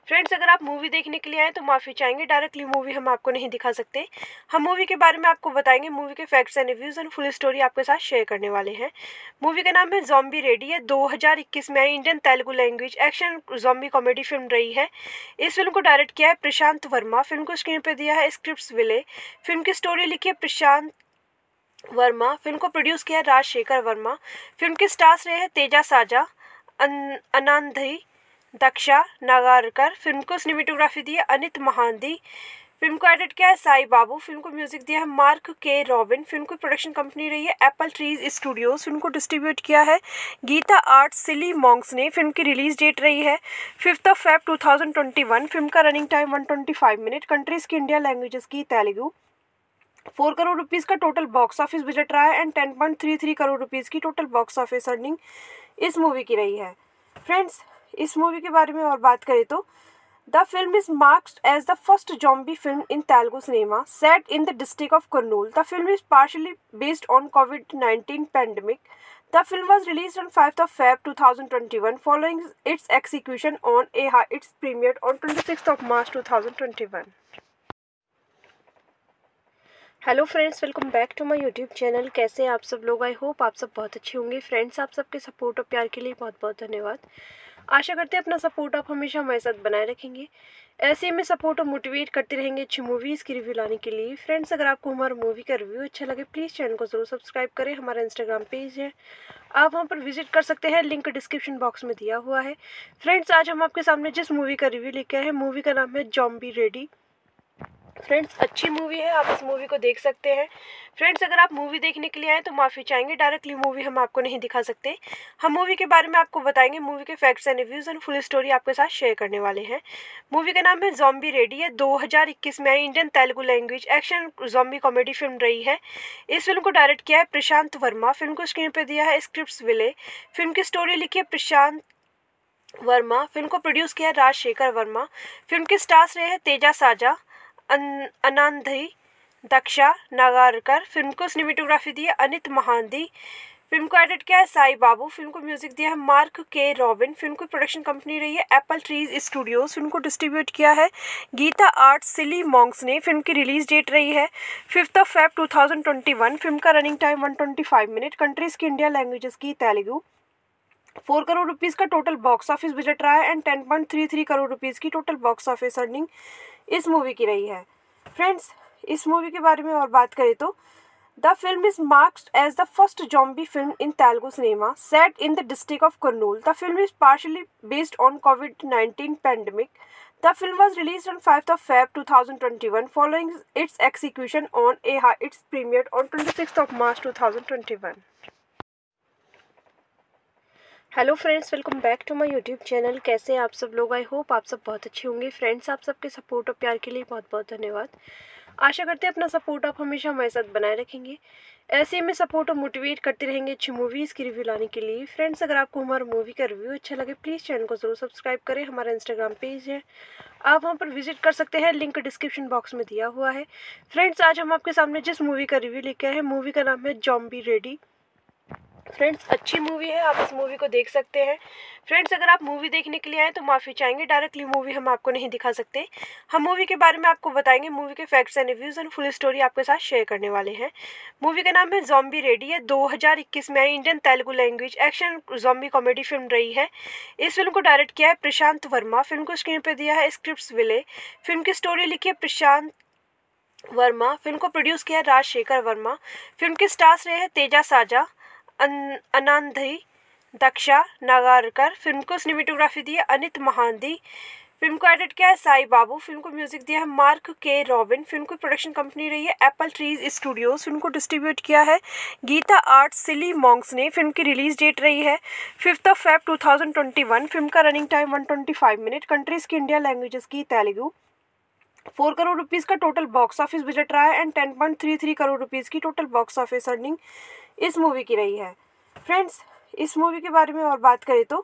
फ्रेंड्स, अगर आप मूवी देखने के लिए आए तो माफ़ी चाहेंगे, डायरेक्टली मूवी हम आपको नहीं दिखा सकते. हम मूवी के बारे में आपको बताएंगे, मूवी के facts and reviews and full story आपके साथ शेयर करने वाले हैं. मूवी का नाम है ज़ॉम्बी रेडी है. दो हज़ार इक्कीस में आई. Indian Telugu language action zombie comedy film रही है. इस फिल्म को डायरेक्ट किया है प्रशांत वर्मा. फिल्म को स्क्रीन पर दिया है स्क्रिप्ट विले. फिल्म की स्टोरी लिखी है प्रशांत वर्मा. फिल्म को प्रोड्यूस किया है राज शेखर वर्मा. फिल्म के स्टार्स रहे हैं तेजा साजा, आनंदी, दक्षा नागारकर. फिल्म को सिनेमेटोग्राफी दी है अनीत महांती. फिल्म को एडिट किया है साई बाबू. फिल्म को म्यूजिक दिया है मार्क के. रॉबिन. फिल्म की प्रोडक्शन कंपनी रही है एप्पल ट्रीज स्टूडियोस. फिल्म को डिस्ट्रीब्यूट किया है गीता आर्ट्स सिली मॉन्क्स ने. फिल्म की रिलीज डेट रही है fifth of Feb two thousand twenty one. Film का running time one twenty five minute. Countries की इंडिया, लैंग्वेजेस की तेलुगू. फोर करोड़ रुपीज़ का टोटल बॉक्स ऑफिस बजट रहा है and ten point three three crore rupees की total box office earning इस movie की रही है. फ्रेंड्स, इस मूवी के बारे में और बात करें तो the film is marked as the first zombie film in Telugu cinema set in the district of Kurnool. The film is partially based on Covid nineteen pandemic. The film was released on fifth of Feb twenty twenty-one following its execution on A high. Its premiered on twenty-sixth of March twenty twenty-one. Hello friends, welcome back to my YouTube channel. कैसे आप सब लोग? I hope आप सब बहुत अच्छे होंगे. Friends, आप सबके सपोर्ट और प्यार के लिए बहुत बहुत धन्यवाद. आशा करते हैं अपना सपोर्ट आप हमेशा हमारे साथ बनाए रखेंगे. ऐसे में सपोर्ट और मोटिवेट करते रहेंगे अच्छी मूवीज़ की रिव्यू लाने के लिए. फ्रेंड्स, अगर आपको हमारा मूवी का रिव्यू अच्छा लगे प्लीज़ चैनल को ज़रूर सब्सक्राइब करें. हमारा इंस्टाग्राम पेज है, आप वहाँ पर विजिट कर सकते हैं. लिंक डिस्क्रिप्शन बॉक्स में दिया हुआ है. फ्रेंड्स, आज हम आपके सामने जिस मूवी का रिव्यू लेके आए हैं, मूवी का नाम है ज़ॉम्बी रेडी. फ्रेंड्स, अच्छी मूवी है, आप इस मूवी को देख सकते हैं. फ्रेंड्स, अगर आप मूवी देखने के लिए आए तो माफ़ी चाहेंगे, डायरेक्टली मूवी हम आपको नहीं दिखा सकते. हम मूवी के बारे में आपको बताएंगे, मूवी के facts and reviews and full story आपके साथ शेयर करने वाले हैं. मूवी का नाम है ज़ॉम्बी रेडी है. दो हज़ार इक्कीस में आई. Indian Telugu language action zombie comedy film रही है. इस फिल्म को डायरेक्ट किया है प्रशांत वर्मा. फिल्म को स्क्रीन पर दिया है स्क्रिप्ट विले. फिल्म की स्टोरी लिखी है प्रशांत वर्मा. फिल्म को प्रोड्यूस किया है राज शेखर वर्मा. फिल्म के स्टार्स रहे हैं तेजा साजा, आनंदी, दक्षा नागारकर. फिल्म को सिनेमेटोग्राफी दी है अनीत महांती. फिल्म को एडिट किया है साई बाबू. फिल्म को म्यूजिक दिया है मार्क के. रॉबिन. फिल्म की प्रोडक्शन कंपनी रही है एप्पल ट्रीज स्टूडियोस. फिल्म को डिस्ट्रीब्यूट किया है गीता आर्ट्स सिली मॉन्क्स ने. फिल्म की रिलीज डेट रही है fifth of Feb two thousand twenty one. Film का running time one twenty five minute. Countries की इंडिया, लैंग्वेजेस की तेलुगू. फोर करोड़ रुपीज़ का टोटल बॉक्स ऑफिस बजट रहा है and ten point three three crore rupees की total box office earning इस movie की रही है. फ्रेंड्स, इस मूवी के बारे में और बात करें तो the film is marked as the first zombie film in Telugu cinema set in the district of Kurnool. The film is partially based on Covid nineteen pandemic. The film was released on fifth of Feb twenty twenty-one following its execution on A high. Its premiered on twenty-sixth of March twenty twenty-one. Hello friends, welcome back to my YouTube channel. कैसे आप सब लोग? I hope आप सब बहुत अच्छे होंगे. Friends, आप सबके सपोर्ट और प्यार के लिए बहुत बहुत धन्यवाद. आशा करते हैं अपना सपोर्ट आप हमेशा हमारे साथ बनाए रखेंगे. ऐसे में सपोर्ट और मोटिवेट करते रहेंगे अच्छी मूवीज़ की रिव्यू लाने के लिए. फ्रेंड्स, अगर आपको हमारा मूवी का रिव्यू अच्छा लगे प्लीज़ चैनल को ज़रूर सब्सक्राइब करें. हमारा इंस्टाग्राम पेज है, आप वहाँ पर विजिट कर सकते हैं. लिंक डिस्क्रिप्शन बॉक्स में दिया हुआ है. फ्रेंड्स, आज हम आपके सामने जिस मूवी का रिव्यू लेके आए हैं, मूवी का नाम है ज़ॉम्बी रेडी. फ्रेंड्स अच्छी मूवी है, आप इस मूवी को देख सकते हैं। फ्रेंड्स अगर आप मूवी देखने के लिए आए तो माफ़ी चाहेंगे, डायरेक्टली मूवी हम आपको नहीं दिखा सकते। हम मूवी के बारे में आपको बताएंगे, मूवी के facts and reviews and full story आपके साथ शेयर करने वाले हैं। मूवी का नाम है ज़ॉम्बी रेडी है, दो हज़ार इक्कीस में आई, Indian Telugu language action zombie comedy film रही है। इस फिल्म को डायरेक्ट किया है प्रशांत वर्मा, फिल्म को स्क्रीन पर दिया है स्क्रिप्ट विले, फिल्म की स्टोरी लिखी है प्रशांत वर्मा, फिल्म को प्रोड्यूस किया है राज शेखर वर्मा, फिल्म के स्टार्स रहे हैं तेजा साजा, आनंदी, दक्षा नागारकर, फिल्म को सिनेमेटोग्राफी दी है अनीत महांती, फिल्म को एडिट किया है साई बाबू, फिल्म को म्यूजिक दिया है मार्क के. रॉबिन, फिल्म की प्रोडक्शन कंपनी रही है एप्पल ट्रीज स्टूडियोस, फिल्म को डिस्ट्रीब्यूट किया है गीता आर्ट्स सिली मॉन्क्स ने, फिल्म की रिलीज डेट रही है fifth of Feb two thousand twenty one, film का running time one twenty five minute, countries की इंडिया लैंग्वेजेस की तेलुगु। फोर करोड़ रुपीज़ का टोटल बॉक्स ऑफिस बजट रहा है and ten point three three crore rupees की total box office earning इस movie की रही है। फ्रेंड्स इस मूवी के बारे में और बात करें तो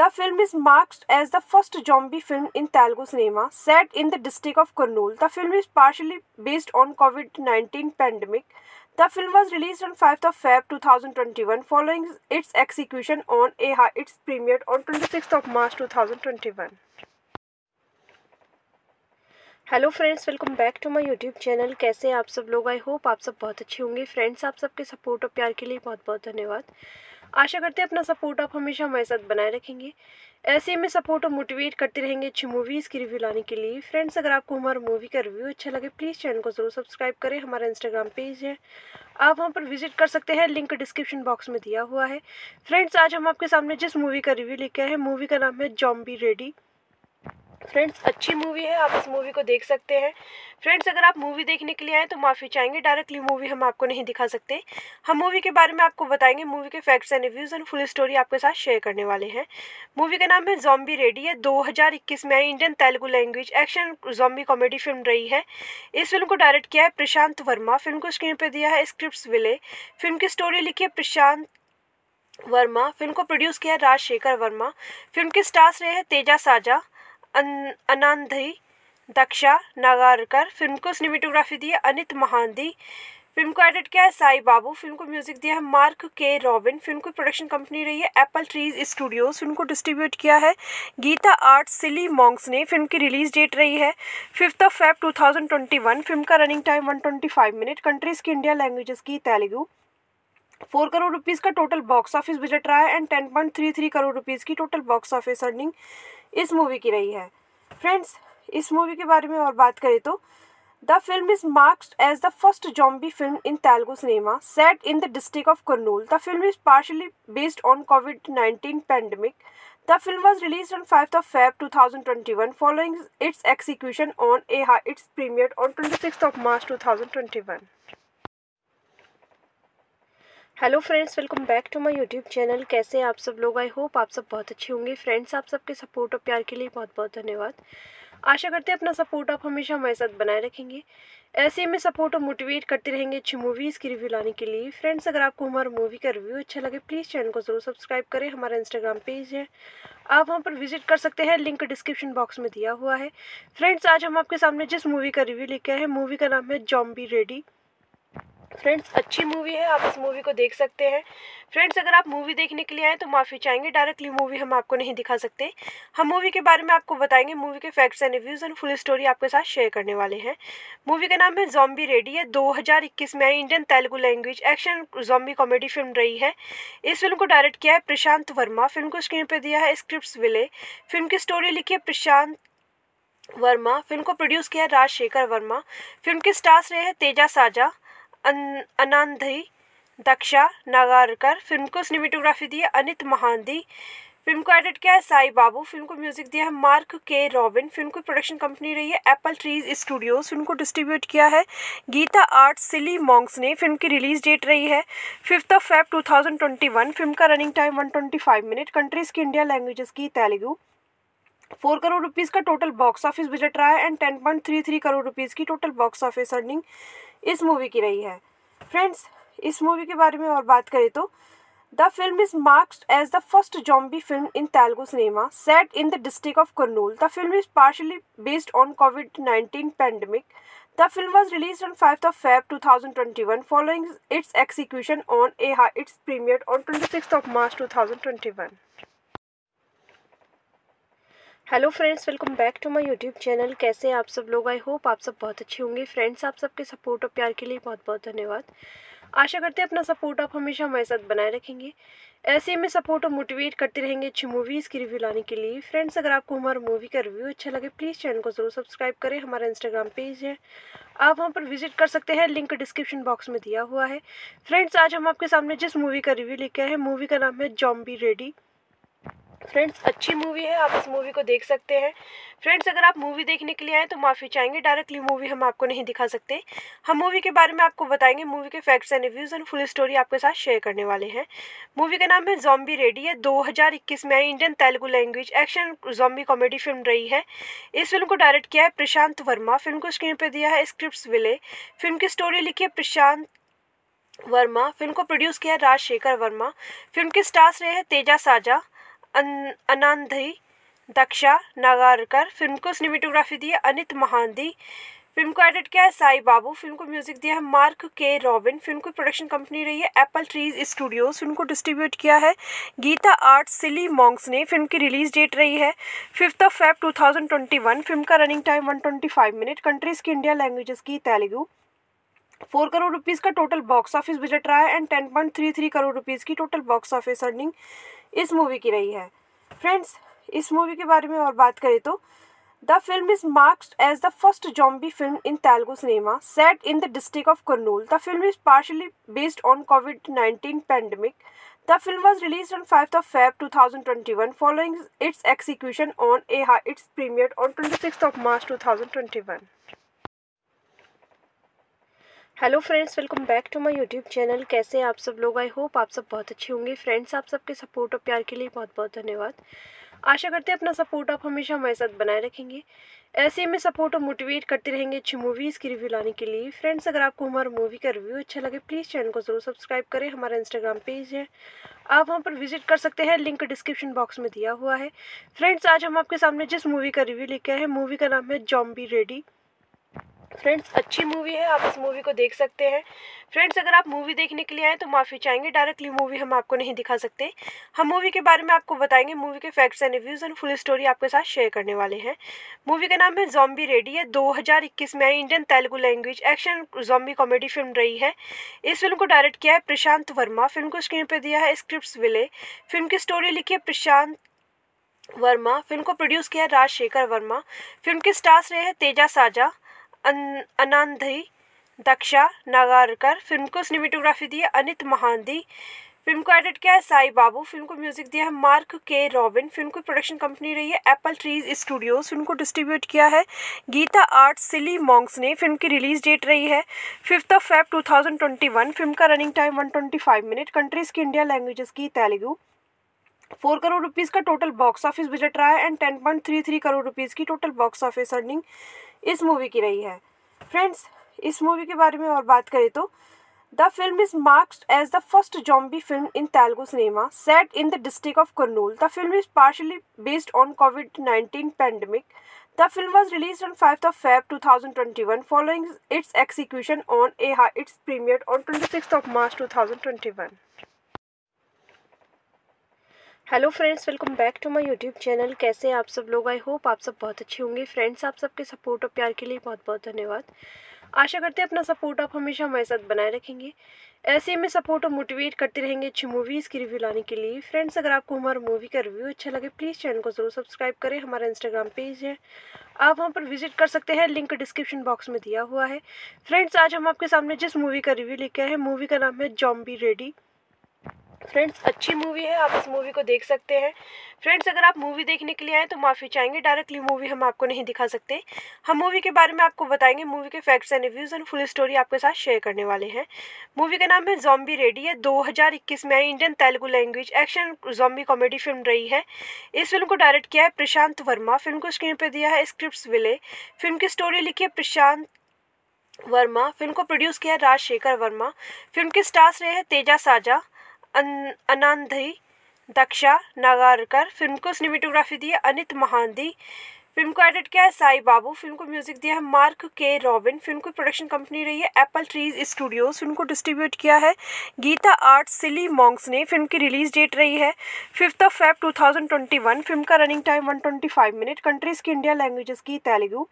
the film is marked as the first zombie film in Telugu cinema set in the district of Kurnool. The film is partially based on Covid nineteen pandemic. The film was release on five of Feb two thousand twenty one following its execution on A high its premiere on twenty sixth of March two thousand twenty one. Hello friends, welcome back to my YouTube channel. कैसे हैं आप सब लोग? I hope आप सब बहुत अच्छे होंगे। फ्रेंड्स आप सबके सपोर्ट और प्यार के लिए बहुत बहुत धन्यवाद। आशा करते हैं अपना सपोर्ट आप हमेशा हमारे साथ बनाए रखेंगे, ऐसे में सपोर्ट और मोटिवेट करते रहेंगे अच्छी मूवीज़ की रिव्यू लाने के लिए। फ्रेंड्स अगर आपको हमारा मूवी का रिव्यू अच्छा लगे प्लीज़ चैनल को ज़रूर सब्सक्राइब करें। हमारा इंस्टाग्राम पेज है, आप वहाँ पर विजिट कर सकते हैं, लिंक डिस्क्रिप्शन बॉक्स में दिया हुआ है। फ्रेंड्स आज हम आपके सामने जिस मूवी का रिव्यू लेके आए हैं, मूवी का नाम है ज़ॉम्बी रेडी। फ्रेंड्स अच्छी मूवी है, आप इस मूवी को देख सकते हैं। फ्रेंड्स अगर आप मूवी देखने के लिए आए तो माफ़ी चाहेंगे, डायरेक्टली मूवी हम आपको नहीं दिखा सकते। हम मूवी के बारे में आपको बताएंगे, मूवी के facts and reviews and full story आपके साथ शेयर करने वाले हैं। मूवी का नाम है ज़ॉम्बी रेडी है, दो हज़ार इक्कीस में आई, Indian Telugu language action zombie comedy film रही है। इस फिल्म को डायरेक्ट किया है प्रशांत वर्मा, फिल्म को स्क्रीन पर दिया है स्क्रिप्ट विले, फिल्म की स्टोरी लिखी है प्रशांत वर्मा, फिल्म को प्रोड्यूस किया है राज शेखर वर्मा, फिल्म के स्टार्स रहे हैं तेजा साजा, आनंदी, दक्षा नागारकर, फिल्म को सिनेमेटोग्राफी दी है अनीत महांती, फिल्म को एडिट किया है साई बाबू, फिल्म को म्यूजिक दिया है मार्क के. रॉबिन, फिल्म की प्रोडक्शन कंपनी रही है एप्पल ट्रीज स्टूडियोस, फिल्म को डिस्ट्रीब्यूट किया है गीता आर्ट्स सिली मॉन्क्स ने, फिल्म की रिलीज डेट रही है fifth of Feb two thousand twenty one, film का running time one twenty five minute, countries की इंडिया लैंग्वेजेस की तेलुगु। फोर करोड़ रुपीज़ का टोटल बॉक्स ऑफिस बजट रहा है and ten point three three crore rupees की total box office earning इस movie की रही है। फ्रेंड्स इस मूवी के बारे में और बात करें तो the film is marked as the first zombie film in Telugu cinema set in the district of Kurnool. The film is partially based on Covid nineteen pandemic. The film was release on five of Feb two thousand twenty one following its execution on A high its premiere on twenty sixth of March two thousand twenty one. Hello friends, welcome back to my YouTube channel. कैसे हैं आप सब लोग? I hope आप सब बहुत अच्छे होंगे। फ्रेंड्स आप सबके सपोर्ट और प्यार के लिए बहुत बहुत धन्यवाद। आशा करते हैं अपना सपोर्ट आप हमेशा हमारे साथ बनाए रखेंगे, ऐसे में सपोर्ट और मोटिवेट करते रहेंगे अच्छी मूवीज़ की रिव्यू लाने के लिए। फ्रेंड्स अगर आपको हमारा मूवी का रिव्यू अच्छा लगे प्लीज़ चैनल को ज़रूर सब्सक्राइब करें। हमारा इंस्टाग्राम पेज है, आप वहाँ पर विजिट कर सकते हैं, लिंक डिस्क्रिप्शन बॉक्स में दिया हुआ है। फ्रेंड्स आज हम आपके सामने जिस मूवी का रिव्यू लेके आए हैं, मूवी का नाम है ज़ॉम्बी रेडी। फ्रेंड्स अच्छी मूवी है, आप इस मूवी को देख सकते हैं। फ्रेंड्स अगर आप मूवी देखने के लिए आए तो माफ़ी चाहेंगे, डायरेक्टली मूवी हम आपको नहीं दिखा सकते। हम मूवी के बारे में आपको बताएंगे, मूवी के facts and reviews and full story आपके साथ शेयर करने वाले हैं। मूवी का नाम है ज़ॉम्बी रेडी है, दो हज़ार इक्कीस में आई, Indian Telugu language action zombie comedy film रही है। इस फिल्म को डायरेक्ट किया है प्रशांत वर्मा, फिल्म को स्क्रीन पर दिया है स्क्रिप्ट विले, फिल्म की स्टोरी लिखी है प्रशांत वर्मा, फिल्म को प्रोड्यूस किया है राज शेखर वर्मा, फिल्म के स्टार्स रहे हैं तेजा साजा, आनंदी, दक्षा नागारकर, फिल्म को सिनेमेटोग्राफी दी है अनीत महांती, फिल्म को एडिट किया है साई बाबू, फिल्म को म्यूजिक दिया है मार्क के. रॉबिन, फिल्म की प्रोडक्शन कंपनी रही है एप्पल ट्रीज स्टूडियोस, फिल्म को डिस्ट्रीब्यूट किया है गीता आर्ट्स सिली मॉन्क्स ने, फिल्म की रिलीज डेट रही है fifth of Feb two thousand twenty one, film का running time one twenty five minute, countries की इंडिया लैंग्वेजेस की तेलुगु। फोर करोड़ रुपीज़ का टोटल बॉक्स ऑफिस बजट रहा है and ten point three three crore rupees की total box office earning इस movie की रही है। फ्रेंड्स इस मूवी के बारे में और बात करें तो the film is marked as the first zombie film in Telugu cinema set in the district of Kurnool. The film is partially based on Covid nineteen pandemic. The film was released on fifth of February two thousand twenty-one following its execution on a high. Its premiered on twenty-sixth of March two thousand twenty-one. Hello friends, welcome back to my YouTube channel. कैसे हैं आप सब लोग? I hope आप सब बहुत अच्छे होंगे। फ्रेंड्स, आप सबके सपोर्ट और प्यार के लिए बहुत बहुत धन्यवाद। आशा करते हैं अपना सपोर्ट आप हमेशा हमारे साथ बनाए रखेंगे। ऐसे ही में सपोर्ट और मोटिवेट करते रहेंगे अच्छी मूवीज़ की रिव्यू लाने के लिए। फ्रेंड्स, अगर आपको हमारा मूवी का रिव्यू अच्छा लगे प्लीज़ चैनल को ज़रूर सब्सक्राइब करें। हमारा इंस्टाग्राम पेज है, आप वहाँ पर विजिट कर सकते हैं, लिंक डिस्क्रिप्शन बॉक्स में दिया हुआ है। फ्रेंड्स, आज हम आपके सामने जिस मूवी का रिव्यू लेके आए हैं, मूवी का नाम है ज़ॉम्बी रेडी। फ्रेंड्स, अच्छी मूवी है, आप इस मूवी को देख सकते हैं। फ्रेंड्स, अगर आप मूवी देखने के लिए आए तो माफ़ी चाहेंगे, डायरेक्टली मूवी हम आपको नहीं दिखा सकते। हम मूवी के बारे में आपको बताएंगे, मूवी के facts and reviews and full story आपके साथ शेयर करने वाले हैं। मूवी का नाम है ज़ॉम्बी रेडी है। दो हज़ार इक्कीस में आई Indian Telugu language action zombie comedy film रही है। इस फिल्म को डायरेक्ट किया है प्रशांत वर्मा। फिल्म को स्क्रीन पर दिया है स्क्रिप्ट विले। फिल्म की स्टोरी लिखी है प्रशांत वर्मा। फिल्म को प्रोड्यूस किया है राज शेखर वर्मा। फिल्म के स्टार्स रहे हैं तेजा साजा, आनंदी, दक्षा नागारकर। फिल्म को सिनेमेटोग्राफी दी है अनीत महांती। फिल्म को एडिट किया है साई बाबू। फिल्म को म्यूजिक दिया है मार्क के. रॉबिन। फिल्म की प्रोडक्शन कंपनी रही है एप्पल ट्रीज स्टूडियोस। फिल्म को डिस्ट्रीब्यूट किया है गीता आर्ट्स सिली मॉन्क्स ने। फिल्म की रिलीज डेट रही है fifth of Feb two thousand twenty one. Film का running time one twenty five minute. Countries की इंडिया लैंग्वेजेस की तेलुगु। फोर करोड़ रुपीज़ का टोटल बॉक्स ऑफिस बजट रहा है and ten point three three crore rupees की total box office earning इस movie की रही है। फ्रेंड्स, इस मूवी के बारे में और बात करें तो the film is marked as the first zombie film in Telugu cinema set in the district of Kurnool. The film is partially based on Covid nineteen pandemic. The film was released on fifth of February two thousand twenty-one following its execution on a high. Its premiered on twenty-sixth of March two thousand twenty-one. Hello friends, welcome back to my YouTube channel. कैसे हैं आप सब लोग? I hope आप सब बहुत अच्छे होंगे। फ्रेंड्स, आप सबके सपोर्ट और प्यार के लिए बहुत बहुत धन्यवाद। आशा करते हैं अपना सपोर्ट आप हमेशा हमारे साथ बनाए रखेंगे। ऐसे में सपोर्ट और मोटिवेट करते रहेंगे अच्छी मूवीज़ की रिव्यू लाने के लिए। फ्रेंड्स, अगर आपको हमारा मूवी का रिव्यू अच्छा लगे प्लीज़ चैनल को ज़रूर सब्सक्राइब करें। हमारा इंस्टाग्राम पेज है, आप वहाँ पर विजिट कर सकते हैं, लिंक डिस्क्रिप्शन बॉक्स में दिया हुआ है। फ्रेंड्स, आज हम आपके सामने जिस मूवी का रिव्यू लेके आए हैं, मूवी का नाम है ज़ॉम्बी रेडी। फ्रेंड्स, अच्छी मूवी है, आप इस मूवी को देख सकते हैं। फ्रेंड्स, अगर आप मूवी देखने के लिए आए तो माफ़ी चाहेंगे, डायरेक्टली मूवी हम आपको नहीं दिखा सकते। हम मूवी के बारे में आपको बताएंगे, मूवी के facts and reviews and full story आपके साथ शेयर करने वाले हैं। मूवी का नाम है ज़ॉम्बी रेडी है। दो हज़ार इक्कीस में आई Indian Telugu language action zombie comedy film रही है। इस फिल्म को डायरेक्ट किया है प्रशांत वर्मा। फिल्म को स्क्रीन पर दिया है स्क्रिप्ट विले। फिल्म की स्टोरी लिखी है प्रशांत वर्मा। फिल्म को प्रोड्यूस किया है राज शेखर वर्मा। फिल्म के स्टार्स रहे हैं तेजा साजा, आनंदी, दक्षा नागारकर। फिल्म को सिनेमेटोग्राफी दी है अनीत महांती। फिल्म को एडिट किया है साई बाबू। फिल्म को म्यूजिक दिया है मार्क के. रॉबिन। फिल्म की प्रोडक्शन कंपनी रही है एप्पल ट्रीज स्टूडियोस। फिल्म को डिस्ट्रीब्यूट किया है गीता आर्ट्स सिली मॉन्क्स ने। फिल्म की रिलीज डेट रही है fifth of Feb two thousand twenty one. Film का running time one twenty five minute. Countries की इंडिया लैंग्वेजेस की तेलुगु। फोर करोड़ रुपीज़ का टोटल बॉक्स ऑफिस बजट रहा है and ten point three three crore rupees की total box office earning इस movie की रही है। फ्रेंड्स, इस मूवी के बारे में और बात करें तो the film is marked as the first zombie film in Telugu cinema set in the district of Kurnool. The film is partially based on Covid nineteen pandemic. The film was release on fifth of February two thousand twenty-one following its execution on A high. Its premiere on twenty-sixth of March two thousand twenty-one. Hello friends, welcome back to my YouTube channel. कैसे हैं आप सब लोग? I hope आप सब बहुत अच्छे होंगे। फ्रेंड्स, आप सबके सपोर्ट और प्यार के लिए बहुत बहुत धन्यवाद। आशा करते हैं अपना सपोर्ट आप हमेशा हमारे साथ बनाए रखेंगे। ऐसे में सपोर्ट और मोटिवेट करते रहेंगे अच्छी मूवीज़ की रिव्यू लाने के लिए। फ्रेंड्स, अगर आपको हमारा मूवी का रिव्यू अच्छा लगे प्लीज़ चैनल को ज़रूर सब्सक्राइब करें। हमारा इंस्टाग्राम पेज है, आप वहाँ पर विजिट कर सकते हैं, लिंक डिस्क्रिप्शन बॉक्स में दिया हुआ है। फ्रेंड्स, आज हम आपके सामने जिस मूवी का रिव्यू लेके आए हैं, मूवी का नाम है ज़ॉम्बी रेडी। फ्रेंड्स, अच्छी मूवी है, आप इस मूवी को देख सकते हैं। फ्रेंड्स, अगर आप मूवी देखने के लिए आए तो माफ़ी चाहेंगे, डायरेक्टली मूवी हम आपको नहीं दिखा सकते। हम मूवी के बारे में आपको बताएंगे, मूवी के facts and reviews and full story आपके साथ शेयर करने वाले हैं। मूवी का नाम है ज़ॉम्बी रेडी है। दो हज़ार इक्कीस में आई Indian Telugu language action zombie comedy film रही है। इस फिल्म को डायरेक्ट किया है प्रशांत वर्मा। फिल्म को स्क्रीन पर दिया है स्क्रिप्ट विले। फिल्म की स्टोरी लिखी है प्रशांत वर्मा। फिल्म को प्रोड्यूस किया है राज शेखर वर्मा। फिल्म के स्टार्स रहे हैं तेजा साजा, आनंदी, दक्षा नागारकर। फिल्म को सिनेमेटोग्राफी दी है अनीत महांती। फिल्म को एडिट किया है साई बाबू, फिल्म को म्यूजिक दिया है मार्क के. रॉबिन. फिल्म की प्रोडक्शन कंपनी रही है एप्पल ट्रीज स्टूडियोस. फिल्म को डिस्ट्रीब्यूट किया है गीता आर्ट्स सिली मॉन्क्स ने. फिल्म की रिलीज डेट रही है fifth of Feb two thousand twenty one. Film का running time one twenty five minute. Countries की इंडिया, लैंग्वेजेस की तेलुगू.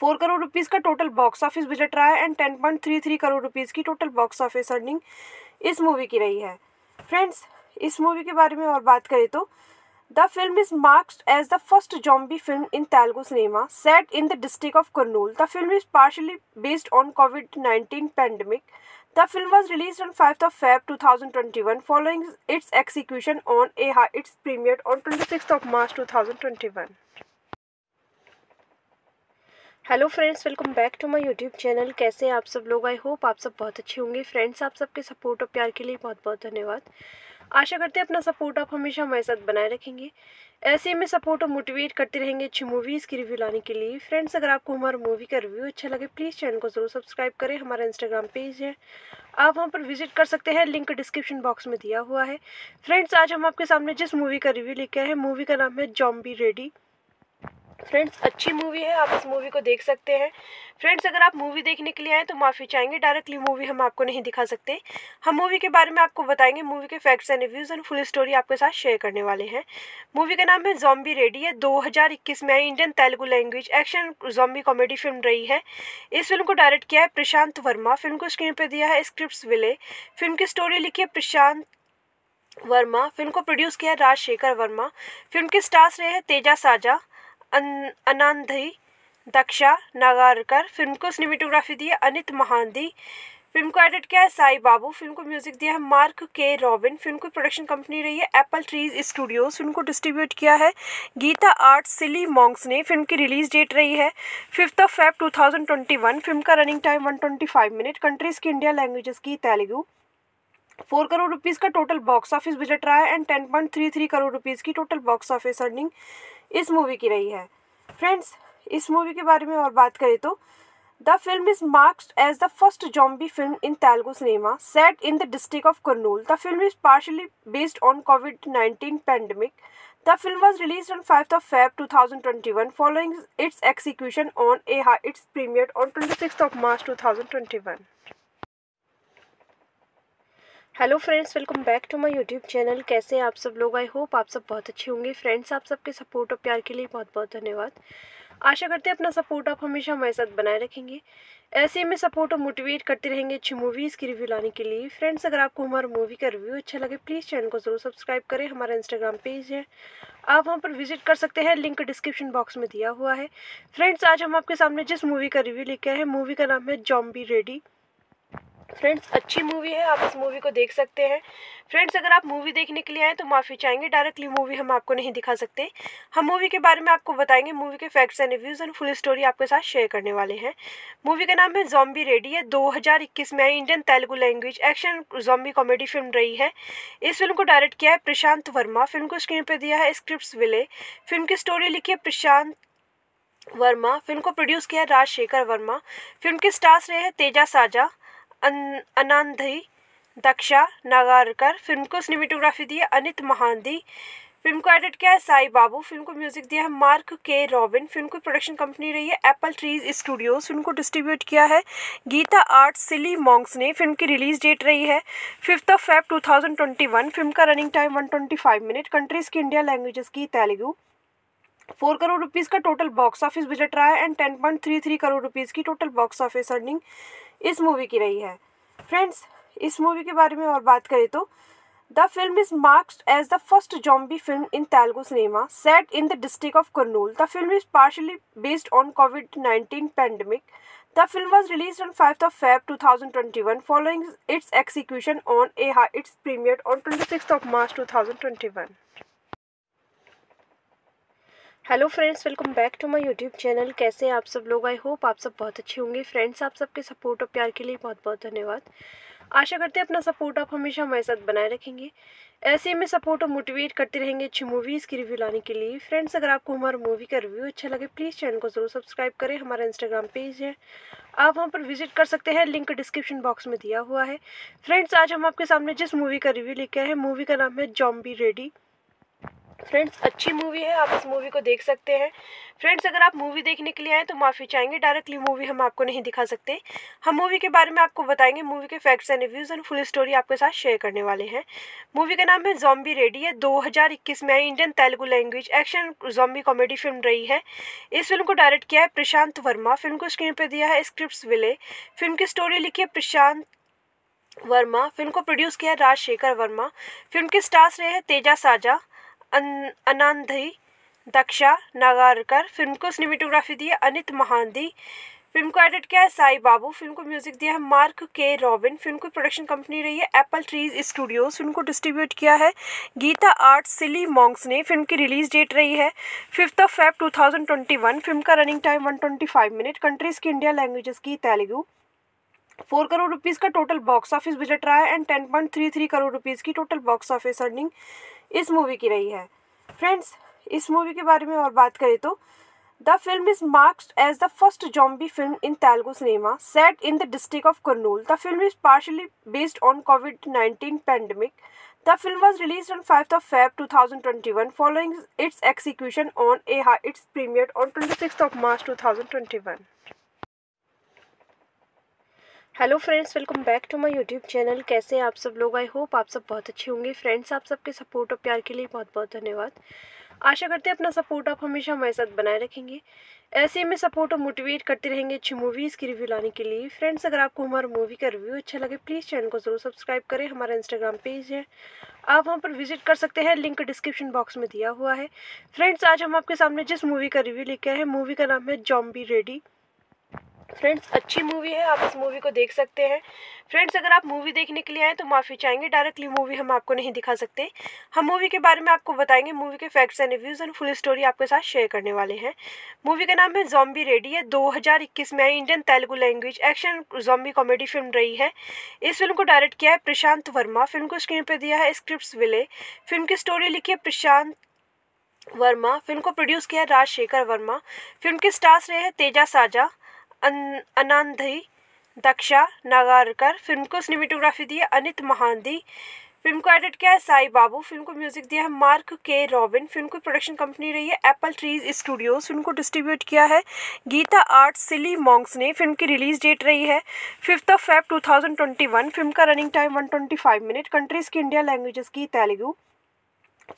फोर करोड़ रुपीज़ का टोटल बॉक्स ऑफिस बजट रहा है and ten point three three crore rupees की total box office earning इस movie की रही है. फ्रेंड्स, इस मूवी के बारे में और बात करें तो The film is marked as the first zombie film in Telugu cinema set in the district of Kurnool. The film is partially based on COVID nineteen pandemic. The film was released on fifth of Feb twenty twenty-one following its execution on a high. It's premiered on twenty-sixth of March twenty twenty-one. Hello friends, welcome back to my YouTube channel. कैसे आप सब लोग? I hope आप सब बहुत अच्छे होंगे. Friends, आप सबके सपोर्ट और प्यार के लिए बहुत बहुत धन्यवाद. आशा करते हैं अपना सपोर्ट आप हमेशा हमारे साथ बनाए रखेंगे. ऐसे ही में सपोर्ट और मोटिवेट करते रहेंगे अच्छी मूवीज़ की रिव्यू लाने के लिए. फ्रेंड्स, अगर आपको हमारा मूवी का रिव्यू अच्छा लगे प्लीज़ चैनल को ज़रूर सब्सक्राइब करें. हमारा इंस्टाग्राम पेज है, आप वहाँ पर विजिट कर सकते हैं. लिंक डिस्क्रिप्शन बॉक्स में दिया हुआ है. फ्रेंड्स, आज हम आपके सामने जिस मूवी का रिव्यू लेके आए हैं, मूवी का नाम है ज़ॉम्बी रेडी. फ्रेंड्स, अच्छी मूवी है, आप इस मूवी को देख सकते हैं. फ्रेंड्स, अगर आप मूवी देखने के लिए आए तो माफ़ी चाहेंगे, डायरेक्टली मूवी हम आपको नहीं दिखा सकते. हम मूवी के बारे में आपको बताएंगे, मूवी के facts and reviews and full story आपके साथ शेयर करने वाले हैं. मूवी का नाम है ज़ॉम्बी रेडी है. दो हज़ार इक्कीस में आई. Indian Telugu language action zombie comedy film रही है. इस फिल्म को डायरेक्ट किया है प्रशांत वर्मा. फिल्म को स्क्रीन पर दिया है स्क्रिप्ट विले. फिल्म की स्टोरी लिखी है प्रशांत वर्मा. फिल्म को प्रोड्यूस किया है राज शेखर वर्मा. फिल्म के स्टार्स रहे हैं तेजा साजा, आनंदी, दक्षा नागारकर. फिल्म को सिनेमेटोग्राफी दी है अनीत महांती. फिल्म को एडिट किया है साई बाबू. फिल्म को म्यूजिक दिया है मार्क के. रॉबिन. फिल्म की प्रोडक्शन कंपनी रही है एप्पल ट्रीज स्टूडियोस. फिल्म को डिस्ट्रीब्यूट किया है गीता आर्ट्स सिली मॉन्क्स ने. फिल्म की रिलीज डेट रही है fifth of Feb two thousand twenty one. Film का running time one twenty five minute. Countries की इंडिया, लैंग्वेजेस की तेलुगू. फोर करोड़ रुपीज़ का टोटल बॉक्स ऑफिस बजट रहा है and ten point three three crore rupees की total box office earning इस movie की रही है. फ्रेंड्स, इस मूवी के बारे में और बात करें तो the film is marked as the first zombie film in Telugu cinema set in the district of Kurnool. The film is partially based on Covid nineteen pandemic. The film was released on fifth of Feb twenty twenty-one following its execution on A high. Its premiered on twenty-sixth of March twenty twenty-one. Hello friends, welcome back to my YouTube channel. कैसे आप सब लोग? I hope आप सब बहुत अच्छे होंगे. Friends, आप सबके सपोर्ट और प्यार के लिए बहुत बहुत धन्यवाद. आशा करते हैं अपना सपोर्ट आप हमेशा हमारे साथ बनाए रखेंगे. ऐसे में सपोर्ट और मोटिवेट करते रहेंगे अच्छी मूवीज़ की रिव्यू लाने के लिए. फ्रेंड्स, अगर आपको हमारा मूवी का रिव्यू अच्छा लगे प्लीज़ चैनल को ज़रूर सब्सक्राइब करें. हमारा इंस्टाग्राम पेज है, आप वहाँ पर विजिट कर सकते हैं. लिंक डिस्क्रिप्शन बॉक्स में दिया हुआ है. फ्रेंड्स, आज हम आपके सामने जिस मूवी का रिव्यू लेके आए हैं, मूवी का नाम है ज़ॉम्बी रेडी. फ्रेंड्स, अच्छी मूवी है, आप इस मूवी को देख सकते हैं. फ्रेंड्स, अगर आप मूवी देखने के लिए आए तो माफ़ी चाहेंगे, डायरेक्टली मूवी हम आपको नहीं दिखा सकते. हम मूवी के बारे में आपको बताएंगे, मूवी के facts and reviews and full story आपके साथ शेयर करने वाले हैं. मूवी का नाम है ज़ॉम्बी रेडी है. दो हज़ार इक्कीस में आई. Indian Telugu language action zombie comedy film रही है. इस फिल्म को डायरेक्ट किया है प्रशांत वर्मा. फिल्म को स्क्रीन पर दिया है स्क्रिप्ट विले. फिल्म की स्टोरी लिखी है प्रशांत वर्मा. फिल्म को प्रोड्यूस किया है राज शेखर वर्मा. फिल्म के स्टार्स रहे हैं तेजा साजा, आनंदी, दक्षा नागारकर. फिल्म को सिनेमेटोग्राफी दी है अनीत महांती. फिल्म को एडिट किया है साई बाबू. फिल्म को म्यूजिक दिया है मार्क के. रॉबिन. फिल्म की प्रोडक्शन कंपनी रही है एप्पल ट्रीज स्टूडियोस. फिल्म को डिस्ट्रीब्यूट किया है गीता आर्ट्स सिली मॉन्क्स ने. फिल्म की रिलीज डेट रही है fifth of Feb two thousand twenty one. Film का running time one twenty five minute. Countries की इंडिया, लैंग्वेजेस की तेलुगू. फोर करोड़ रुपीज़ का टोटल बॉक्स ऑफिस बजट रहा है and ten point three three crore rupees की total box office earning इस movie की रही है. फ्रेंड्स, इस मूवी के बारे में और बात करें तो the film is marked as the first zombie film in Telugu cinema set in the district of Kurnool. The film is partially based on Covid nineteen pandemic. The film was released on fifth of Feb twenty twenty-one following its execution on A high. Its premiered on twenty-sixth of March twenty twenty-one. Hello friends, welcome back to my YouTube channel. कैसे आप सब लोग? I hope आप सब बहुत अच्छे होंगे. Friends, आप सबके सपोर्ट और प्यार के लिए बहुत बहुत धन्यवाद. आशा करते हैं अपना सपोर्ट आप हमेशा हमारे साथ बनाए रखेंगे. ऐसे में सपोर्ट और मोटिवेट करते रहेंगे अच्छी मूवीज़ की रिव्यू लाने के लिए. फ्रेंड्स, अगर आपको हमारा मूवी का रिव्यू अच्छा लगे प्लीज़ चैनल को ज़रूर सब्सक्राइब करें. हमारा इंस्टाग्राम पेज है, आप वहाँ पर विजिट कर सकते हैं. लिंक डिस्क्रिप्शन बॉक्स में दिया हुआ है. फ्रेंड्स, आज हम आपके सामने जिस मूवी का रिव्यू लेके आए हैं, मूवी का नाम है ज़ॉम्बी रेडी. फ्रेंड्स अच्छी मूवी है, आप इस मूवी को देख सकते हैं। फ्रेंड्स अगर आप मूवी देखने के लिए आए तो माफ़ी चाहेंगे, डायरेक्टली मूवी हम आपको नहीं दिखा सकते। हम मूवी के बारे में आपको बताएंगे, मूवी के facts and reviews and full story आपके साथ शेयर करने वाले हैं। मूवी का नाम है ज़ॉम्बी रेडी है, दो हज़ार इक्कीस में आई, Indian Telugu language action zombie comedy film रही है। इस फिल्म को डायरेक्ट किया है प्रशांत वर्मा, फिल्म को स्क्रीन पर दिया है स्क्रिप्ट विले, फिल्म की स्टोरी लिखी है प्रशांत वर्मा, फिल्म को प्रोड्यूस किया है राज शेखर वर्मा, फिल्म के स्टार्स रहे हैं तेजा साजा, आनंदी, दक्षा नागारकर, फिल्म को सिनेमेटोग्राफी दी है अनीत महांती, फिल्म को एडिट किया है साई बाबू, फिल्म को म्यूजिक दिया है मार्क के. रॉबिन, फिल्म की प्रोडक्शन कंपनी रही है एप्पल ट्रीज स्टूडियोस, फिल्म को डिस्ट्रीब्यूट किया है गीता आर्ट्स सिली मॉन्क्स ने, फिल्म की रिलीज डेट रही है fifth of Feb two thousand twenty one, film का running time one twenty five minute, countries की इंडिया लैंग्वेजेस की तेलुगु। फोर करोड़ रुपीज़ का टोटल बॉक्स ऑफिस बजट रहा है and ten point three three crore rupees की total box office earning इस movie की रही है। फ्रेंड्स इस मूवी के बारे में और बात करें तो the film is marked as the first zombie film in Telugu cinema set in the district of Kurnool. The film is partially based on Covid nineteen pandemic. The film was release on five of Feb two thousand twenty one following its execution on A high its premiere on twenty sixth of March two thousand twenty one. Hello friends, welcome back to my YouTube channel. कैसे हैं आप सब लोग? I hope आप सब बहुत अच्छे होंगे। फ्रेंड्स आप सबके सपोर्ट और प्यार के लिए बहुत बहुत धन्यवाद। आशा करते हैं अपना सपोर्ट आप हमेशा हमारे साथ बनाए रखेंगे, ऐसे में सपोर्ट और मोटिवेट करते रहेंगे अच्छी मूवीज़ की रिव्यू लाने के लिए। फ्रेंड्स अगर आपको हमारा मूवी का रिव्यू अच्छा लगे प्लीज़ चैनल को ज़रूर सब्सक्राइब करें। हमारा इंस्टाग्राम पेज है, आप वहाँ पर विजिट कर सकते हैं, लिंक डिस्क्रिप्शन बॉक्स में दिया हुआ है। फ्रेंड्स आज हम आपके सामने जिस मूवी का रिव्यू लेके आए हैं, मूवी का नाम है ज़ॉम्बी रेडी। फ्रेंड्स अच्छी मूवी है, आप इस मूवी को देख सकते हैं। फ्रेंड्स अगर आप मूवी देखने के लिए आए तो माफ़ी चाहेंगे, डायरेक्टली मूवी हम आपको नहीं दिखा सकते। हम मूवी के बारे में आपको बताएंगे, मूवी के facts and reviews and full story आपके साथ शेयर करने वाले हैं। मूवी का नाम है ज़ॉम्बी रेडी है, दो हज़ार इक्कीस में आई, Indian Telugu language action zombie comedy film रही है। इस फिल्म को डायरेक्ट किया है प्रशांत वर्मा, फिल्म को स्क्रीन पर दिया है स्क्रिप्ट विले, फिल्म की स्टोरी लिखी है प्रशांत वर्मा, फिल्म को प्रोड्यूस किया है राज शेखर वर्मा, फिल्म के स्टार्स रहे हैं तेजा साजा, आनंदी, दक्षा नागारकर, फिल्म को सिनेमेटोग्राफी दी है अनीत महांती, फिल्म को एडिट किया है साई बाबू, फिल्म को म्यूजिक दिया है मार्क के. रॉबिन, फिल्म की प्रोडक्शन कंपनी रही है एप्पल ट्रीज स्टूडियोस, फिल्म को डिस्ट्रीब्यूट किया है गीता आर्ट्स सिली मॉन्क्स ने, फिल्म की रिलीज डेट रही है fifth of Feb two thousand twenty one, film का running time one twenty five minute, countries की इंडिया लैंग्वेजेस की तेलुगु।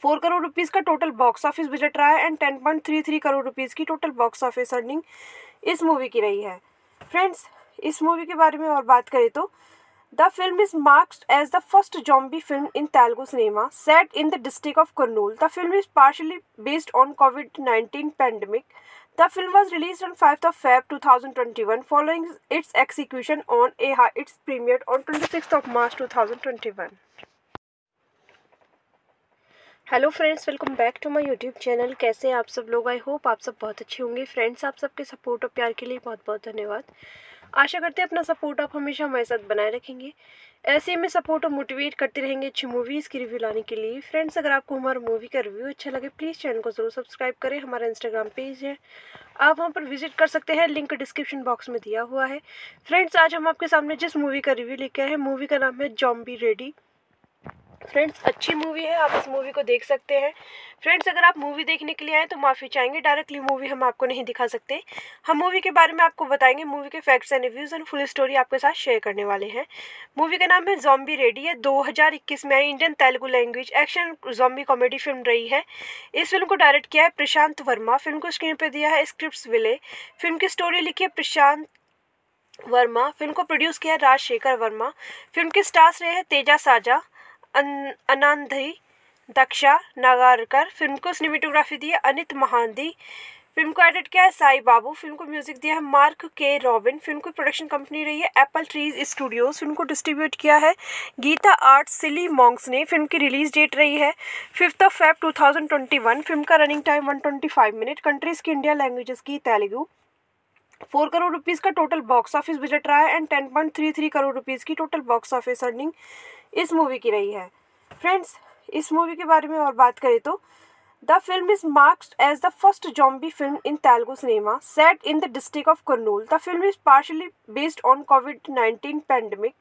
फोर करोड़ रुपीज़ का टोटल बॉक्स ऑफिस बजट रहा है and ten point three three crore rupees की total box office earning इस movie की रही है। फ्रेंड्स इस मूवी के बारे में और बात करें तो the film is marked as the first zombie film in Telugu cinema set in the district of Kurnool. The film is partially based on Covid nineteen pandemic. The film was release on five of Feb two thousand twenty one following its execution on A high its premiere on twenty sixth of March two thousand twenty one. Hello friends, welcome back to my YouTube channel. कैसे हैं आप सब लोग? I hope आप सब बहुत अच्छे होंगे। फ्रेंड्स आप सबके सपोर्ट और प्यार के लिए बहुत बहुत धन्यवाद। आशा करते हैं अपना सपोर्ट आप हमेशा हमारे साथ बनाए रखेंगे, ऐसे में सपोर्ट और मोटिवेट करते रहेंगे अच्छी मूवीज़ की रिव्यू लाने के लिए। फ्रेंड्स अगर आपको हमारा मूवी का रिव्यू अच्छा लगे प्लीज़ चैनल को ज़रूर सब्सक्राइब करें। हमारा इंस्टाग्राम पेज है, आप वहाँ पर विजिट कर सकते हैं, लिंक डिस्क्रिप्शन बॉक्स में दिया हुआ है। फ्रेंड्स आज हम आपके सामने जिस मूवी का रिव्यू लेके आए हैं, मूवी का नाम है ज़ॉम्बी रेडी। फ्रेंड्स अच्छी मूवी है, आप इस मूवी को देख सकते हैं। फ्रेंड्स अगर आप मूवी देखने के लिए आए तो माफ़ी चाहेंगे, डायरेक्टली मूवी हम आपको नहीं दिखा सकते। हम मूवी के बारे में आपको बताएंगे, मूवी के facts and reviews and full story आपके साथ शेयर करने वाले हैं। मूवी का नाम है ज़ॉम्बी रेडी है, दो हज़ार इक्कीस में आई, Indian Telugu language action zombie comedy film रही है। इस फिल्म को डायरेक्ट किया है प्रशांत वर्मा, फिल्म को स्क्रीन पर दिया है स्क्रिप्ट विले, फिल्म की स्टोरी लिखी है प्रशांत वर्मा, फिल्म को प्रोड्यूस किया है राज शेखर वर्मा, फिल्म के स्टार्स रहे हैं तेजा साजा, आनंदी, दक्षा नागारकर, फिल्म को सिनेमेटोग्राफी दी है अनीत महांती, फिल्म को एडिट किया है साई बाबू, फिल्म को म्यूजिक दिया है मार्क के. रॉबिन, फिल्म की प्रोडक्शन कंपनी रही है एप्पल ट्रीज स्टूडियोस, फिल्म को डिस्ट्रीब्यूट किया है गीता आर्ट्स सिली मॉन्क्स ने, फिल्म की रिलीज डेट रही है fifth of Feb two thousand twenty one, film का running time one twenty five minute, countries की इंडिया लैंग्वेजेस की तेलुगु। फोर करोड़ रुपीज़ का टोटल बॉक्स ऑफिस बजट रहा है and ten point three three crore rupees की total box office earning इस movie की रही है। फ्रेंड्स इस मूवी के बारे में और बात करें तो the film is marked as the first zombie film in Telugu cinema set in the district of Kurnool. The film is partially based on Covid nineteen pandemic.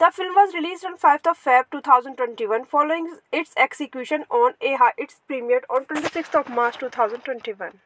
The film was released on fifth of February two thousand twenty-one following its execution on a high. It's premiered on twenty-sixth of March two thousand twenty-one.